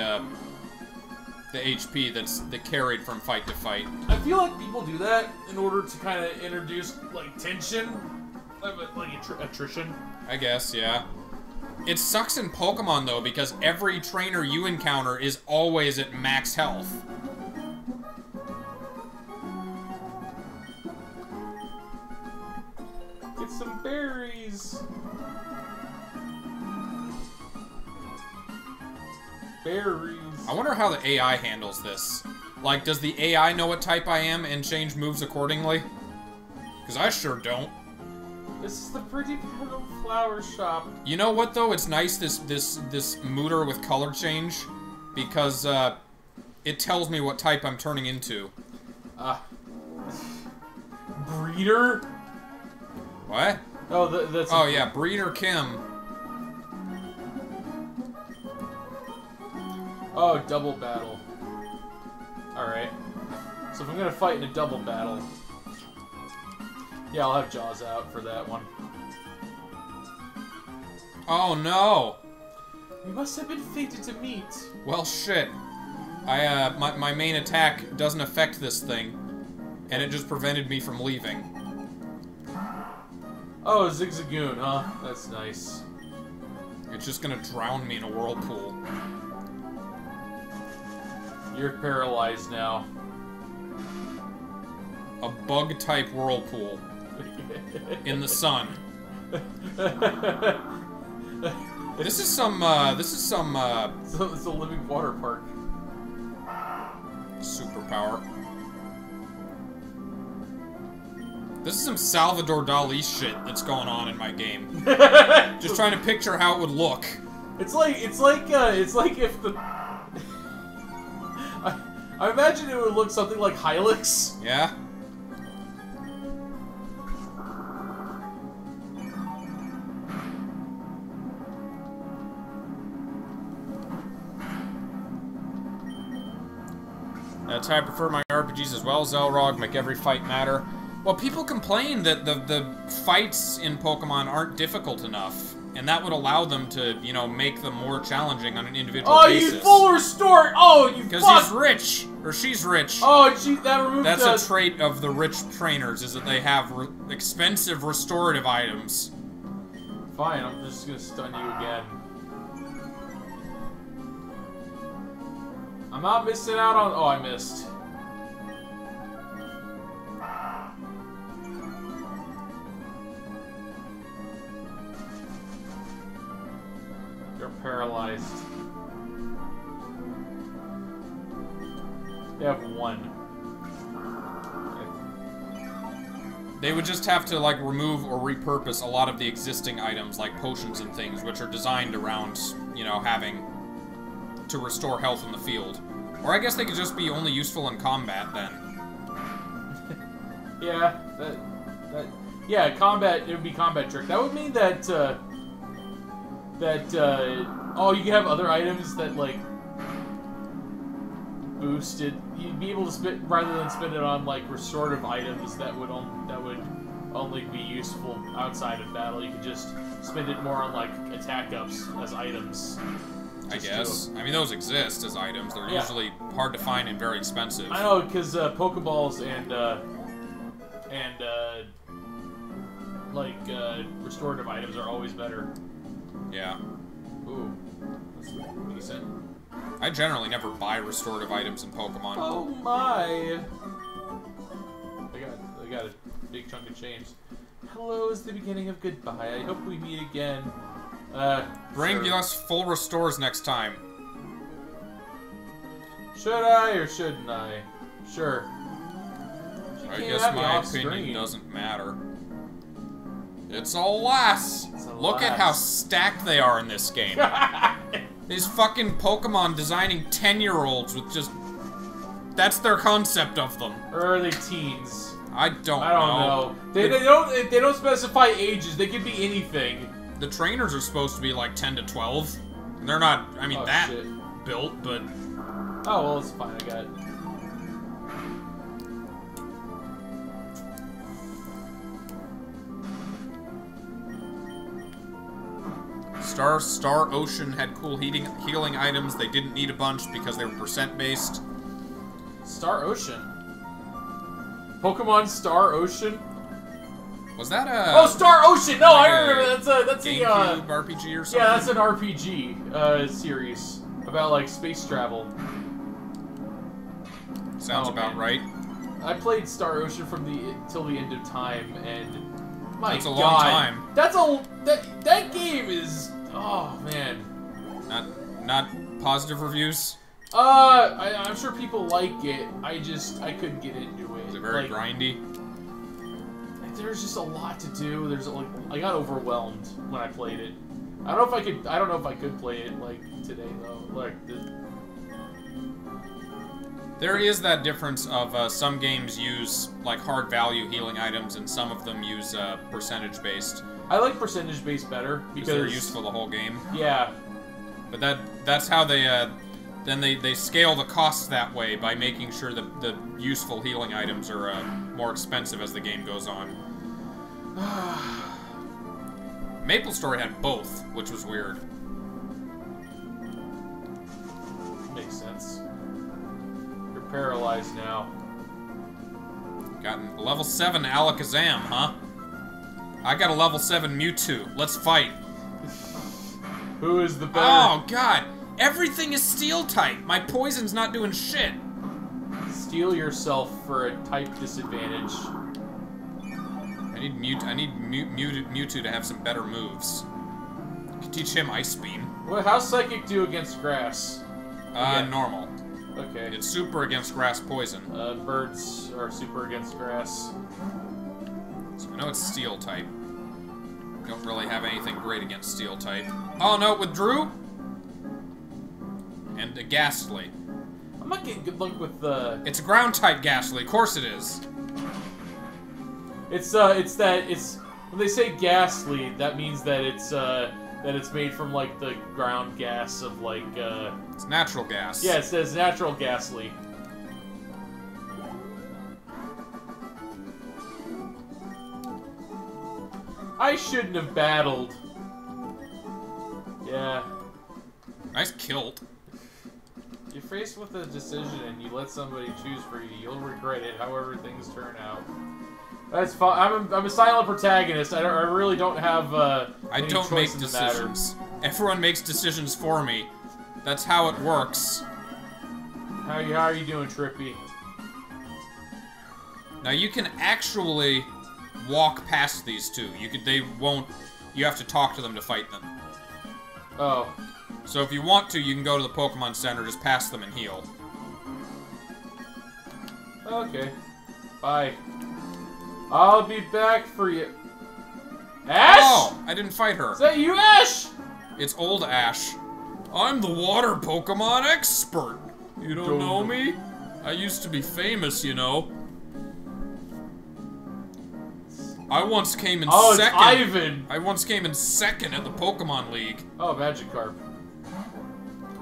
HP that carried from fight to fight. I feel like people do that in order to kind of introduce, like, tension. Like attrition. I guess, yeah. It sucks in Pokemon, though, because every trainer you encounter is always at max health. Get some berries. Berries. I wonder how the AI handles this. Like, does the AI know what type I am and change moves accordingly? Because I sure don't. This is the pretty little flower shop. You know what, though? It's nice, this mooter with color change, because it tells me what type I'm turning into. Breeder? What? Oh, that's... Oh, yeah, Breeder Kim. Oh, double battle. Alright. So if I'm gonna fight in a double battle... Yeah, I'll have Jaws out for that one. Oh, no! You must have been fated to meet. Well, shit. My main attack doesn't affect this thing, and it just prevented me from leaving. Oh, Zigzagoon, huh? That's nice. It's just gonna drown me in a whirlpool. You're paralyzed now. A bug-type whirlpool. In the sun. This is some, It's a living water park. Superpower. This is some Salvador Dali shit that's going on in my game. Just trying to picture how it would look. It's like if the... I imagine it would look something like Hylix. Yeah. That's how I prefer my RPGs as well. Zelrog, make every fight matter. Well, people complain that the fights in Pokemon aren't difficult enough, and that would allow them to, you know, make them more challenging on an individual basis. Oh, you full restore! Oh, you fuck! Because he's rich, or she's rich. Oh, she, that removed us. That's a trait of the rich trainers, is that they have expensive restorative items. Fine, I'm just gonna stun you again. I'm not missing out on... Oh, I missed. You're paralyzed. They have one. Okay. They would just have to, like, remove or repurpose a lot of the existing items, like potions and things, which are designed around, you know, having to restore health in the field. Or I guess they could just be only useful in combat, then. Yeah, yeah, combat, it would be combat trick. That would mean that, oh, you can have other items that, like, boosted. You'd be able to spend, rather than spend it on, like, restorative items that would only be useful outside of battle. You could just spend it more on, like, attack ups as items. I guess. I mean, those exist as items. They're usually hard to find and very expensive. I know, because, Pokeballs and restorative items are always better. Yeah. Ooh. That's decent. I generally never buy restorative items in Pokemon. Oh my! I got a big chunk of change. Hello is the beginning of goodbye. I hope we meet again. Bring us full restores next time. Should I or shouldn't I? Sure. I guess my opinion doesn't matter. It's a lass! Look at how stacked they are in this game. These fucking Pokemon designing 10-year-olds with just... That's their concept of them. Or are they teens? I don't know. They don't specify ages. They could be anything. The trainers are supposed to be like 10 to 12. They're not, I mean, built, but... Oh, well, it's fine. I got it. Star Ocean had cool healing items. They didn't need a bunch because they were percent-based. Star Ocean? Pokemon Star Ocean? Was that a... Oh, Star Ocean! No, like I remember. That's a RPG or something? Yeah, that's an RPG series about, like, space travel. Sounds about right. I played Star Ocean from till the end of time, and... My that's a God. Long time. That's a... That game is... Oh, man. Not positive reviews? I'm sure people like it. I couldn't get into it. It's very grindy. There's just a lot to do. I got overwhelmed when I played it. I don't know if I could play it, like, today, though. Like, there is that difference of some games use, like, hard value healing items, and some of them use percentage-based. I like percentage-based better because they're useful the whole game. Yeah. But that's how they then they scale the costs that way by making sure that the useful healing items are more expensive as the game goes on. MapleStory had both, which was weird. Makes sense. You're paralyzed now. Gotten level 7 Alakazam, huh? I got a level 7 Mewtwo. Let's fight. Who is the better? Oh, God. Everything is steel type. My poison's not doing shit. Steel yourself for a type disadvantage. I need Mewtwo to have some better moves. I could teach him Ice Beam. Well, how's Psychic do against grass? Normal. Okay. It's super against grass poison. Birds are super against grass. So I know it's steel type. Don't really have anything great against steel type. Oh no, it withdrew? And a Ghastly. I'm not getting good luck with the... It's a ground type Ghastly, of course it is. It's when they say Ghastly, that means that it's made from, like, the ground gas of, like, It's natural gas. Yeah, it says natural Ghastly. I shouldn't have battled. Yeah. Nice kilt. You're faced with a decision and you let somebody choose for you. You'll regret it, however things turn out. That's fine. I'm a silent protagonist. I really don't have any choice in the matter. I don't make decisions. Everyone makes decisions for me. That's how it works. How are you doing, Trippy? Now you can actually walk past these two. You have to talk to them to fight them. Oh. So if you want to, you can go to the Pokemon Center, just pass them and heal. Okay. Bye. I'll be back for you. Ash? Oh, I didn't fight her. Is that you, Ash? It's old Ash. I'm the water Pokemon expert. You don't know me? I used to be famous, you know. I once came in second. Oh, it's Ivan. I once came in second at the Pokemon League. Oh, Magikarp.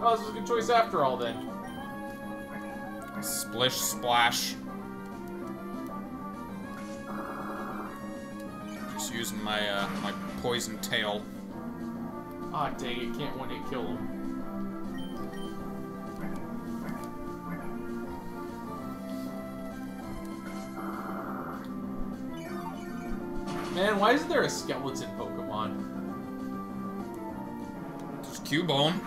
Oh, this was a good choice after all, then. Splish, splash. Just using my poison tail. Ah, dang it! Can't one hit kill him. Man, why isn't there a skeleton Pokemon? Just Cubone.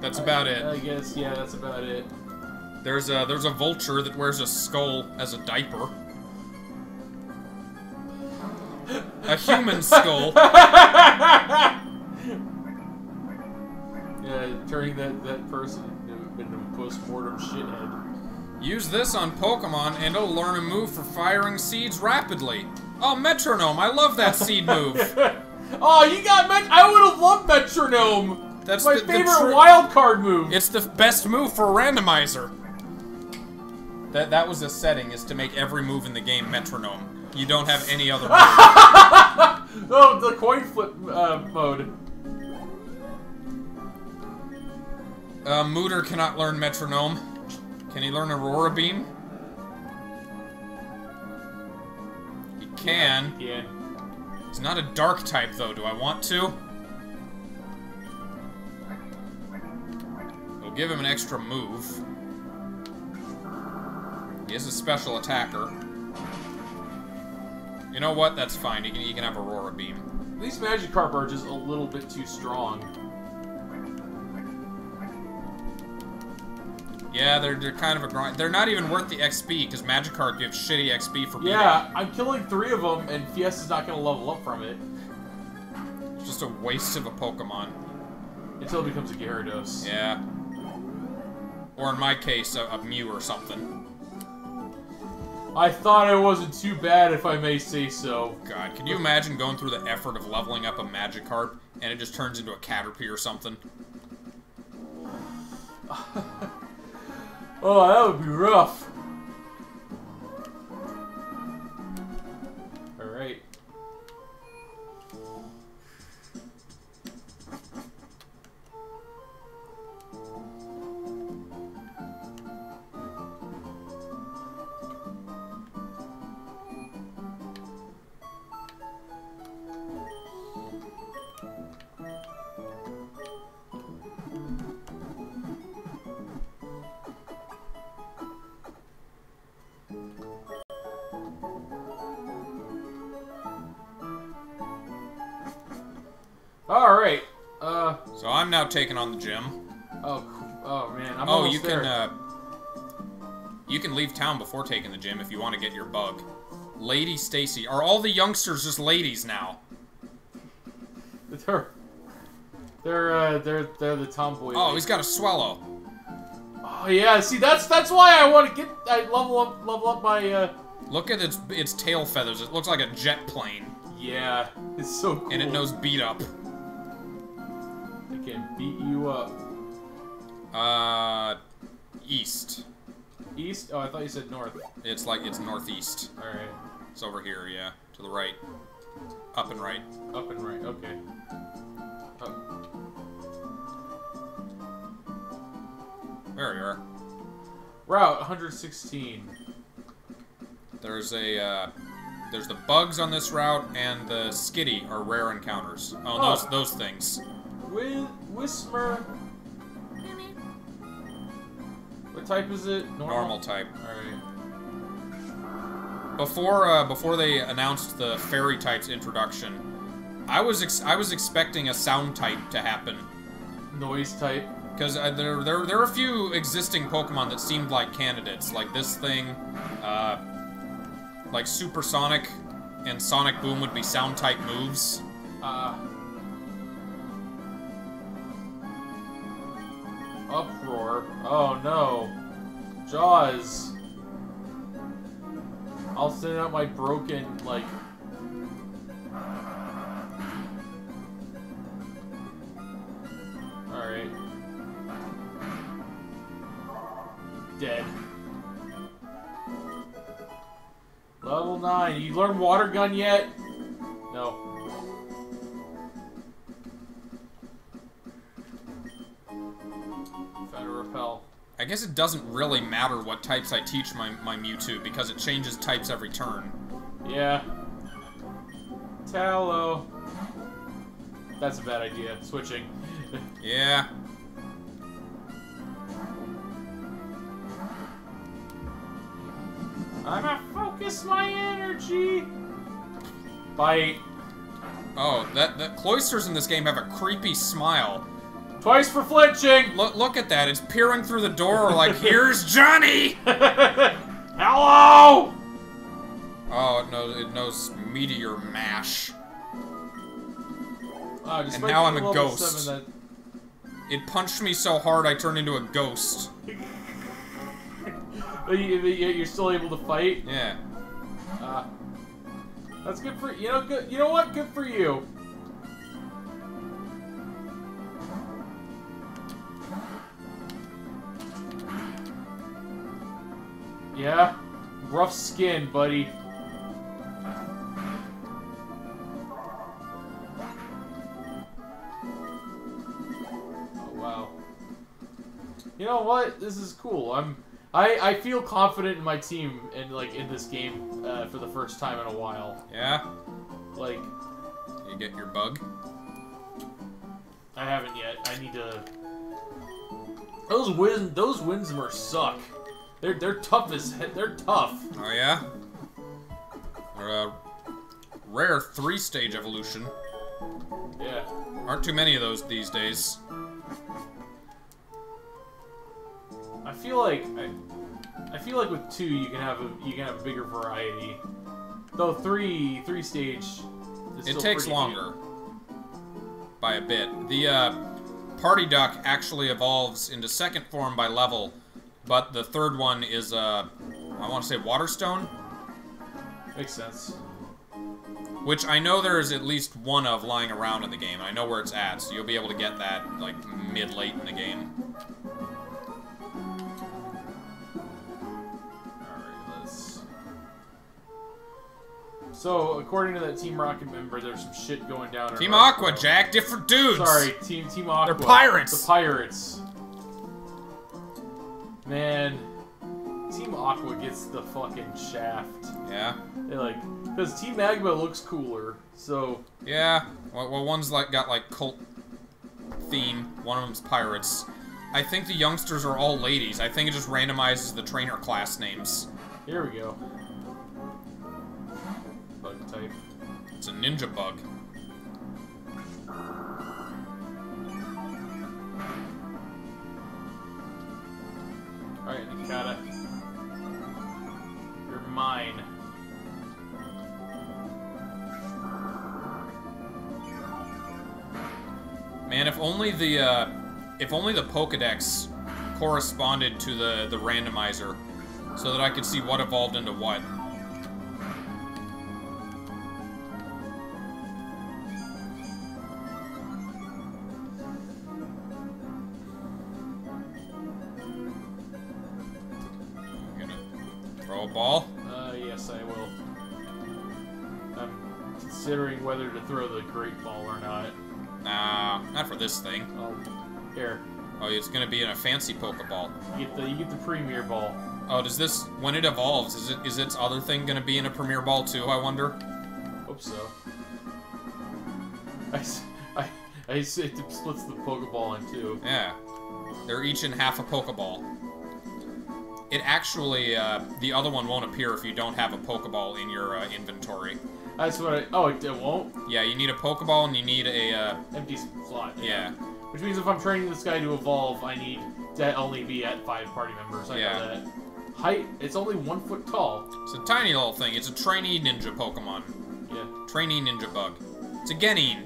That's about it. I guess, yeah, that's about it. There's a vulture that wears a skull as a diaper. A human skull. Yeah, turning that person into a post-mortem shithead. Use this on Pokemon and it'll learn a move for firing seeds rapidly. Oh, Metronome! I love that seed move. Oh, you got I would have loved Metronome. That's my favorite wild card move. It's the best move for a randomizer. That was the setting, is to make every move in the game Metronome. You don't have any other mode. Oh, the coin flip mode. Mooter cannot learn Metronome. Can he learn Aurora Beam? He can. Yeah. He's not a dark type, though. Do I want to? It'll give him an extra move. He is a special attacker. You know what? That's fine. You can have Aurora Beam. These Magikarp are just a little bit too strong. Yeah, they're kind of a grind. They're not even worth the XP because Magikarp gives shitty XP for beating. Yeah, I'm killing 3 of them, and Fiesta's not going to level up from it. It's just a waste of a Pokemon. Until it becomes a Gyarados. Yeah. Or in my case, a Mew or something. I thought I wasn't too bad, if I may say so. God, can you imagine going through the effort of leveling up a Magikarp, and it just turns into a Caterpie or something? Oh, that would be rough. Alright. So I'm now taking on the gym. Oh man, I'm almost there. You can leave town before taking the gym if you want to get your bug. Lady Stacy. Are all the youngsters just ladies now? They're the tomboy. Oh, he's got a swallow. Oh yeah, see that's why I want to get level up my. Look at its tail feathers. It looks like a jet plane. Yeah, it's so cool. And it knows beat up. It can beat you up. East. East? Oh, I thought you said north. It's northeast. Alright. It's over here, yeah. To the right. Up and right. Up and right, okay. Up. There we are. Route 116. There's the bugs on this route, and the skitty are rare encounters. Oh, oh. Those things. Whismer. What type is it? Normal type. Alright. Before they announced the fairy type's introduction, I was expecting a sound type to happen. Noise type. Because there are a few existing Pokemon that seemed like candidates, like this thing, like Supersonic and Sonic Boom would be sound type moves. Uproar. Oh no. Jaws. I'll send out my broken, like. Alright. Dead. Level 9. You learn water gun yet? No. Found a repel. I guess it doesn't really matter what types I teach my Mewtwo because it changes types every turn. Yeah. Tallow. That's a bad idea. Switching. Yeah. I'm gonna focus my energy! Bite. Oh, that cloisters in this game have a creepy smile. Twice for flinching! Look at that, it's peering through the door like, here's Johnny! Hello! Oh, it knows Meteor Mash. Wow, and now I'm a ghost. It punched me so hard I turned into a ghost. But you're still able to fight. Yeah. That's good for you know. Good, you know what? Good for you. Yeah. Rough skin, buddy. Oh wow. You know what? This is cool. I feel confident in my team and like in this game for the first time in a while. Yeah. Like. You get your bug? I haven't yet. I need to. Those Winsmer suck. They're tough as heck. They're tough. Oh yeah. They're a rare 3-stage evolution. Yeah. Aren't too many of those these days. I feel like with 2 you can have a bigger variety. Though 3 stage is it takes longer good. By a bit. The Party Duck actually evolves into second form by level, but the third one is I want to say Waterstone. Makes sense. Which I know there is at least one of lying around in the game. I know where it's at, so you'll be able to get that like mid-late in the game. So, according to that Team Rocket member, there's some shit going down. Team Aqua, Jack. Different dudes. Sorry, Team Aqua. They're pirates. The pirates. Man, Team Aqua gets the fucking shaft. Yeah. They like, because Team Magma looks cooler. So. Yeah. Well, one's like got like cult theme. One of them's pirates. I think the youngsters are all ladies. I think it just randomizes the trainer class names. Here we go. Type. It's a ninja bug. Kata. You're mine. Man, if only the Pokedex corresponded to the randomizer, so that I could see what evolved into what. Ball? Yes, I will. I'm considering whether to throw the great ball or not. Nah, not for this thing. Oh, here. Oh, it's gonna be in a fancy Pokeball. You get the Premier Ball. Oh, does this, when it evolves, is its other thing gonna be in a Premier Ball too, I wonder? Hope so. I say it splits the Pokeball in two. Yeah. They're each in half a Pokeball. It actually, the other one won't appear if you don't have a Pokeball in your inventory. That's what I... Oh, it won't? Yeah, you need a Pokeball and you need a... empty slot. Yeah. Which means if I'm training this guy to evolve, I need to only be at 5 party members. I know that. Height, it's only 1 foot tall. It's a tiny little thing. It's a trainee ninja Pokemon. Yeah. Trainee ninja bug. It's a Genin.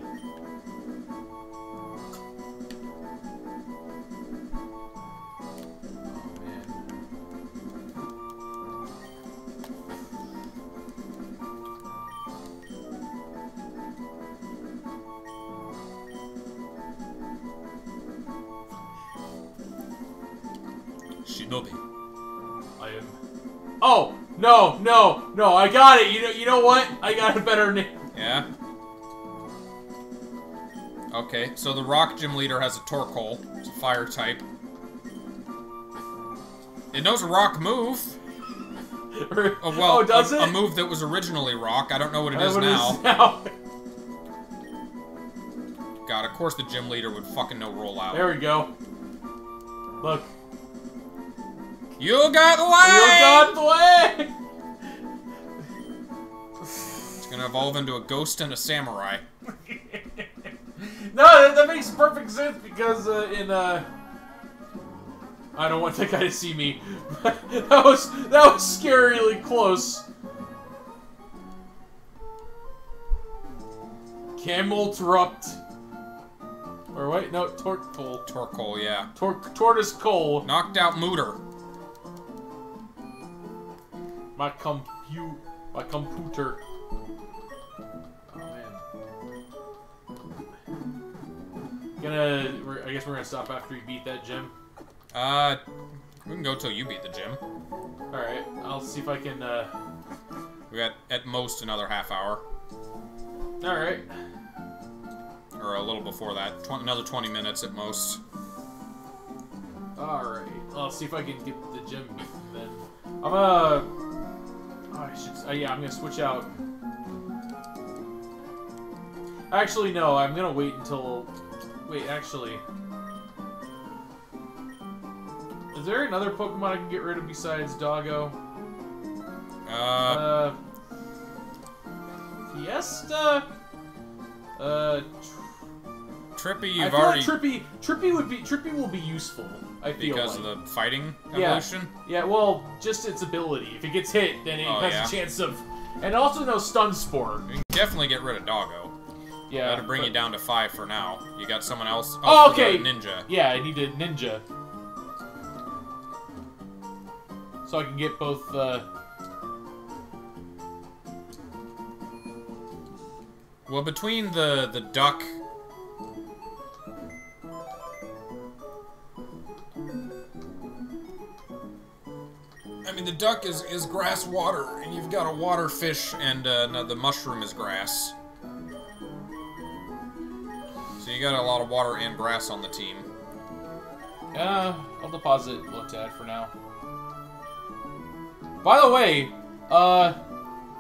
Oh, no, I got it. You know what? I got a better name. Yeah. Okay, so the rock gym leader has a Torkoal. It's a fire type. It knows a rock move. Does it? A move that was originally rock. I don't know what it is now. God, of course the gym leader would fucking know roll out. There we go. Look. You got the way! It's gonna evolve into a ghost and a samurai. No, that makes perfect sense because I don't want that guy to see me. that was scarily close. Cameltrupt. Or wait, no, Torkoal. Torkoal, yeah. Tortoise Coal. Knocked out Mooter. My computer. Oh man. I guess we're gonna stop after you beat that gym. We can go till you beat the gym. All right, I'll see if I can. We got at most another half hour. All right. Or a little before that, another 20 minutes at most. All right. I'll see if I can get the gym then. I'm gonna switch out. Actually, no, I'm gonna wait until... Wait, actually... Is there another Pokemon I can get rid of besides Doggo? Fiesta? Trippy, you've already... Trippy will be useful, I feel like. Because of the fighting evolution? Yeah, well, just its ability. If it gets hit, then it has a chance of... And also no stun spore. You can definitely get rid of Doggo. Yeah. That'll bring you down to 5 for now. You got someone else... Oh, okay! Ninja. Yeah, I need a ninja. So I can get both, Well, between the duck... I mean, the duck is grass water, and you've got a water fish, and no, the mushroom is grass. So you got a lot of water and grass on the team. I'll deposit Lotad for now. By the way,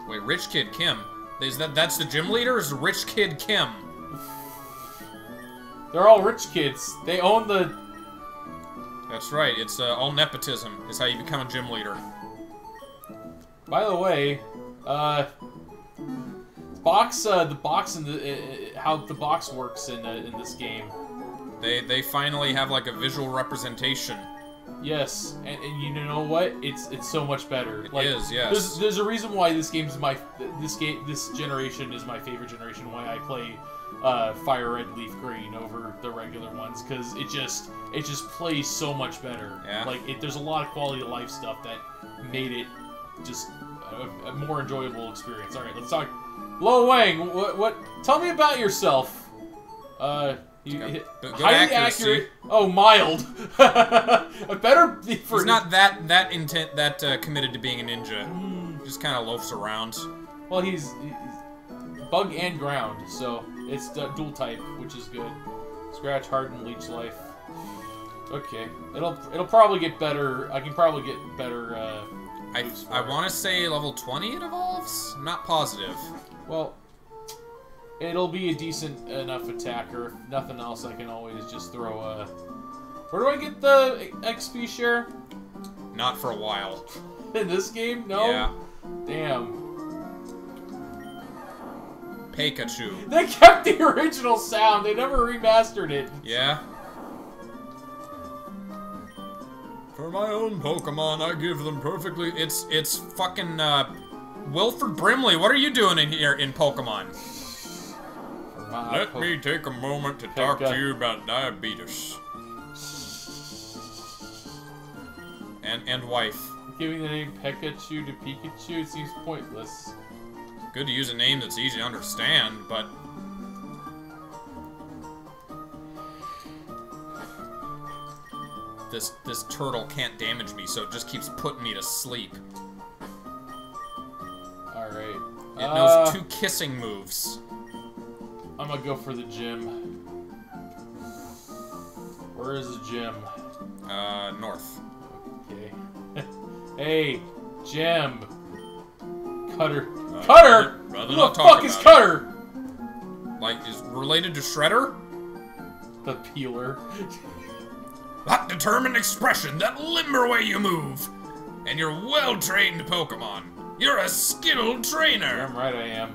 Wait, Rich Kid Kim. That's the gym leader? Is Rich Kid Kim? They're all rich kids. They own the... That's right, it's all nepotism is how you become a gym leader. By the way, how the box works in this game. They finally have like a visual representation Yes, and you know what? It's so much better. Like, it is, yes. There's a reason why this generation is my favorite generation. Why I play Fire Red, Leaf Green over the regular ones, because it just plays so much better. Yeah. Like there's a lot of quality of life stuff that made it just a more enjoyable experience. All right, let's talk. Lo Wang, what? Tell me about yourself. Highly accurate. Oh, mild. A better. He's not that intent, that committed to being a ninja. Mm. Just kind of loafs around. Well, he's bug and ground, so it's dual type, which is good. Scratch, harden, leech life. Okay, it'll probably get better. I can probably get better. I want to say level 20 it evolves. I'm not positive. Well. It'll be a decent enough attacker. If nothing else, I can always just throw a... Where do I get the XP share? Not for a while. In this game? No? Yeah. Damn. Pikachu. They kept the original sound. They never remastered it. Yeah. For my own Pokemon, I give them perfectly... It's fucking, Wilford Brimley, what are you doing in here in Pokemon? Let me take a moment to talk to you about diabetes. And wife. Giving the name Pikachu to Pikachu seems pointless. Good to use a name that's easy to understand, but... This turtle can't damage me, so it just keeps putting me to sleep. Alright. It knows two kissing moves. I'm gonna go for the gym. Where is the gym? North. Okay. Hey, gym. Cutter. Cutter? Who the fuck is Cutter? It. Like, is related to Shredder? The peeler. That determined expression, that limber way you move. And you're well-trained Pokemon. You're a skilled trainer. Damn right I am.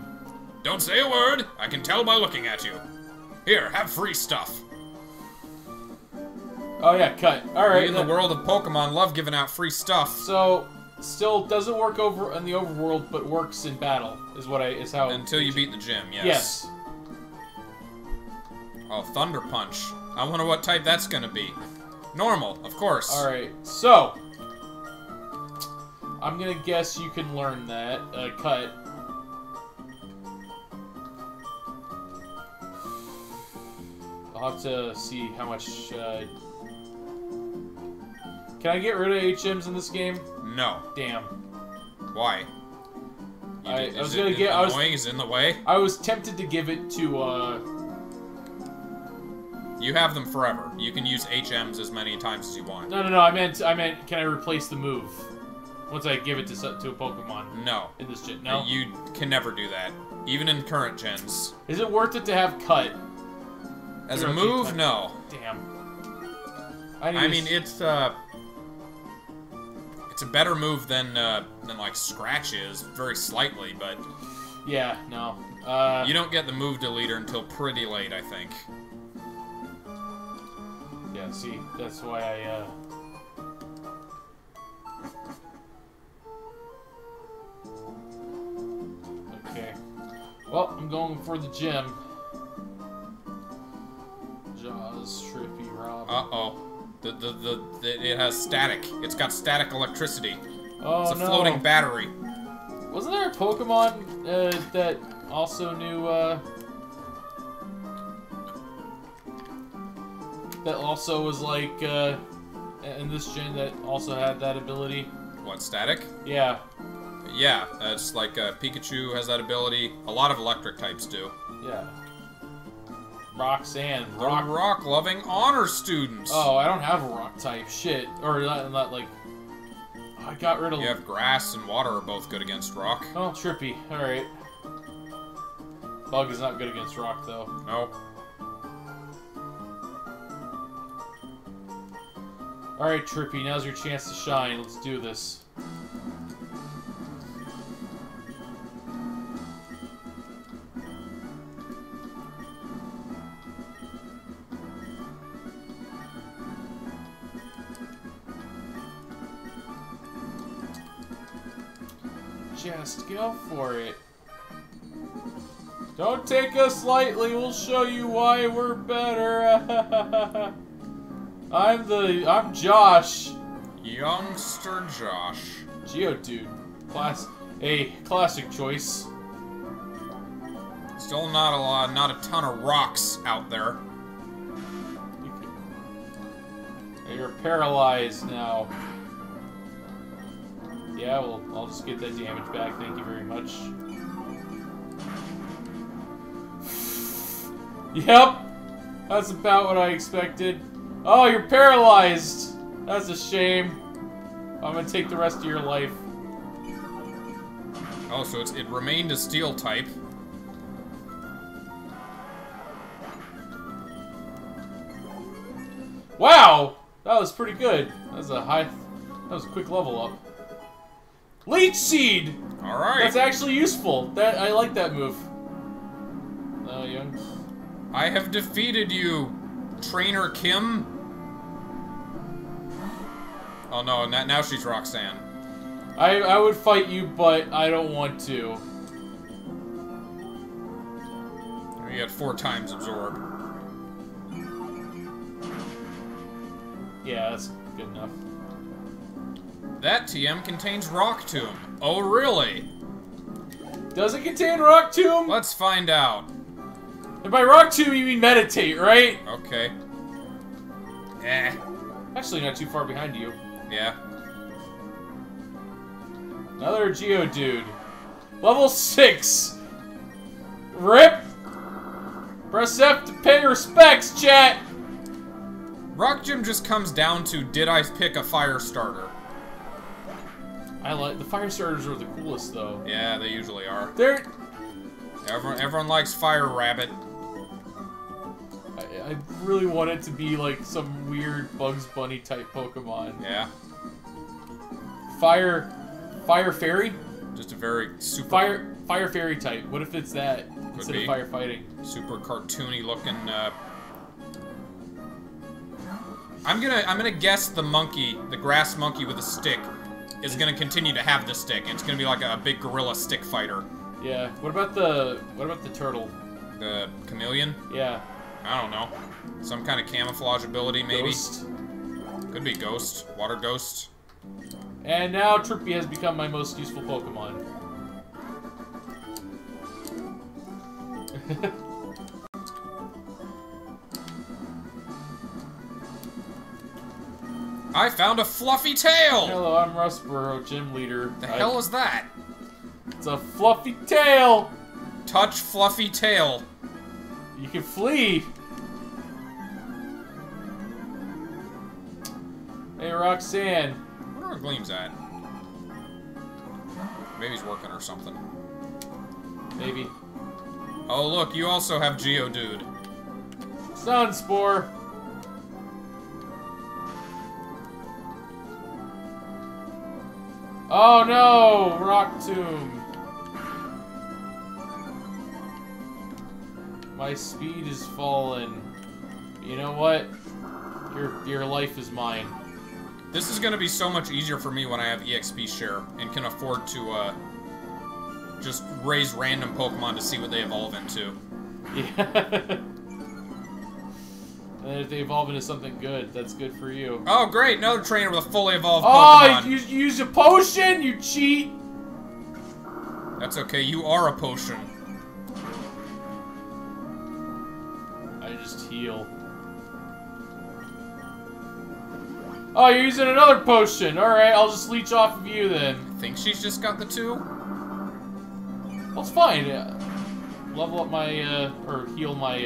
Don't say a word. I can tell by looking at you. Here, have free stuff. Oh yeah, cut. All right. We in the world of Pokemon, love giving out free stuff. So, still doesn't work over in the overworld, but works in battle. Is how. Until you beat the gym, yes. Yes. Oh, Thunder Punch. I wonder what type that's gonna be. Normal, of course. All right. So, I'm gonna guess you can learn that. Cut. I'll have to see how much, Can I get rid of HMs in this game? No. Damn. Why? Is it in the way? I was tempted to give it to, You have them forever. You can use HMs as many times as you want. No, I meant, can I replace the move? Once I give it to a Pokemon. No. In this gen, no? You can never do that. Even in current gens. Is it worth it to have Cut? As a move, no. Damn. I mean, it's a better move than like Scratch is, very slightly, but yeah, no. You don't get the move deleter until pretty late, I think. Yeah, see, that's why I. Okay. Well, I'm going for the gym. Jaws, Trippy Robin. Uh-oh. It has static. It's got static electricity. Oh, it's a floating battery. Wasn't there a Pokemon that also knew, that also was like, in this gen that also had that ability? What, static? Yeah. Yeah, it's like Pikachu has that ability. A lot of electric types do. Yeah. Roxanne. Rock-loving honor students. Oh, I don't have a rock type. Shit. Or not like... I got rid of... You have grass and water are both good against rock. Oh, Trippy. Alright. Bug is not good against rock, though. Nope. Alright, Trippy. Now's your chance to shine. Let's do this. just go for it. Don't take us lightly. We'll show you why we're better. I'm Josh. Youngster Josh. Geodude. Classic choice. Still not a ton of rocks out there. You're paralyzed now. Yeah, well, I'll just get that damage back. Thank you very much. Yep! That's about what I expected. Oh, you're paralyzed! That's a shame. I'm gonna take the rest of your life. Oh, so it remained a steel type. Wow! That was pretty good. That was a quick level up. Leech Seed! Alright. That's actually useful. I like that move. Young. I have defeated you, Trainer Kim. Oh no, now she's Roxanne. I would fight you, but I don't want to. You got 4 times absorb. Yeah, that's good enough. That TM contains Rock Tomb. Oh, really? Does it contain Rock Tomb? Let's find out. And by Rock Tomb, you mean meditate, right? Okay. Eh. Actually, not too far behind you. Yeah. Another Geodude. Level 6. RIP. Press F to pay respects, chat. Rock Gym just comes down to, did I pick a fire starter? I like the fire starters are the coolest though. Yeah, they usually are. Everyone likes Fire Rabbit. I really want it to be like some weird Bugs Bunny type Pokemon. Yeah. Fire Fairy? Just a very super Fire Fairy type. What if it's that? Instead of firefighting. Super cartoony looking I'm gonna guess the monkey, the grass monkey with a stick, is gonna continue to have the stick. It's gonna be like a big gorilla stick fighter. Yeah. What about the turtle? The chameleon? Yeah. I don't know. Some kind of camouflage ability, maybe. Ghost. Could be ghost. Water ghost. And now Trippy has become my most useful Pokemon. I found a fluffy tail! Hello, I'm Rustboro, gym leader. The hell is that? It's a fluffy tail! Touch fluffy tail. You can flee! Hey, Roxanne. I wonder where Gleam's at. Maybe he's working or something. Maybe. Oh, look, you also have Geodude. Sunspore! Oh no! Rock Tomb! My speed is fallen. You know what? Your life is mine. This is gonna be so much easier for me when I have EXP share and can afford to just raise random Pokemon to see what they evolve into. Yeah. And if they evolve into something good, that's good for you. Oh great, another trainer with a fully evolved Pokemon. Oh, you use a potion, you cheat! That's okay, you are a potion. Heal. Oh, you're using another potion. Alright, I'll just leech off of you then. I think she's just got the 2. Well, it's fine. Level up my, or heal my,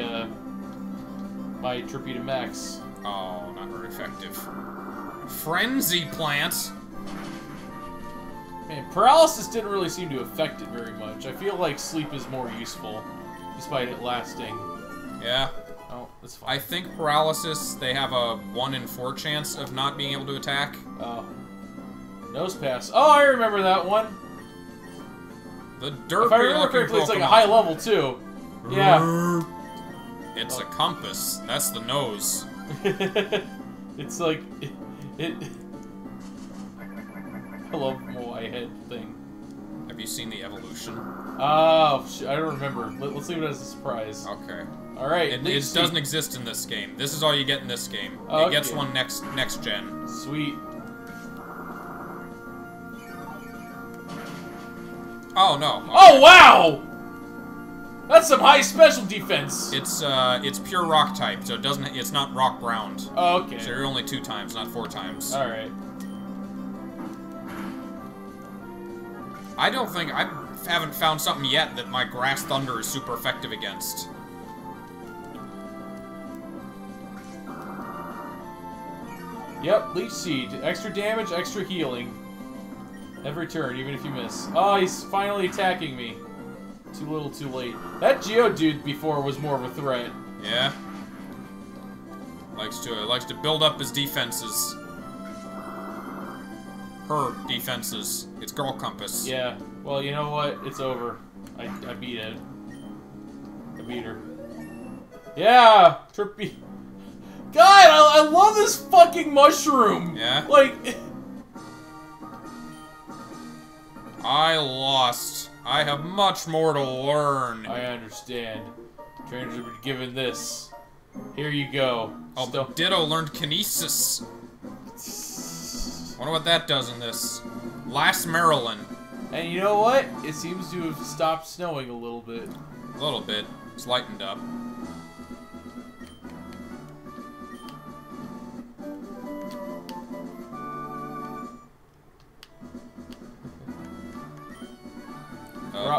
my Trippy to max. Oh, not very effective. Frenzy plants. Man, paralysis didn't really seem to affect it very much. I feel like sleep is more useful, despite it lasting. Yeah. Oh, that's fine. I think paralysis, they have a 1 in 4 chance of not being able to attack. Oh. Nose pass. Oh, I remember that one. The derpy. If I remember correctly, it's like a high level, too. Yeah. It's a compass. That's the nose. It's like... I love my head thing. Have you seen the evolution? Oh, I don't remember. Let's leave it as a surprise. Okay. All right. It doesn't exist in this game. This is all you get in this game. Oh, it gets one next gen. Sweet. Oh no. Okay. Oh wow! That's some high special defense. It's pure rock type, so it doesn't. It's not rock ground. Oh, okay. So you're only 2 times, not 4 times. All right. I don't think I haven't found something yet that my Grass Thunder is super effective against. Yep, Leech Seed. Extra damage, extra healing. Every turn, even if you miss. Oh, he's finally attacking me. Too little, too late. That Geodude before was more of a threat. Yeah. Likes to build up his defenses. Her defenses. It's Girl Compass. Yeah. Well, you know what? It's over. I beat it. I beat her. Yeah! Trippy. God, I love this fucking mushroom! Yeah? Like... I lost. I have much more to learn. I understand. Trainers have been given this. Here you go. Oh, Ditto learned Kinesis. Wonder what that does in this. Last Maryland. And you know what? It seems to have stopped snowing a little bit. A little bit. It's lightened up.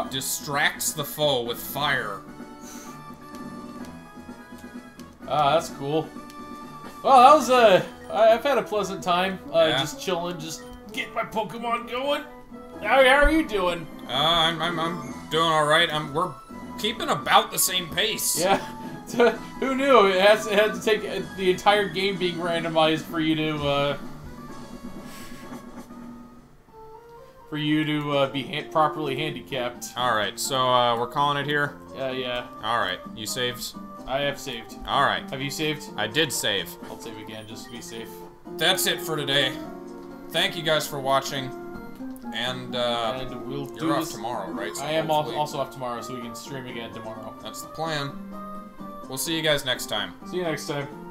Distracts the foe with fire. Ah, that's cool. Well, that was I've had a pleasant time. Yeah. Just chilling, just get my Pokemon going. How are you doing? I'm doing all right. We're keeping about the same pace. Yeah. Who knew? It had to take the entire game being randomized for you to be properly handicapped. Alright, so we're calling it here? Yeah. Alright, you saved? I have saved. Alright. Have you saved? I did save. I'll save again, just to be safe. That's it for today. Thank you guys for watching. And we'll do you're off tomorrow, right? So I am also off tomorrow, so we can stream again tomorrow. That's the plan. We'll see you guys next time. See you next time.